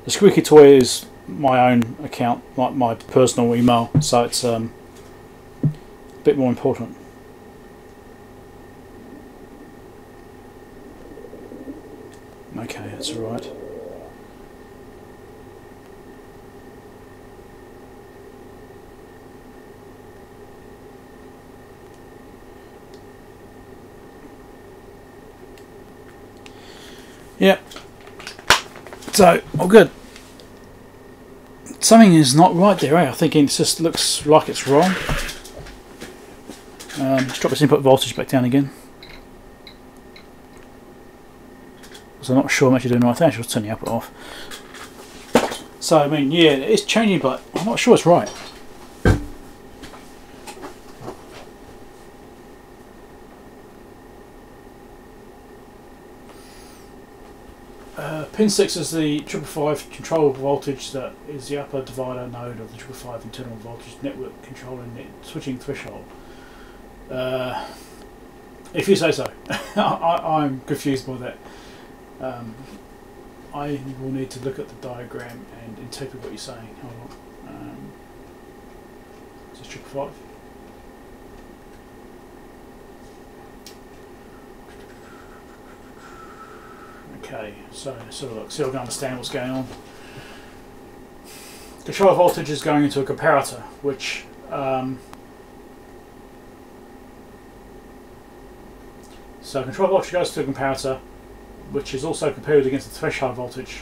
The squeaky toy is my own account, like my personal email, so it's a bit more important. Okay, that's alright. Yep. So, all good. Something is not right there, eh? I think it just looks like it's wrong. Let's drop this input voltage back down again. So I'm not sure I'm actually doing the right thing. I should turn the output off. So, I mean, yeah, it's changing, but I'm not sure it's right. Pin 6 is the 555 control voltage that is the upper divider node of the 555 internal voltage network controlling the switching threshold. If you say so. I'm confused by that. I will need to look at the diagram and interpret what you're saying. Hold on. Is this 555? Okay, so look, so I can understand what's going on. Control voltage is going into a comparator, which so control voltage goes to a comparator, which is also compared against the threshold voltage.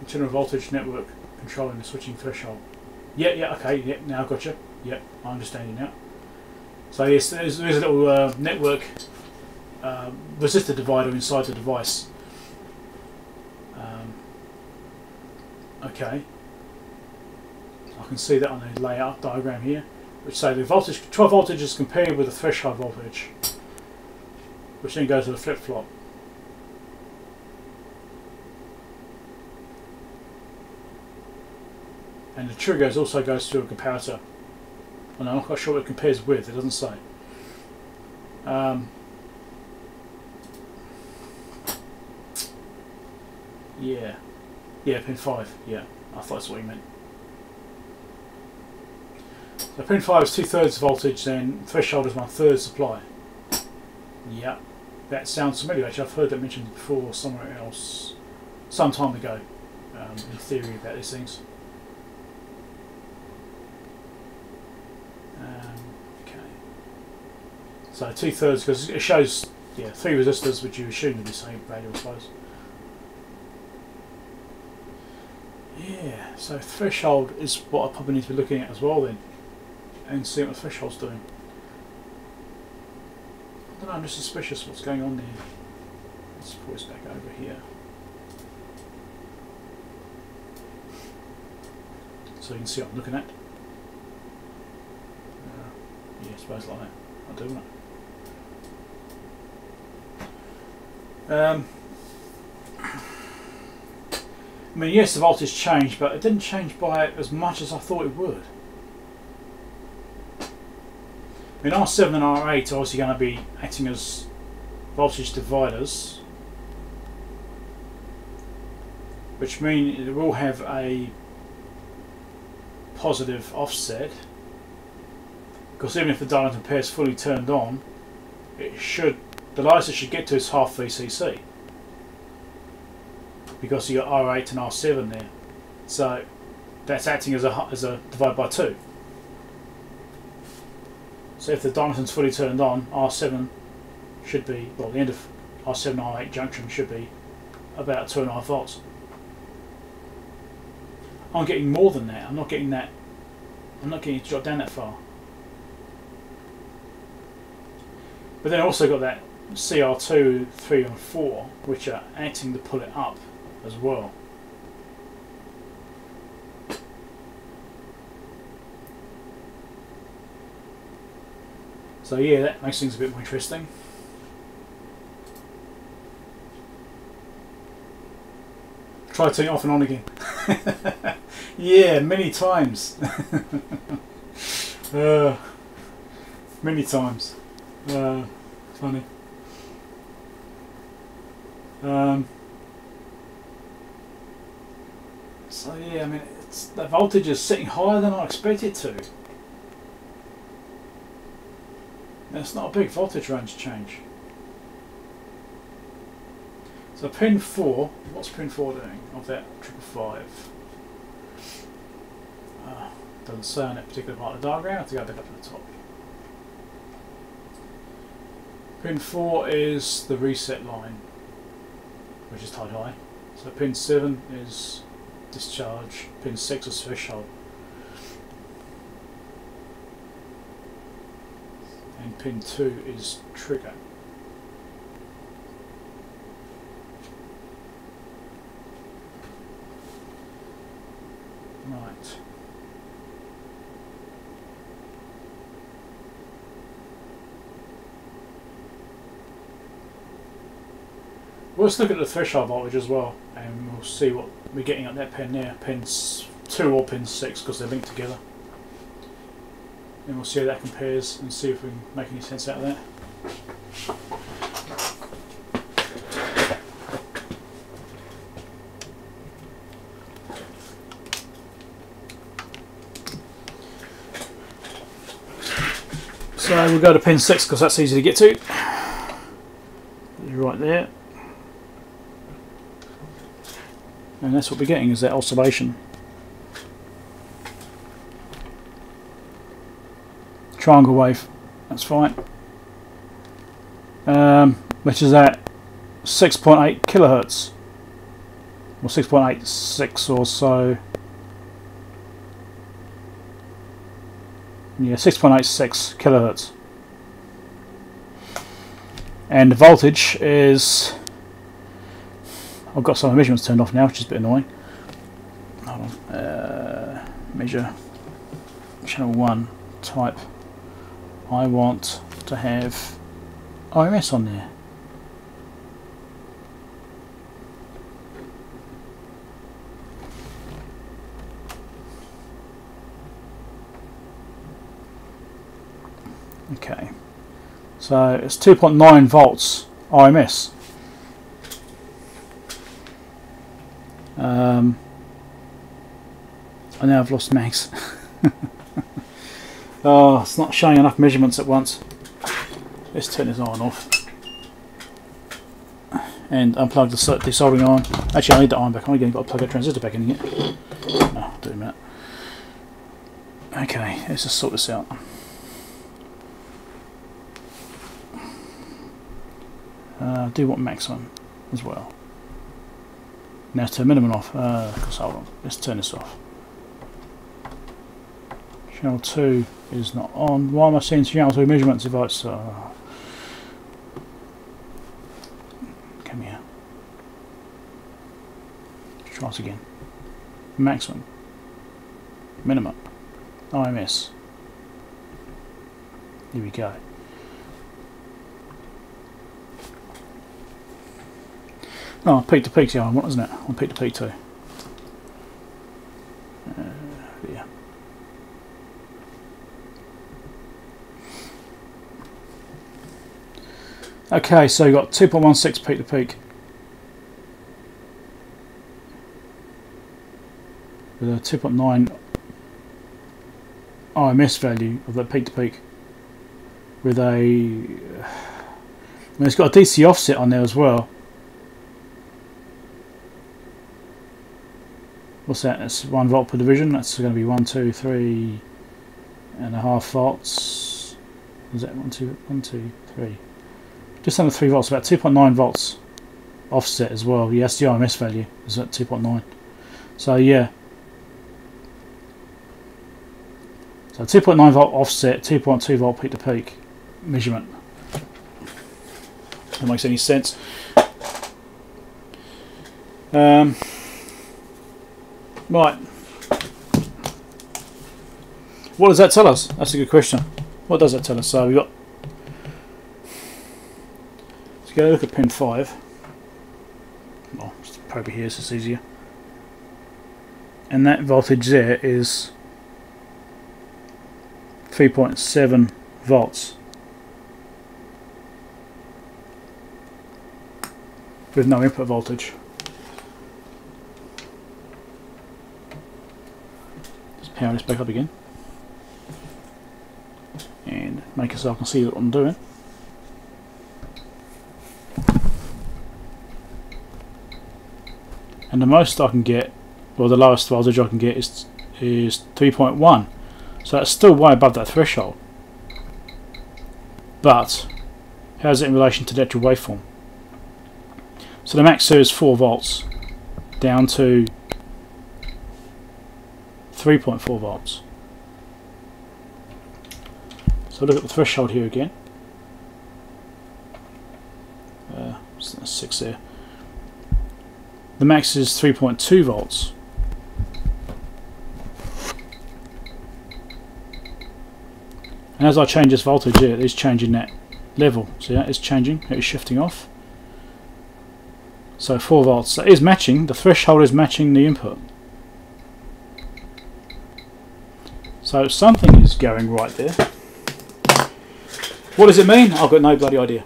Internal voltage network controlling the switching threshold. Yeah, yeah, okay, yeah, now gotcha. Yeah, I understand you now. So yes, there's a little network resistor divider inside the device. Okay, I can see that on the layout diagram here, which say the voltage, 12 voltage is compared with the threshold voltage, which then goes to the flip-flop. And the trigger also goes to a comparator. And I'm not quite sure what it compares with, it doesn't say. Yeah. Yeah, pin 5, yeah. I thought that's what you meant. So pin 5 is 2/3 voltage, then threshold is 1/3 supply. Yeah. That sounds familiar, actually. I've heard that mentioned before somewhere else, some time ago, in theory about these things. So 2/3, because it shows, yeah, 3 resistors, which you assume would be the same value, I suppose. Yeah, so threshold is what I probably need to be looking at as well then, and see what the threshold's doing. I don't know, I'm just suspicious what's going on there. Let's pull this back over here. So you can see what I'm looking at. Yeah, I suppose like that. I do know. I mean, yes, the voltage changed, but it didn't change by as much as I thought it would. I mean, R7 and R8 are obviously going to be acting as voltage dividers, which means it will have a positive offset. Because even if the dilator pair is fully turned on, it should, the lowest it should get to is half VCC. Because you got R8 and R7 there, so that's acting as a divide by 2. So if the dilator is fully turned on, R7 should be, well, the end of R7 and R8 junction should be about 2.5 volts. I'm getting more than that. I'm not getting that. I'm not getting it to drop down that far. But then I also got that CR2, 3 and 4, which are acting to pull it up as well. So yeah, that makes things a bit more interesting. Try turning it off and on again. Yeah, many times. Many times. Funny. So yeah, I mean, it's, the voltage is sitting higher than I expect it to. That's not a big voltage range change. So pin 4, what's pin 4 doing of that 555? Doesn't say on that particular part of the diagram. I have to go back up to the top. Pin 4 is the reset line, which is tied high. So pin 7 is discharge, pin 6 is threshold. And pin 2 is trigger. Right. Well, let's look at the threshold voltage as well, and we'll see what we're getting at that pin there, pins 2 or pin 6, because they're linked together. And we'll see how that compares and see if we can make any sense out of that. So we'll go to pin 6 because that's easy to get to. Right there. And that's what we're getting, is that oscillation. Triangle wave, that's fine. Which is at 6.8 kilohertz. Or 6.86 or so. Yeah, 6.86 kilohertz. And the voltage is... I've got some of the measurements turned off now, which is a bit annoying. Hold on. Measure channel 1 type. I want to have RMS on there. Okay, so it's 2.9 volts RMS. I now I've lost mags. Oh, it's not showing enough measurements at once. Let's turn this on and off. And unplug the soldering iron. Actually, I need the iron back on again. Got to plug that transistor back in again. Oh, do that. Okay, let's just sort this out. Do want maximum as well. Now let's turn minimum off. Hold on. Let's turn this off. Channel 2 is not on. Why am I seeing channel 2 measurements if it's... Come here. Let's try this again. Maximum. Minimum. IMS. Here we go. Oh, peak to peak's the other one, isn't it? On peak to peak too. Yeah. Okay, so you've got 2.16 peak to peak. With a 2.9 RMS value of that peak to peak. With a... I mean, it's got a DC offset on there as well. What's that? That's 1 volt per division. That's going to be 1, 2, 3.5 volts. Is that 1, 2, 3? Just under 3 volts, about 2.9 volts offset as well. Yeah, that's the RMS value, is at 2.9. So, yeah. So, 2.9 volt offset, 2.2 volt peak to peak measurement. If that makes any sense. Right. What does that tell us? That's a good question. What does that tell us? So we've got... Let's go look at pin 5. Well, just probably here so it's easier. And that voltage there is 3.7 volts. With no input voltage. Power this back up again and make it so I can see what I'm doing. And the most I can get, well, the lowest voltage I can get is 3.1, so that's still way above that threshold, but How is it in relation to the actual waveform? So the max here is 4 volts down to 3.4 volts. So look at the threshold here again. That's 6 there. The max is 3.2 volts. And as I change this voltage here, it is changing that level. See that? It's changing. It is shifting off. So 4 volts. That is matching. The threshold is matching the input. So something is going right there. What does it mean? I've got no bloody idea.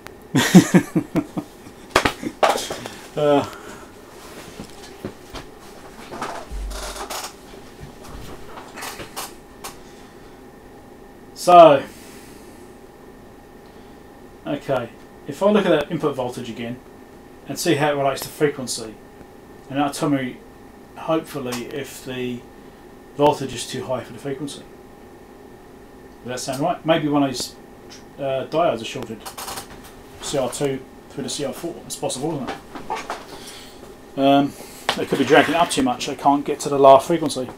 So, okay, if I look at that input voltage again and see how it relates to frequency, and that'll tell me, hopefully, if the voltage is too high for the frequency. Does that sound right? Maybe one of these diodes are shorted, CR2 through to CR4, it's possible, isn't it? They could be dragging it up too much, they can't get to the lower frequency.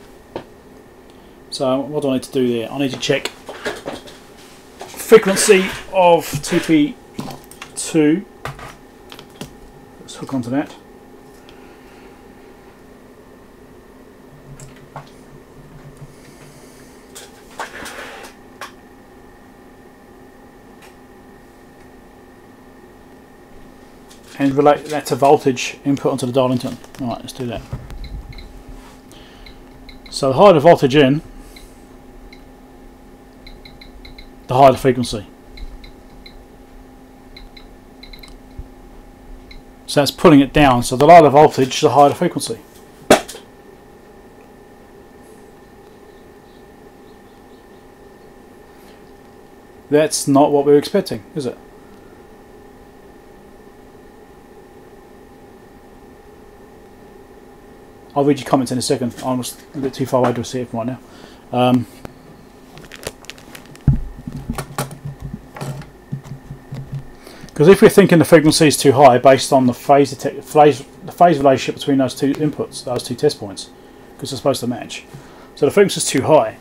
So what do I need to do there? I need to check frequency of TP2. Let's hook onto that. And relate that to voltage input onto the dialing tone. Alright, let's do that. So the higher the voltage in, the higher the frequency. So that's pulling it down. So the lower the voltage, the higher the frequency. That's not what we were expecting, is it? I'll read your comments in a second. I'm just a bit too far away to see it right now. Because if we're thinking the frequency is too high based on the phase relationship between those two inputs, those two test points, because they're supposed to match. So the frequency is too high.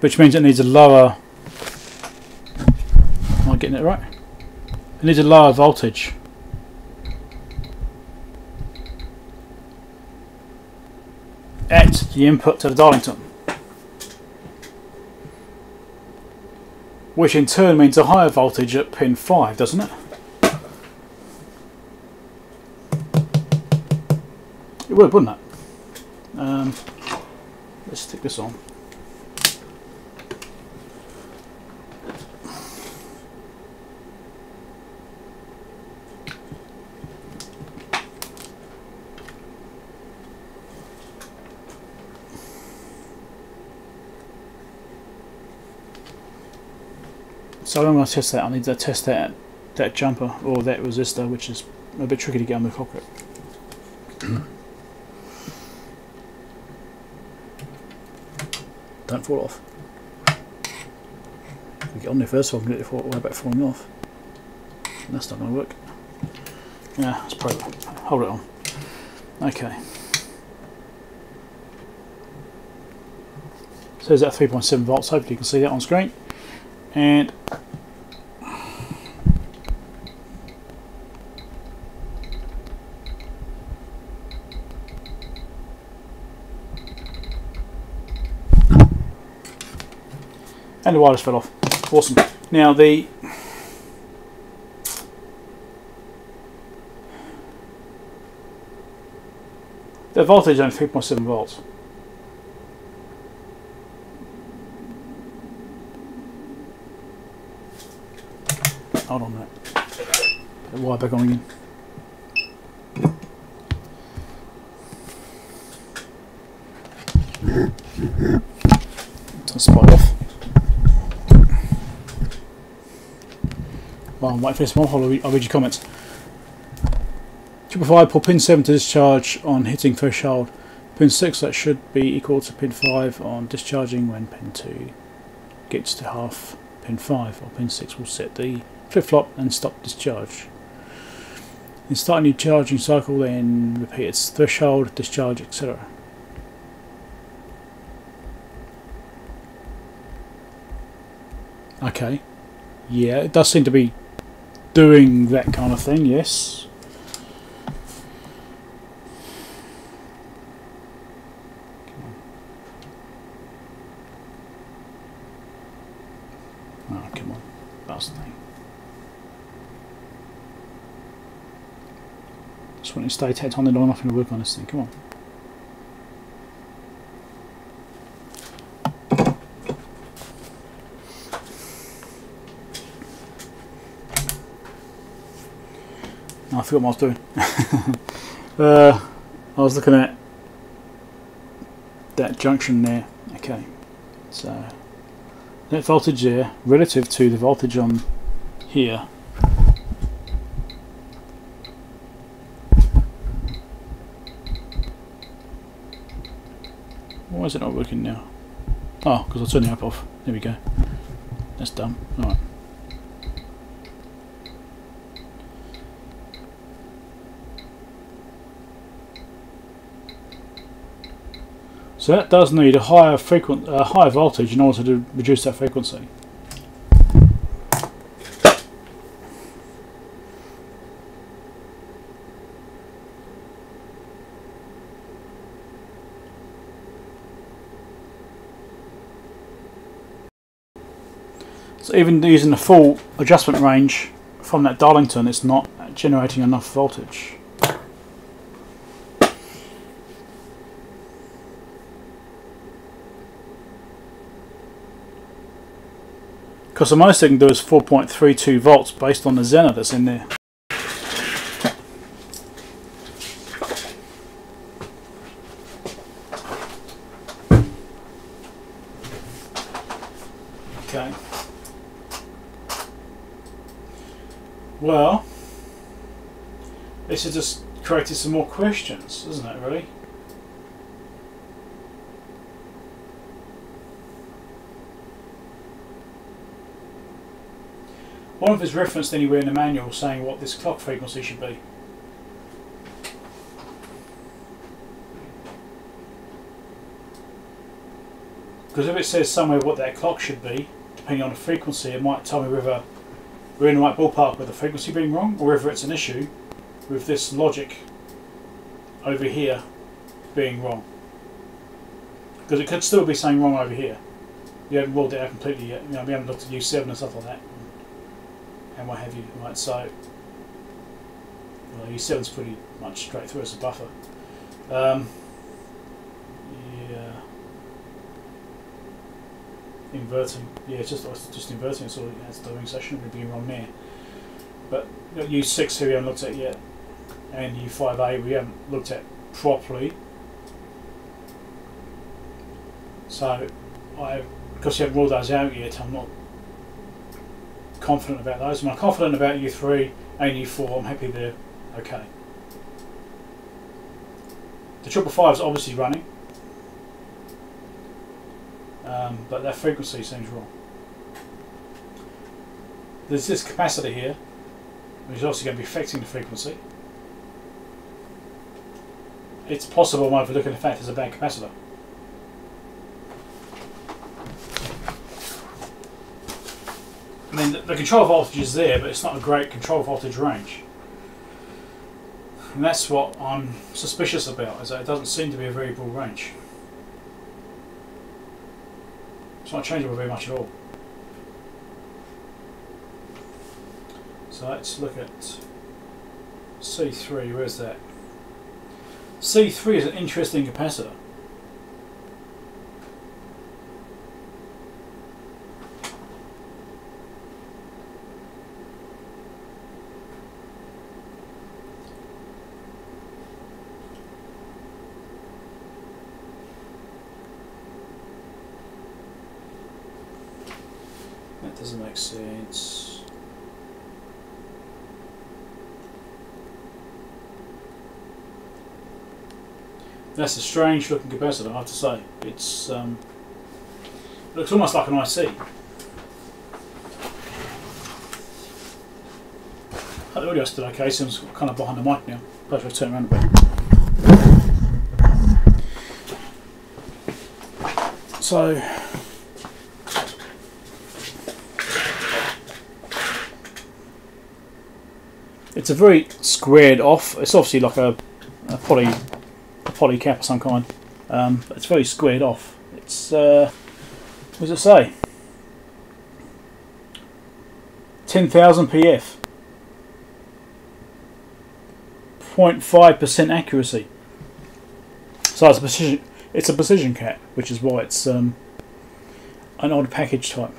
Which means it needs a lower... Am I getting it right? It needs a lower voltage. At the input to the dialing tone. Which in turn means a higher voltage at pin 5, doesn't it? It would, wouldn't it? Let's stick this on. So I'm going to test that. I need to test that jumper or that resistor, which is a bit tricky to get on the cockpit. Don't fall off. If we get on there first, so I can get it way back falling off. And that's not going to work. Yeah, let's probably hold it on. Okay. So there's that 3.7 volts. Hopefully you can see that on screen. And the wire just fell off. Awesome. Now the voltage is only 3.7 volts. Hold on a minute. Put the wire back on again. Don't spot off. Well, I'm waiting for this one. I'll read your comments. 555, pull pin 7 to discharge on hitting threshold Pin 6, that should be equal to pin 5 on discharging when pin 2 gets to half pin 5, or pin 6 will set the flip-flop and stop discharge. Then start a new charging cycle, then repeat its threshold, discharge, etc. Okay, yeah, it does seem to be doing that kind of thing, yes. Oh, come on, last thing. Just want to stay tapped on the door, nothing to work on this thing, come on. I forgot what I was doing. I was looking at that junction there. Okay, so that voltage there relative to the voltage on here . Why is it not working now? Oh, because I turned the app off. There we go. That's dumb. Alright. So that does need a higher voltage in order to reduce that frequency. So even using the full adjustment range from that Darlington, it's not generating enough voltage. Because the most they can do is 4.32 volts based on the Zener that's in there. Okay. Well, this has just created some more questions, isn't it, really? One of it's referenced anywhere in the manual saying what this clock frequency should be. Because if it says somewhere what that clock should be, depending on the frequency, it might tell me whether we're in the right ballpark with the frequency being wrong, or whether it's an issue with this logic over here being wrong. Because it could still be saying wrong over here. You haven't ruled it out completely yet. You know, we haven't looked at U7 and stuff like that. And what have you, right? So, well, U7's pretty much straight through as a buffer. Yeah, inverting. Yeah, it's just inverting. It's all it's doing. So I shouldn't be wrong there. But U6 here we haven't looked at yet, and U5A we haven't looked at properly. So, because you haven't ruled those out yet, I'm not confident about those. I'm confident about U3 and U4. I'm happy they're okay. The 555 is obviously running, but that frequency seems wrong. There's this capacitor here, which is obviously going to be affecting the frequency. It's possible I'm overlooking the fact there's a bad capacitor. I mean, the control voltage is there, but it's not a great control voltage range. And that's what I'm suspicious about, is that it doesn't seem to be a very broad range. It's not changeable very much at all. So let's look at C3, where's that? C3 is an interesting capacitor. Doesn't make sense. That's a strange looking capacitor, I have to say. It's it looks almost like an IC. Oh, the audio still okay, so I'm kind of behind the mic now. Perhaps I'll turn around a bit. So it's a very squared off. It's obviously like a poly cap of some kind. But it's very squared off. It's what does it say? 10,000 PF. 0.5% accuracy. So it's a precision. It's a precision cap, which is why it's an odd package type.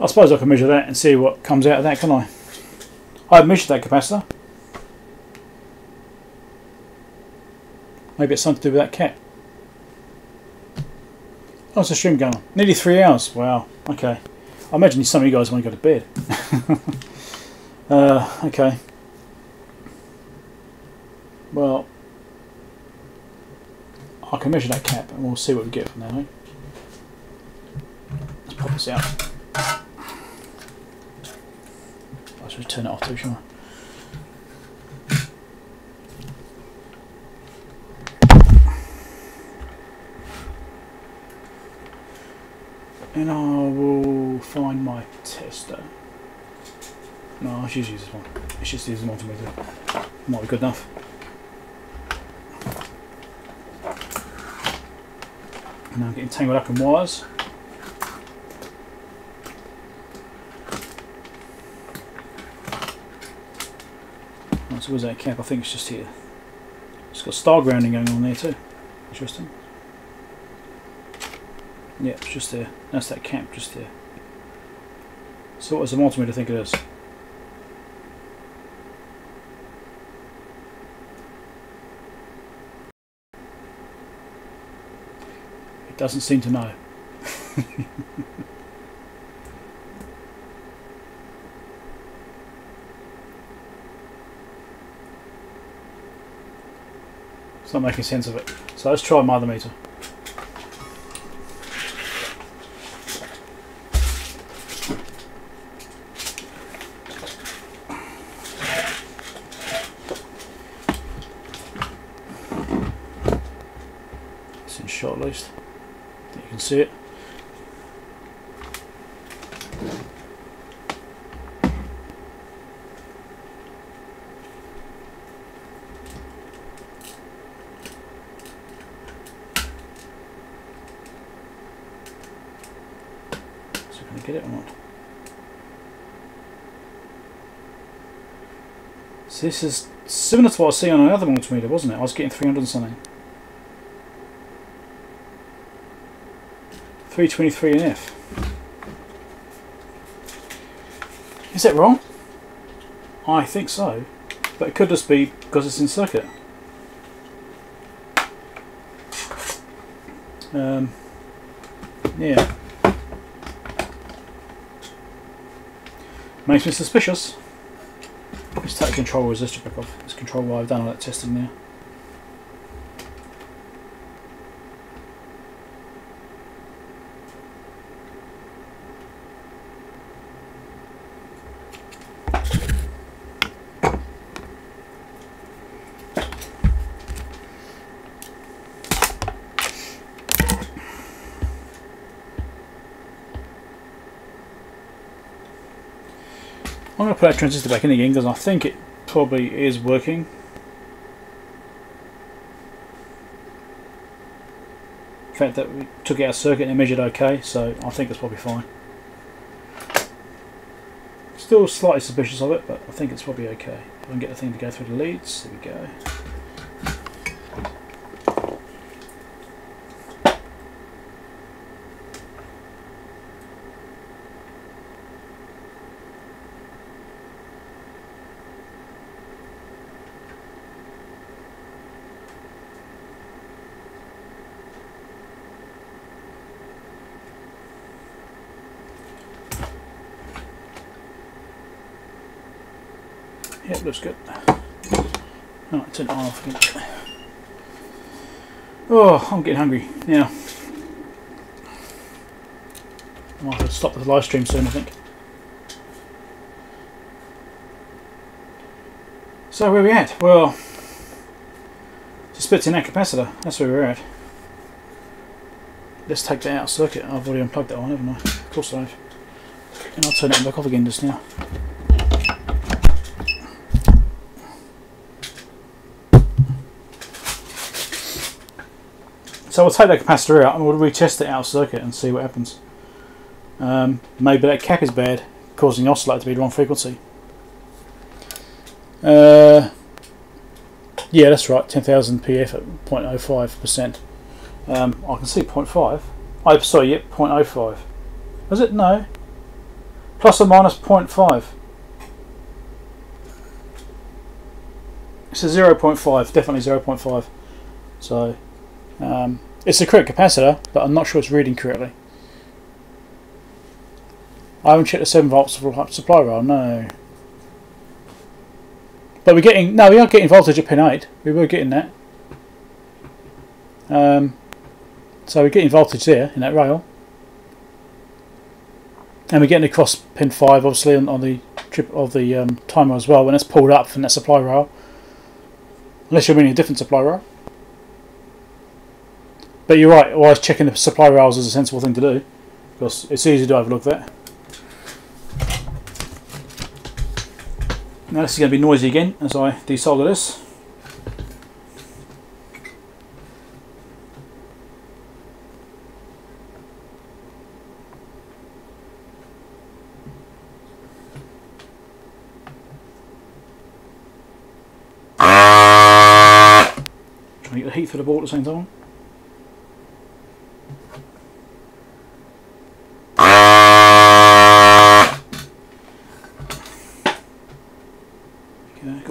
I suppose I can measure that and see what comes out of that, can I? I've measured that capacitor. Maybe it's something to do with that cap. Oh, it's a stream going on. Nearly 3 hours. Wow. Okay. I imagine some of you guys want to go to bed. Okay. Well, I can measure that cap and we'll see what we get from there, mate. Let's pop this out. I should turn it off too, shouldn't I? And I will find my tester. No, I should use this one. I should use this one for me too. Might be good enough. And I'm getting tangled up in wires. So where's that cap? I think it's just here. It's got star grounding going on there too. Interesting. Yeah, it's just there. That's that cap just there. So what does the multimeter think it is? It doesn't seem to know. It's not making sense of it. So let's try my other meter. It's in shot at least. You can see it. This is similar to what I was seeing on another multimeter, wasn't it? I was getting 300 and something. 323 and F. Is that wrong? I think so. But it could just be because it's in circuit. Yeah. Makes me suspicious. Let's take the control resistor back off. Let's control what I've done on that testing there. I'm going to put that transistor back in again because I think it probably is working. The fact that we took our circuit and measured okay, so I think that's probably fine. Still slightly suspicious of it, but I think it's probably okay. I can get the thing to go through the leads. There we go. Looks good. Right, turn it on off again. Oh, I'm getting hungry now. I might have to stop the live stream soon, I think. So where are we at? Well, it's spits in that capacitor. That's where we're at. Let's take that out of circuit. I've already unplugged that one, haven't I? Of course I have. And I'll turn that back off again just now. So we'll take that capacitor out and we'll retest the out of circuit and see what happens. Maybe that cap is bad, causing the oscillator to be the wrong frequency. Yeah, that's right, 10,000 PF at 0.05%. I can see 0.5. Oh, sorry, yep, 0.05. Was it? No. Plus or minus 0.5. It's a 0.5, definitely 0.5. So, it's the correct capacitor, but I'm not sure it's reading correctly. I haven't checked the 7 volts supply rail, no. But we're getting, no, we are getting voltage at pin 8. We were getting that. So we're getting voltage there in that rail. And we're getting across pin 5, obviously, on the trip of the timer as well, when it's pulled up from that supply rail. Unless you're running a different supply rail. But you're right, always checking the supply rails is a sensible thing to do, because it's easy to overlook that. Now this is going to be noisy again as I desolder this. Trying to get the heat for the ball at the same time.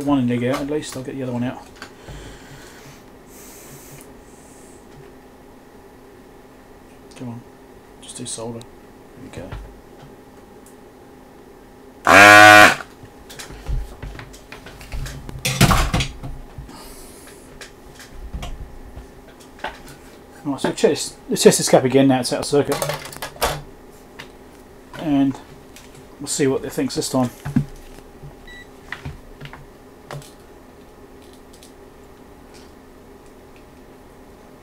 One leg out at least, I'll get the other one out. Come on, just do solder. There we go. Alright, so let's test this cap again now it's out of circuit. And we'll see what it thinks this time.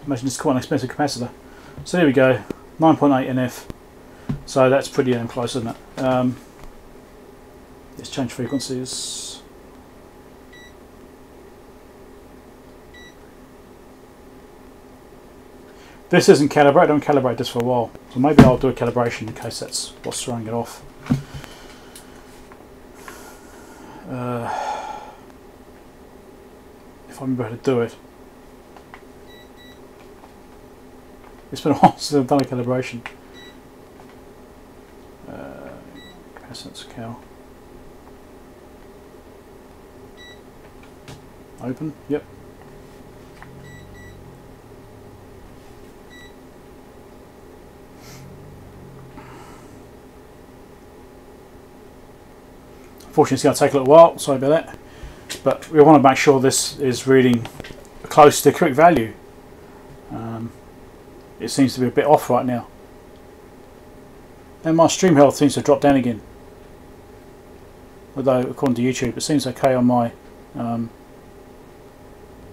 Imagine it's quite an expensive capacitor. So there we go, 9.8 NF. So that's pretty damn close, isn't it? Let's change frequencies. This isn't calibrated, I don't calibrate this for a while. So maybe I'll do a calibration in case that's what's throwing it off. If I remember how to do it. It's been a while since I've done a calibration. Capacitance cal. Open, yep. Unfortunately it's going to take a little while, sorry about that. But we want to make sure this is reading close to the correct value. It seems to be a bit off right now. And my stream health seems to drop down again. Although, according to YouTube, it seems okay on my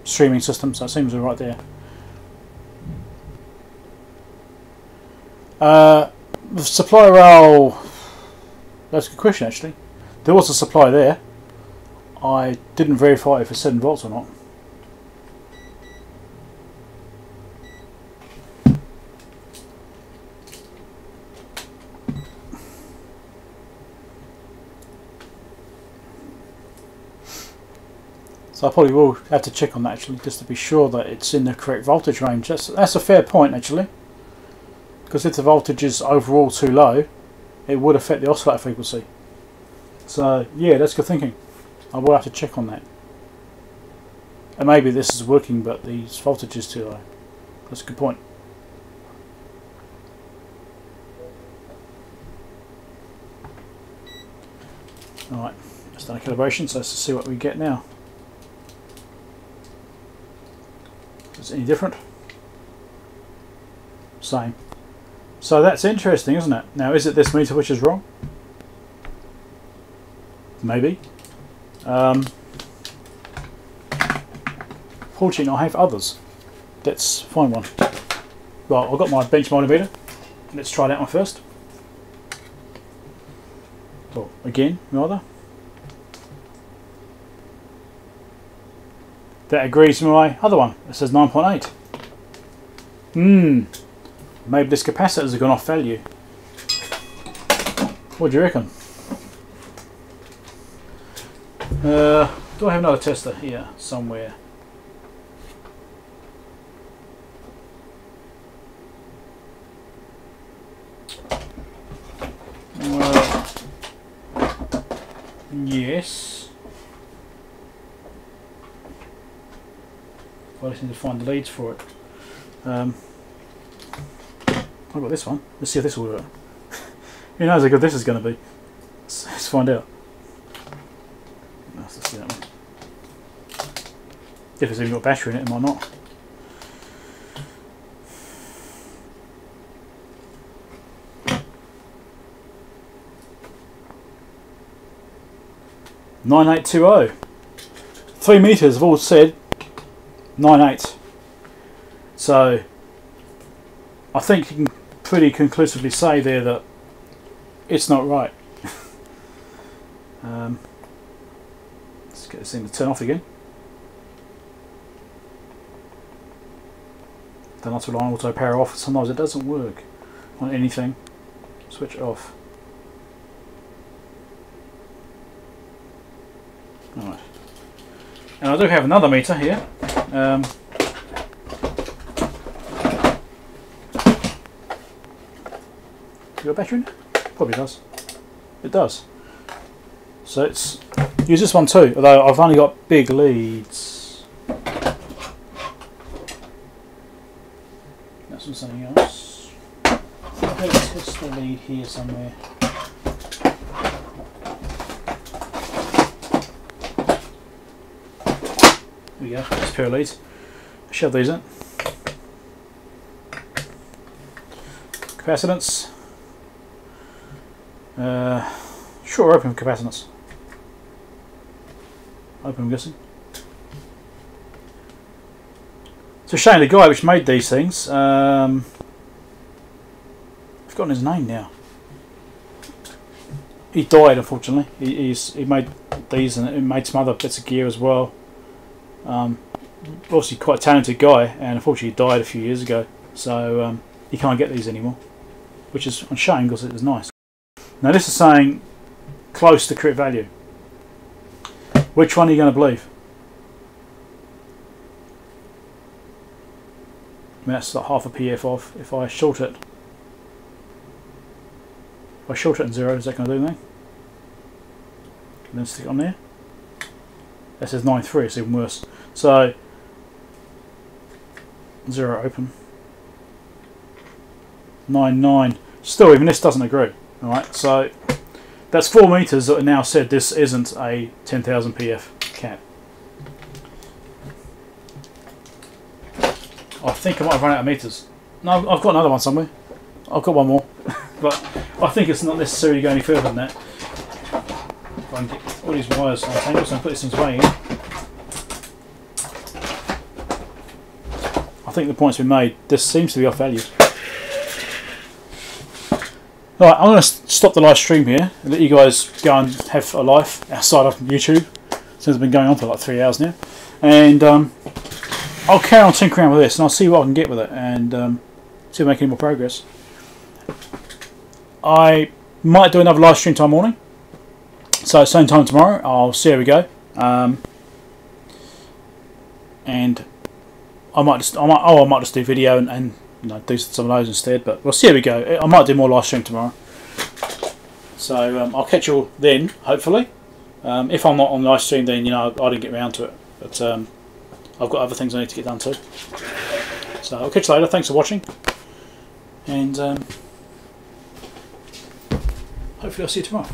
streaming system, so it seems alright there. The supply rail... That's a good question, actually. There was a supply there. I didn't verify if it's 7 volts or not. I probably will have to check on that actually, just to be sure that it's in the correct voltage range. That's a fair point actually, because if the voltage is overall too low, it would affect the oscillator frequency. So yeah, that's good thinking. I will have to check on that. And maybe this is working, but the voltage is too low. That's a good point. All right, let's done a calibration. So let's see what we get now. Is it any different? Same. So that's interesting, isn't it? Now, is it this meter which is wrong? Maybe. Fortunately, I have others. Let's find one. Well, I've got my bench multimeter. Let's try that one first. Well, again, rather. That agrees with my other one. It says 9.8. Maybe this capacitor has gone off value. What do you reckon? Do I have another tester here somewhere? Yes. I just need to find the leads for it. I've got this one. Let's see if this will work. Who knows how good this is going to be? Let's find out. Let's see that one. If it's even got a battery in it, it might not. Nine 820. 3 meters have all said 9.8. So I think you can pretty conclusively say there that it's not right. Let's get this thing to turn off again. Don't have to rely on auto power off. Sometimes it doesn't work on anything. Switch off. Alright. And I do have another meter here. Got a battery in it? Probably does. It does. So let's use this one too, although I've only got big leads. That's on something else. I'll test the lead here somewhere. Here we go, that's a pair of leads. Shove these in. Capacitance. Sure, open capacitance. Open, I'm guessing. It's a shame the guy which made these things. I've forgotten his name now. He died, unfortunately. He made these and he made some other bits of gear as well. Obviously, quite a talented guy, and unfortunately, he died a few years ago. So he can't get these anymore, which is a shame because it was nice. Now this is saying close to crit value. Which one are you going to believe? I mean, that's like half a PF off. If I short it, in zero, is that going to do anything? And then stick it on there. That says 9.3, it's even worse. So, zero open. 9.9. Still, even this doesn't agree. Alright, so that's 4 meters that are now said this isn't a 10,000 PF cap. I think I might have run out of meters. No, I've got another one somewhere. I've got one more, but I think it's not necessarily going any further than that. If I can get all these wires untangled, so I can put these things away in. I think the point's been made. This seems to be off value. Alright, I'm going to stop the live stream here and let you guys go and have a life outside of YouTube, since it's been going on for like 3 hours now. And I'll carry on tinkering around with this and I'll see what I can get with it and see if I make any more progress. I might do another live stream tomorrow morning, so same time tomorrow. I'll see how we go. And I might just do video and do some of those instead, but we'll see how we go. I might do more live stream tomorrow, so I'll catch you all then, hopefully. If I'm not on live stream, then I didn't get around to it, but I've got other things I need to get done too. So I'll catch you later. Thanks for watching, and hopefully I'll see you tomorrow.